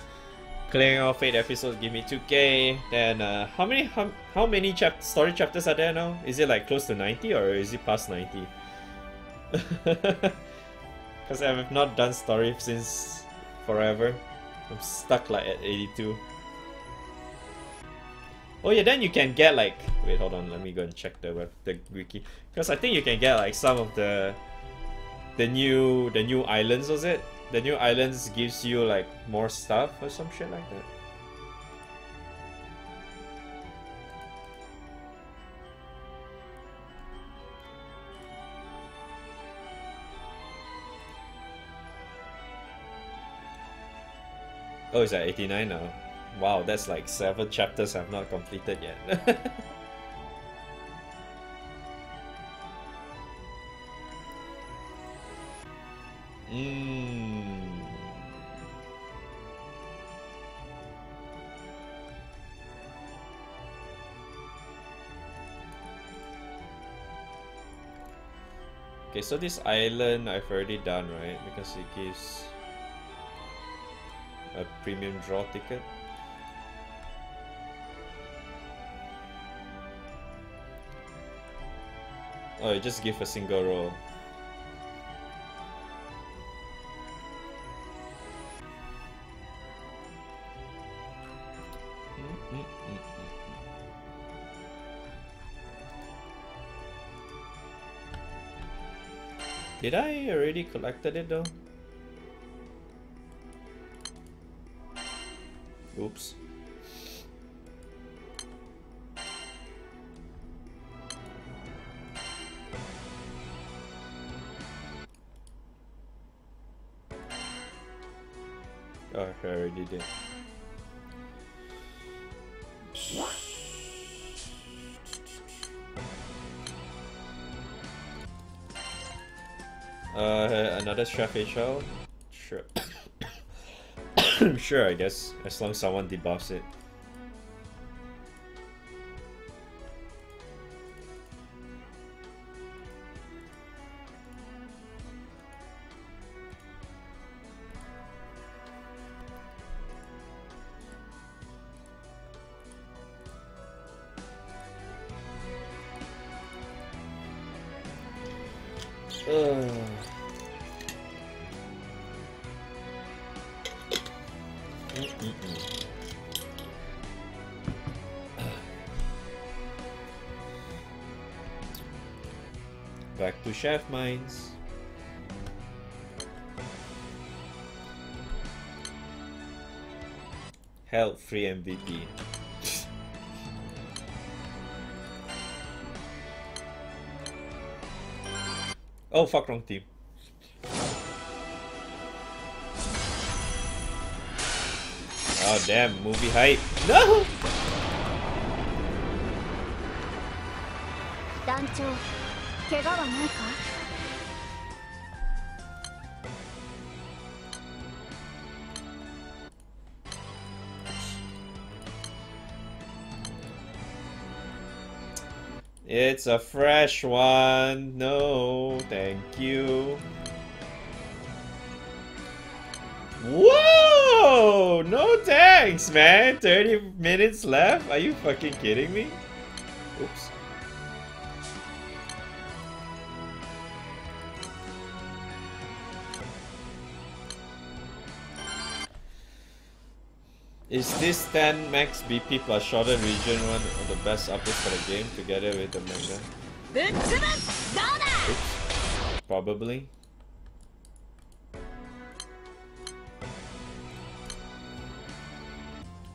clearing off eight episodes give me two K. Then uh, how many how, how many chap story chapters are there now? Is it like close to ninety or is it past ninety? Because I have not done story since forever. I'm stuck like at eighty-two. Oh yeah, then you can get like wait hold on let me go and check the web the wiki because I think you can get like some of the the new the new islands was it? The new islands gives you like more stuff or some shit like that. Oh, it's at eighty-nine now. Wow, that's like seven chapters I've not completed yet. Mm. Okay, so this island I've already done, right? Because it gives a premium draw ticket. Oh, it just gives a single roll. Did I already collected it though? Oops. Oh, I already did. Uh, another Chef H L? Sure. Sure, I guess. As long as someone debuffs it. Shaft mines. Health free M V P. Oh fuck, wrong team. Oh damn, movie hype. No. It's a fresh one. No, thank you. Whoa! No thanks, man. thirty minutes left? Are you fucking kidding me? Oops. Is this ten max B P plus shorter region one of the best updates for the game together with the manga? Oops. Probably.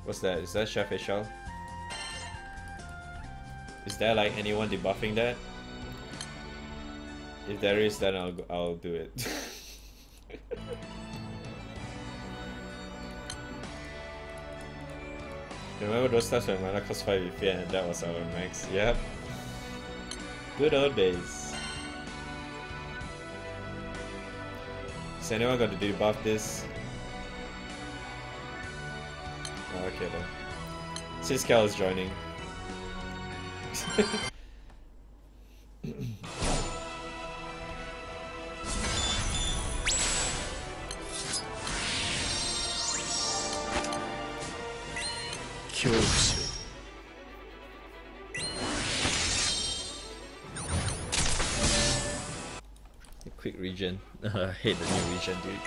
What's that? Is that Chef H L? Is there like anyone debuffing that? If there is, then I'll, I'll do it. Remember those times when mana cost five V P and that was our max? Yep. Good old days. Is anyone going to debuff this? Oh, okay then. Since Cal is joining. Quick region. I hate the new region, dude.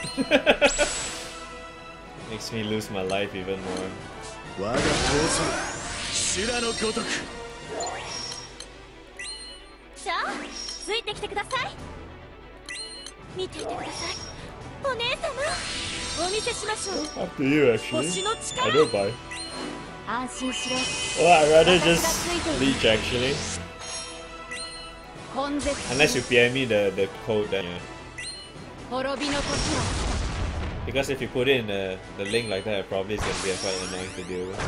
Makes me lose my life even more. Up to you, actually. I don't buy. Well, I'd rather just leech actually. Unless you P M me the, the code then yeah. Because if you put in uh, the link like that, it probably is going to be quite annoying to deal with.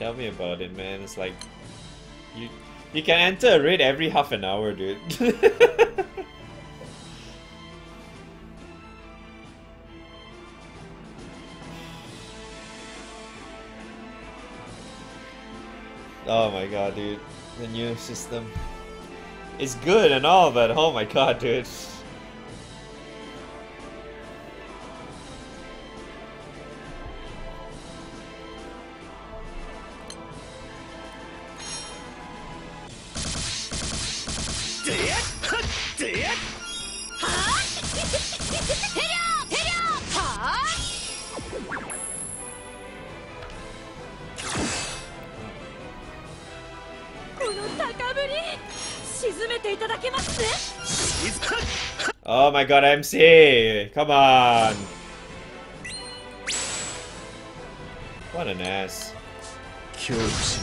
Tell me about it, man. It's like you you can enter a raid every half an hour, dude. Oh my god, dude. The new system. It's good and all, but oh my god, dude. Oh my god, M C! Come on! What an ass. Cubes.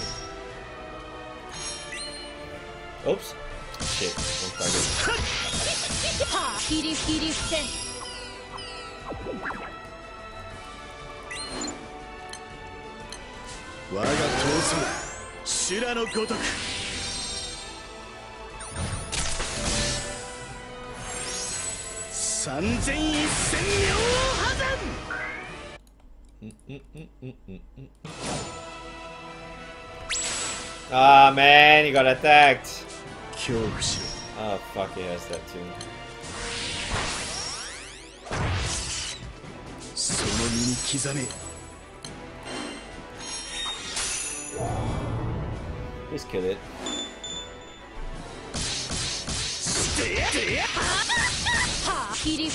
Oops. Shit, don't target. Ah, man, he got attacked. Oh fuck, he has that too. Just kill it.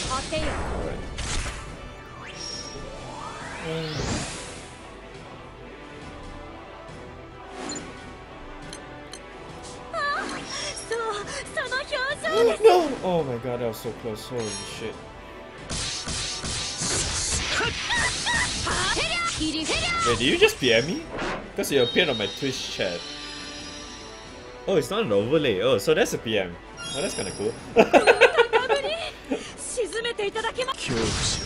Alright. Oh, no! Oh my god, that was so close. Holy shit. Wait, did you just P M me? Because you appeared on my Twitch chat. Oh, it's not an overlay. Oh, so that's a P M. Oh, that's kinda cool.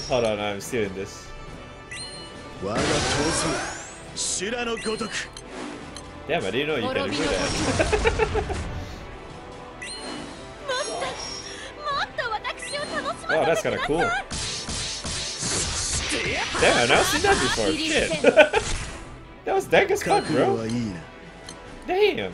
Hold on, I'm still in this. Damn, I didn't know you can do that. Oh, that's kinda cool. Damn, I've never seen that before. Shit. That was dank as fuck, bro. Damn.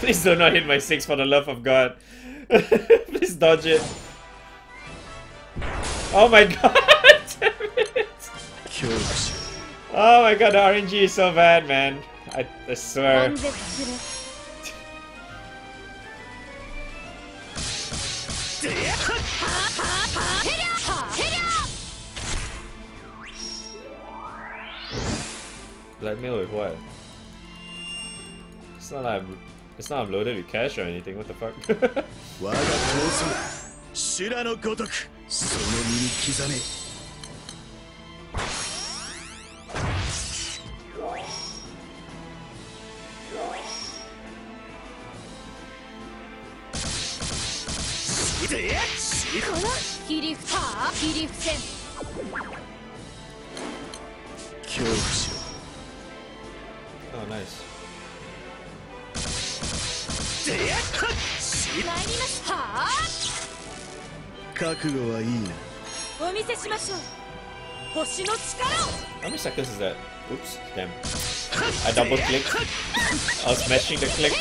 Please do not hit my six, for the love of God. Please dodge it. Oh my god, damn it. Oh my god, the R N G is so bad, man. I, I swear. Blackmail with what? It's not like I'm, it's not I'm loaded with cash or anything, what the fuck? Oh, nice. How many seconds is that? Oops, damn. I double clicked. I was smashing the click.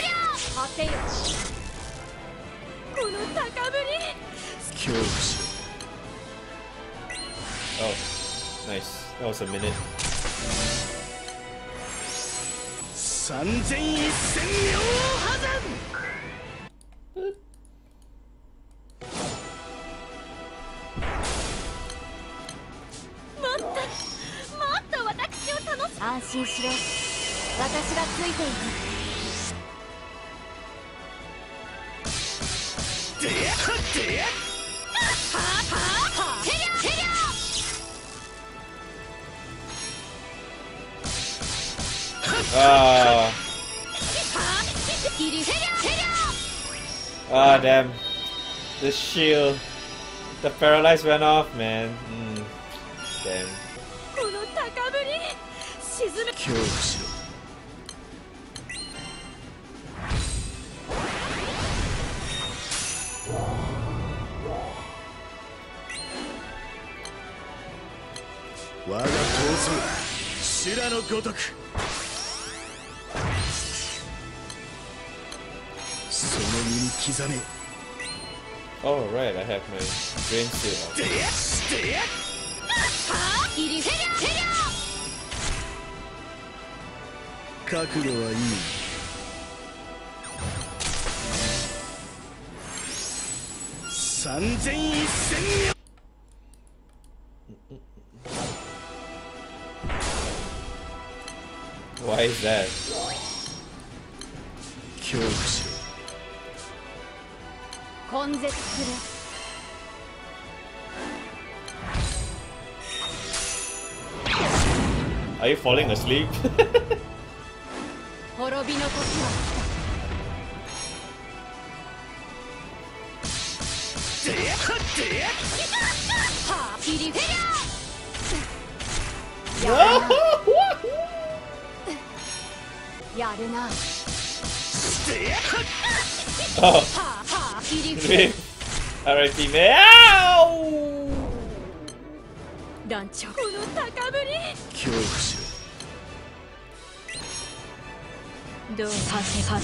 Oh, nice. That was a minute. Ah, oh. Oh, damn. The shield. The paralyze went off, man. Mm. Damn. Oh right, I have my brain still up. Why is that? Curious. Are you falling asleep? Oh. R I P man. Ow! Curious. Oh.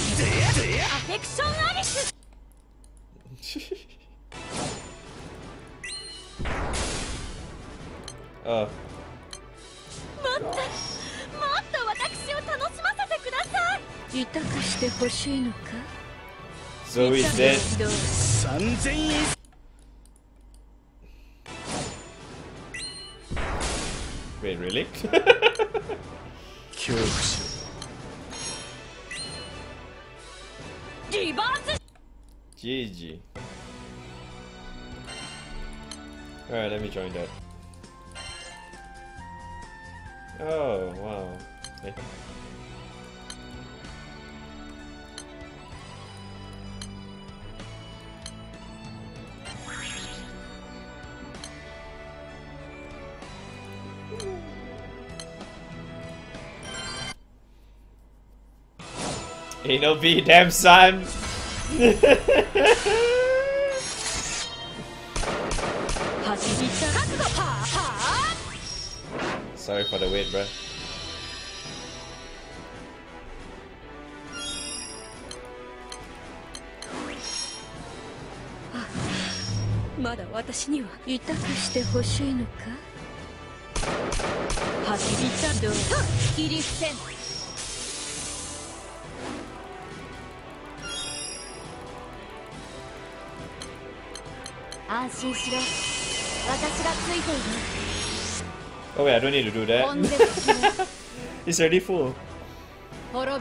So is that? Wait, really? Curious. G G. Alright, let me join that. Oh, wow. Hey. Ain't no be damn son. Sorry for the wait, bruh. Oh wait, I don't need to do that. It's already full. Ah,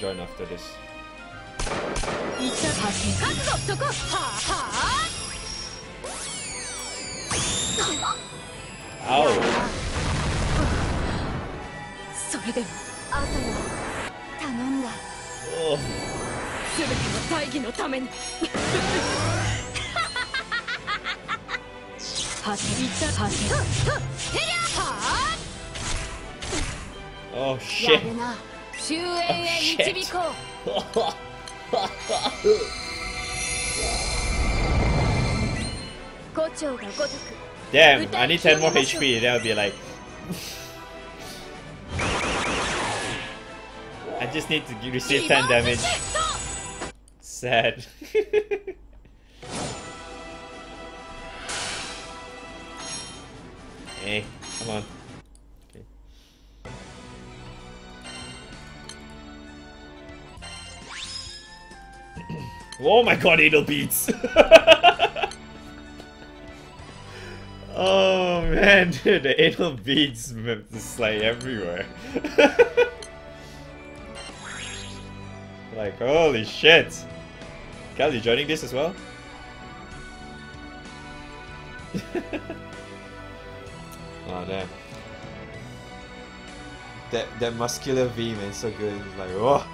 join after this. Ow. Oh. Oh shit. Oh shit. Damn, I need ten more H P, that'll be like... I just need to receive ten damage. Sad. Hey, come on. Oh my god, Idle Beats! Oh man, dude, the Idle Beats is like everywhere. Like, holy shit! Cal, you joining this as well? Oh damn. That, that muscular V, man, so good. It's like, whoa!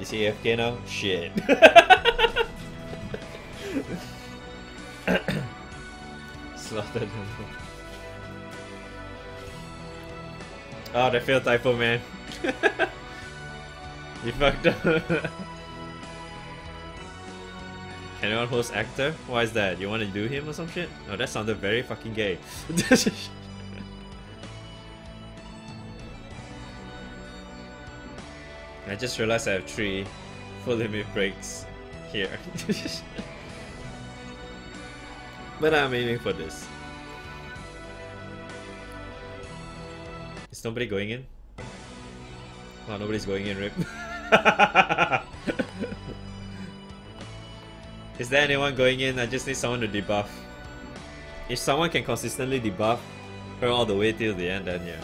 Is he A F K now? Shit. Slaughtered him. Oh, they failed typo, man. You fucked up. Anyone host actor? Why is that? You want to do him or some shit? No, that sounded very fucking gay. I just realized I have three full limit breaks here. But I'm aiming for this. Is nobody going in? Wow, nobody's going in, rip. Is there anyone going in? I just need someone to debuff. If someone can consistently debuff her all the way till the end, then yeah.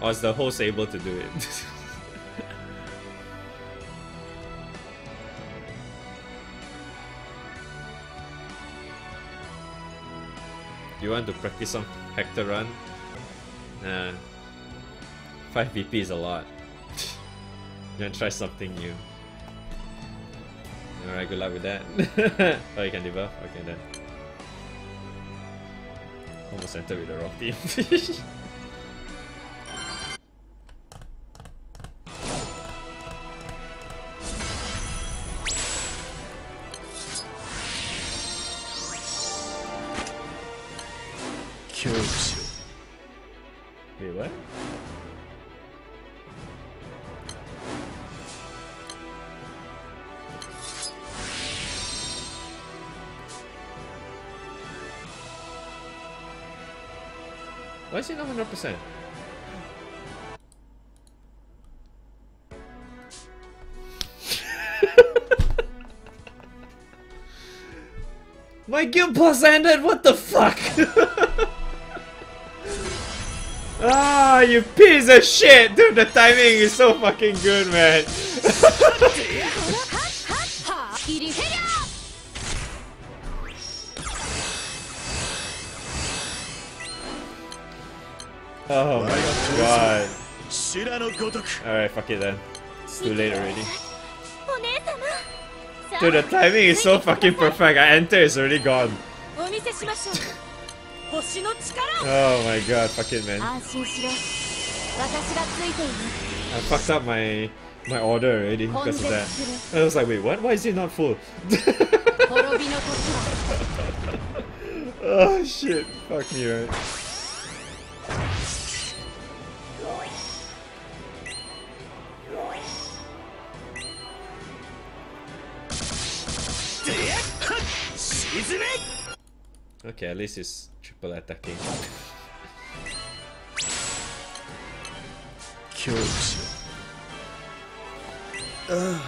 Or is the host able to do it? You want to practice some Hector run? Nah. five V P is a lot. You want to try something new? Alright, good luck with that. Oh, you can debuff? Okay, then. Almost entered with the wrong team. Wait, what? Why is it not one hundred percent? My guild plus ended, what the fuck? Ah, you piece of shit! Dude, the timing is so fucking good, man. Oh my god. Alright, fuck it then. It's too late already. Dude, the timing is so fucking perfect. I enter, it's already gone. Oh my god, fuck it, man. I fucked up my my order already because of that. I was like, wait, what? Why is it not full? Oh shit, fuck me, right? Okay, at least it's triple attacking. Ugh.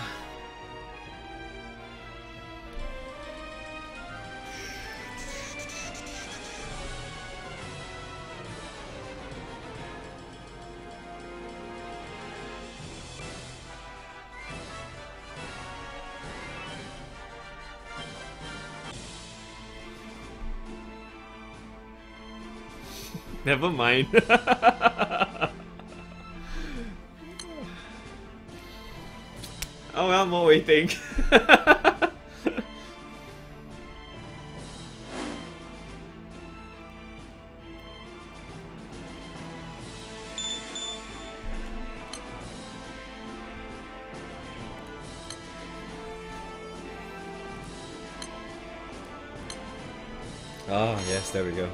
Never mind. Oh well, I'm more waiting. Oh yes, there we go.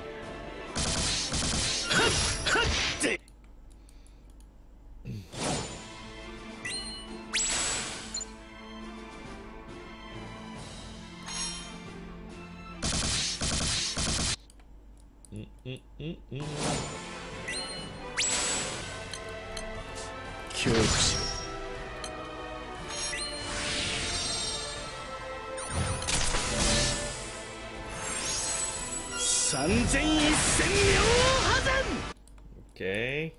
Okay.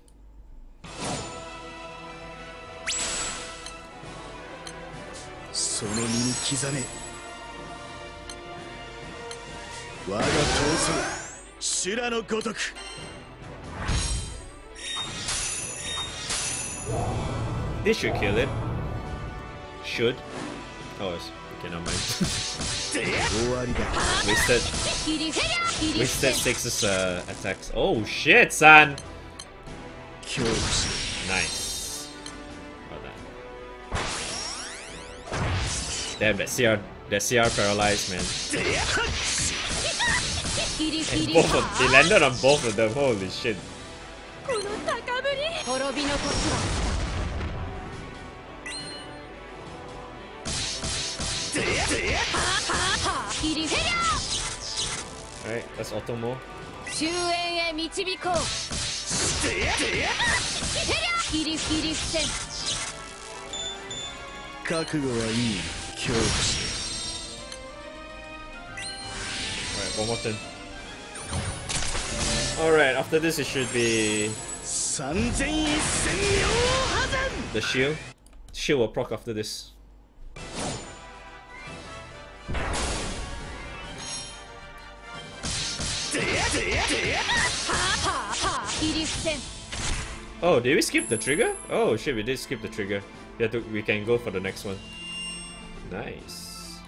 This should kill it. Should. Oh, it's okay, never mind. Wasted. Wasted six's uh, attacks. Oh shit, son! Nice. Well done. Damn, that C R, that C R paralyzed, man. And both of, they landed on both of them, holy shit. Alright, that's Otomo. Alright, one more turn. Alright, after this it should be... the shield. Shield will proc after this. Oh, did we skip the trigger? Oh shit, we did skip the trigger. Yeah, we can go for the next one. Nice.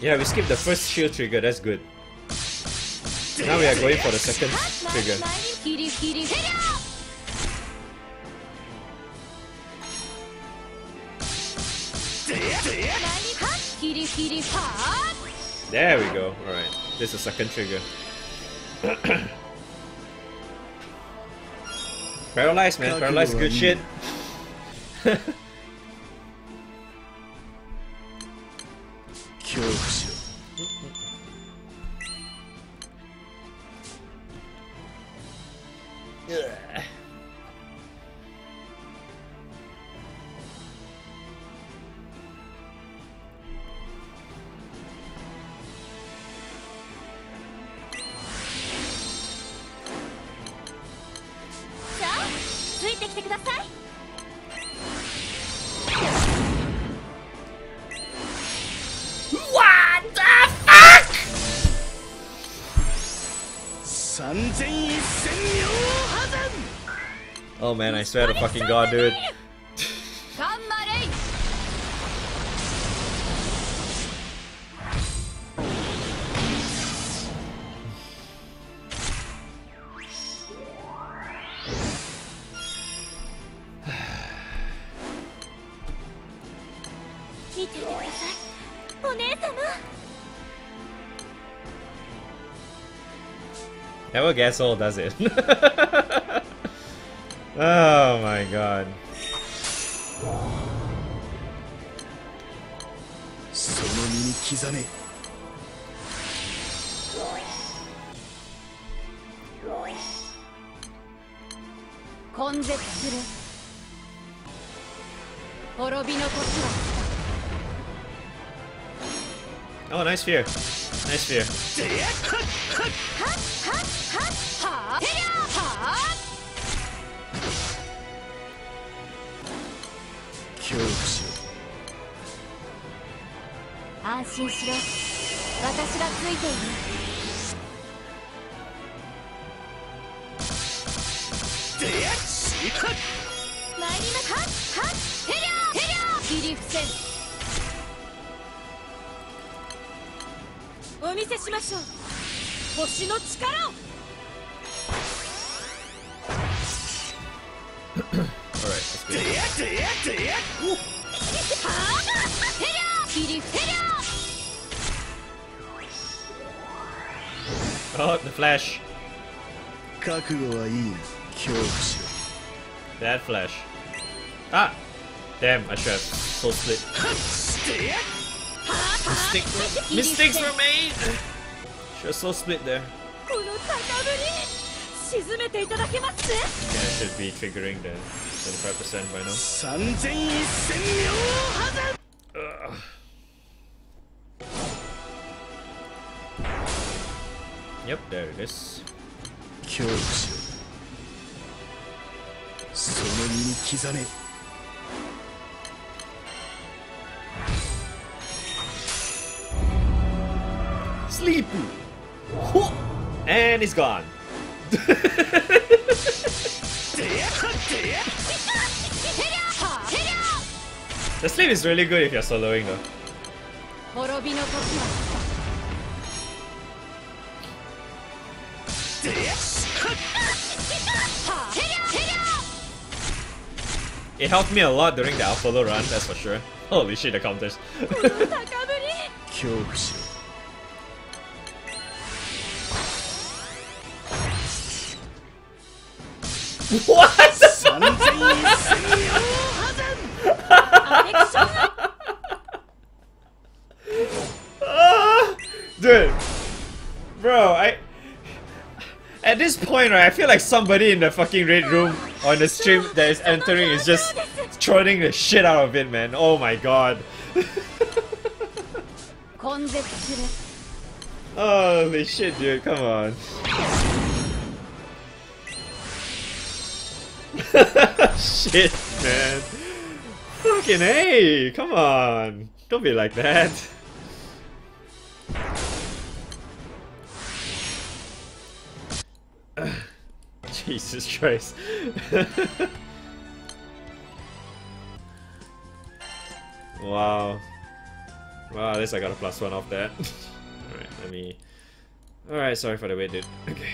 Yeah, we skipped the first shield trigger, that's good. Now we are going for the second trigger. There we go. Alright, this is the second trigger. Paralyze, man. Paralyze, good shit. Oh man, I swear to fucking god, dude. Never gets old, does it? Oh my god. Oh, nice fear. Nice fear. Oh, the flash. That flash. Ah! Damn, I should have soul split. Mistakes were, mistakes were made! Should have soul split there. Yeah, I should be triggering the twenty-five percent by now. Ugh. Yep, there it is. Sleepy! And it's gone. The sleep is really good if you're soloing though. It helped me a lot during the Apollo run, that's for sure. Holy shit, the counters. What the fuck? Dude. Bro, I... At this point, right, I feel like somebody in the fucking raid room on the stream that is entering is just trolling the shit out of it, man. Oh my god. Holy shit, dude, come on. Shit, man. Fucking hey, come on. Don't be like that. Jesus Christ. Wow. Wow, at least I got a plus one off that. Alright, let me... Alright, sorry for the wait, dude. Okay.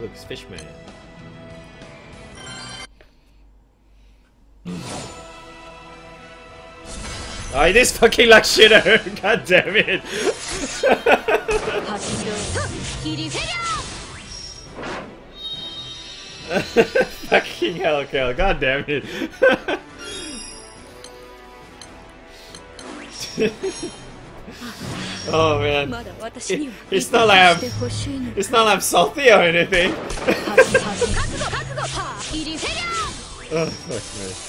Looks fishman. Oh, it is fucking like shitter! God damn it! Fucking hell, Kel. God damn it! Oh man. It, it's not like I'm... It's not like I'm salty or anything. Oh, fuck man.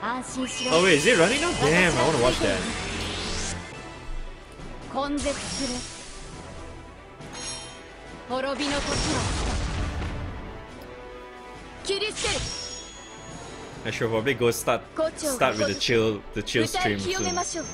Oh wait, is it running now? Damn, I wanna watch that. I should probably go start start with the chill the chill stream soon.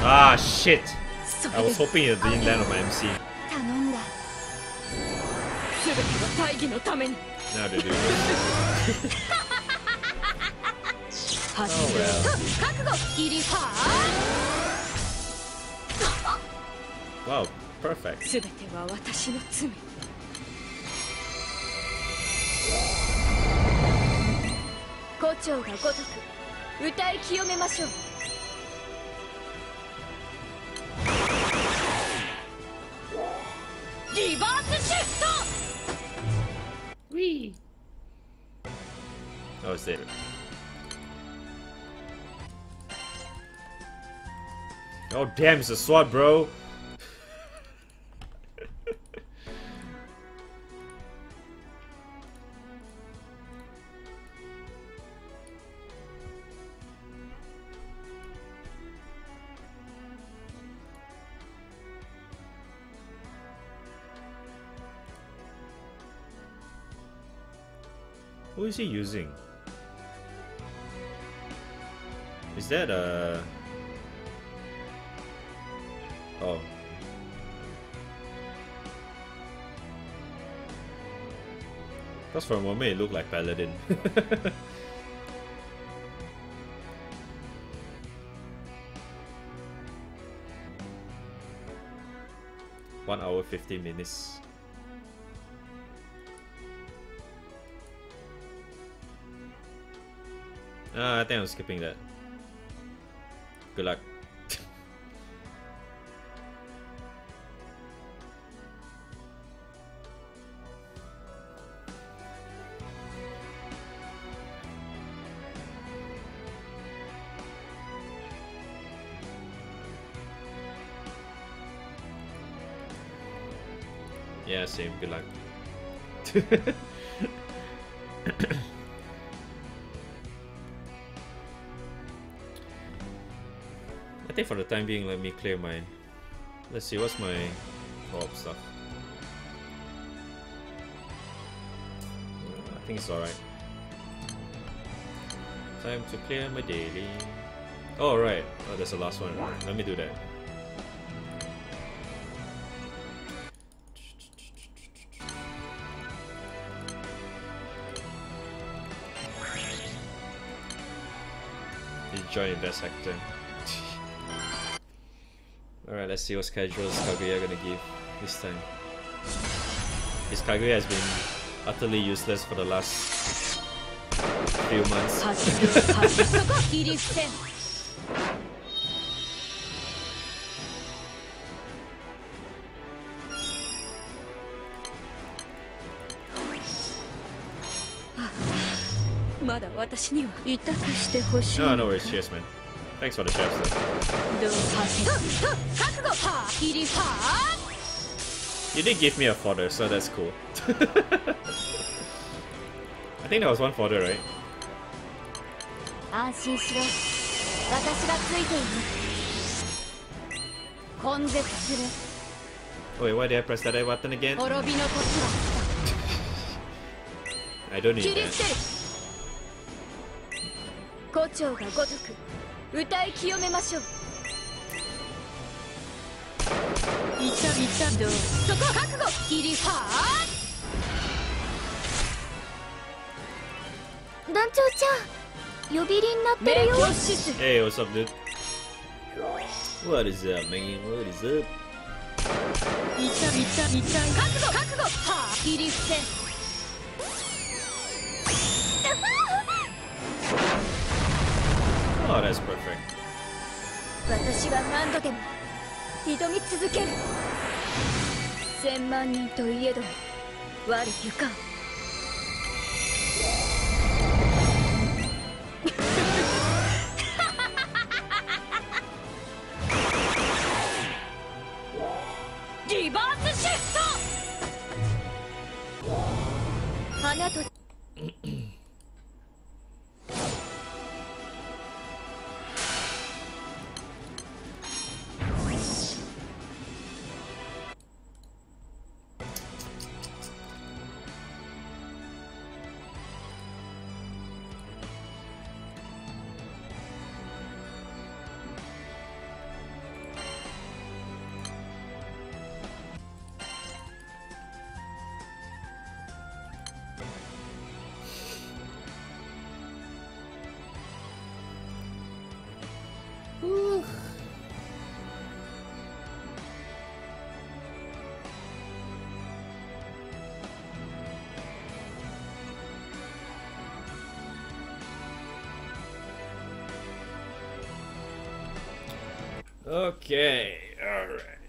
Ah shit! I was hoping you didn't land on my M C. Now they do. Oh well. Wow, perfect. Wee. Oh, it's there. Oh damn, it's a sword, bro! Who is he using? Is that a... Oh. Because for a moment it looked like Paladin. One hour fifteen minutes. Ah, I think I'm skipping that. Good luck. Yeah, same. Good luck. I think for the time being, let me clear my... Let's see, what's my co-op stuff? I think it's alright. Time to clear my daily. Oh, right. Oh, that's the last one. Let me do that. Enjoy best actor. Alright, let's see what's casuals Kaguya gonna give this time. This Kaguya has been utterly useless for the last few months. No, no worries, cheers man. Thanks for the chefs though. You did give me a fodder, so that's cool. I think that was one fodder, right? Wait, why did I press that A button again? I don't need that. Hey, what's up, dude? What is up, man? What is up? Oh, that's perfect. Okay, alright.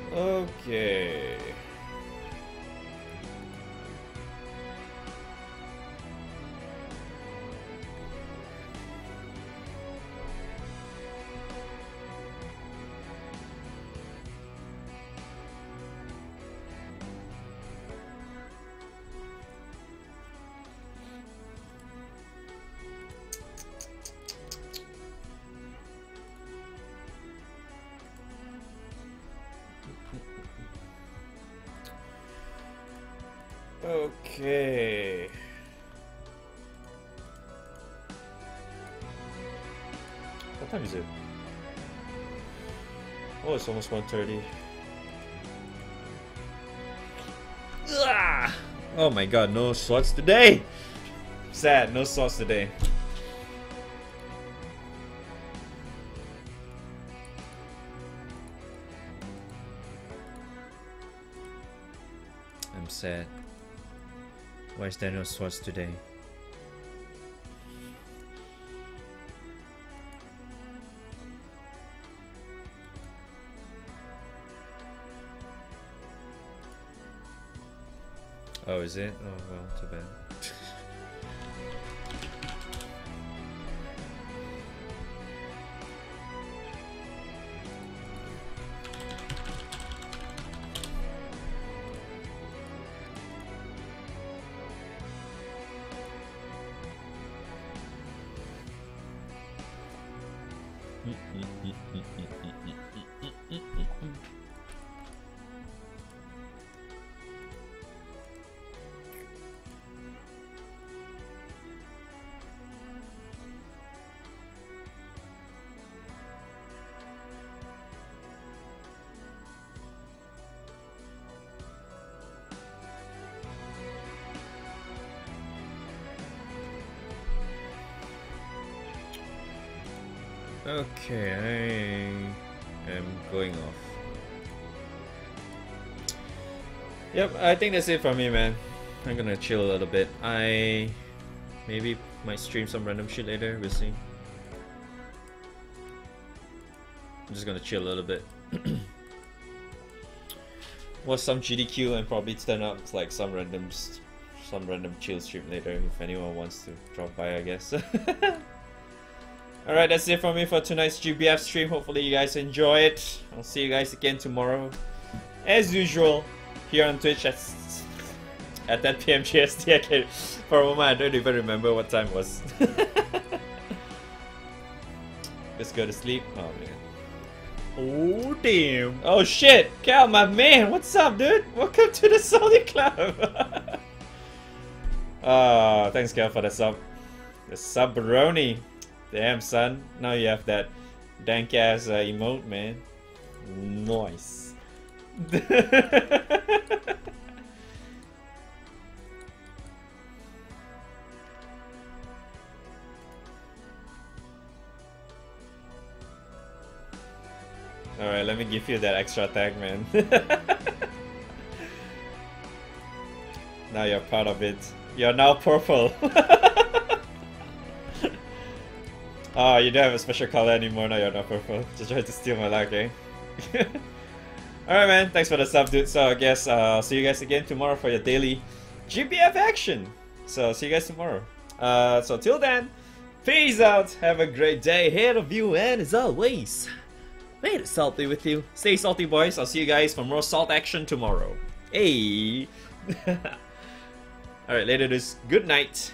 Okay. Okay. What time is it? Oh, it's almost one thirty. Ah! Oh my god, no swords today! Sad, no swords today. I'm sad. Why is there no swords today? Oh, is it? Oh, well, too bad. Okay, I am going off. Yep, I think that's it for me, man. I'm gonna chill a little bit. I maybe might stream some random shit later, we'll see. I'm just gonna chill a little bit. Watch some G D Q and probably turn up like some random, some random chill stream later if anyone wants to drop by, I guess. Alright, that's it for me for tonight's G B F stream. Hopefully you guys enjoy it. I'll see you guys again tomorrow, as usual, here on Twitch at, at ten P M G S T. I can't, for a moment, I don't even remember what time it was. Let's go to sleep. Oh, man. Oh, damn. Oh, shit. Cal, my man. What's up, dude? Welcome to the Solid Club. Oh, thanks, Cal, for the sub. The sub-roni. Damn, son, now you have that dank ass uh, emote, man. Nice. Alright, let me give you that extra tag, man. Now you're part of it. You're now purple. Oh, you don't have a special color anymore, now you're not purple. Just tried to steal my luck, eh? Alright, man, thanks for the sub, dude. So I guess I'll uh, see you guys again tomorrow for your daily G B F action. So see you guys tomorrow. Uh, so till then, peace out. Have a great day ahead of you, and as always, made it salty with you. Stay salty, boys. I'll see you guys for more salt action tomorrow. Hey. Alright, later, dudes. Good night.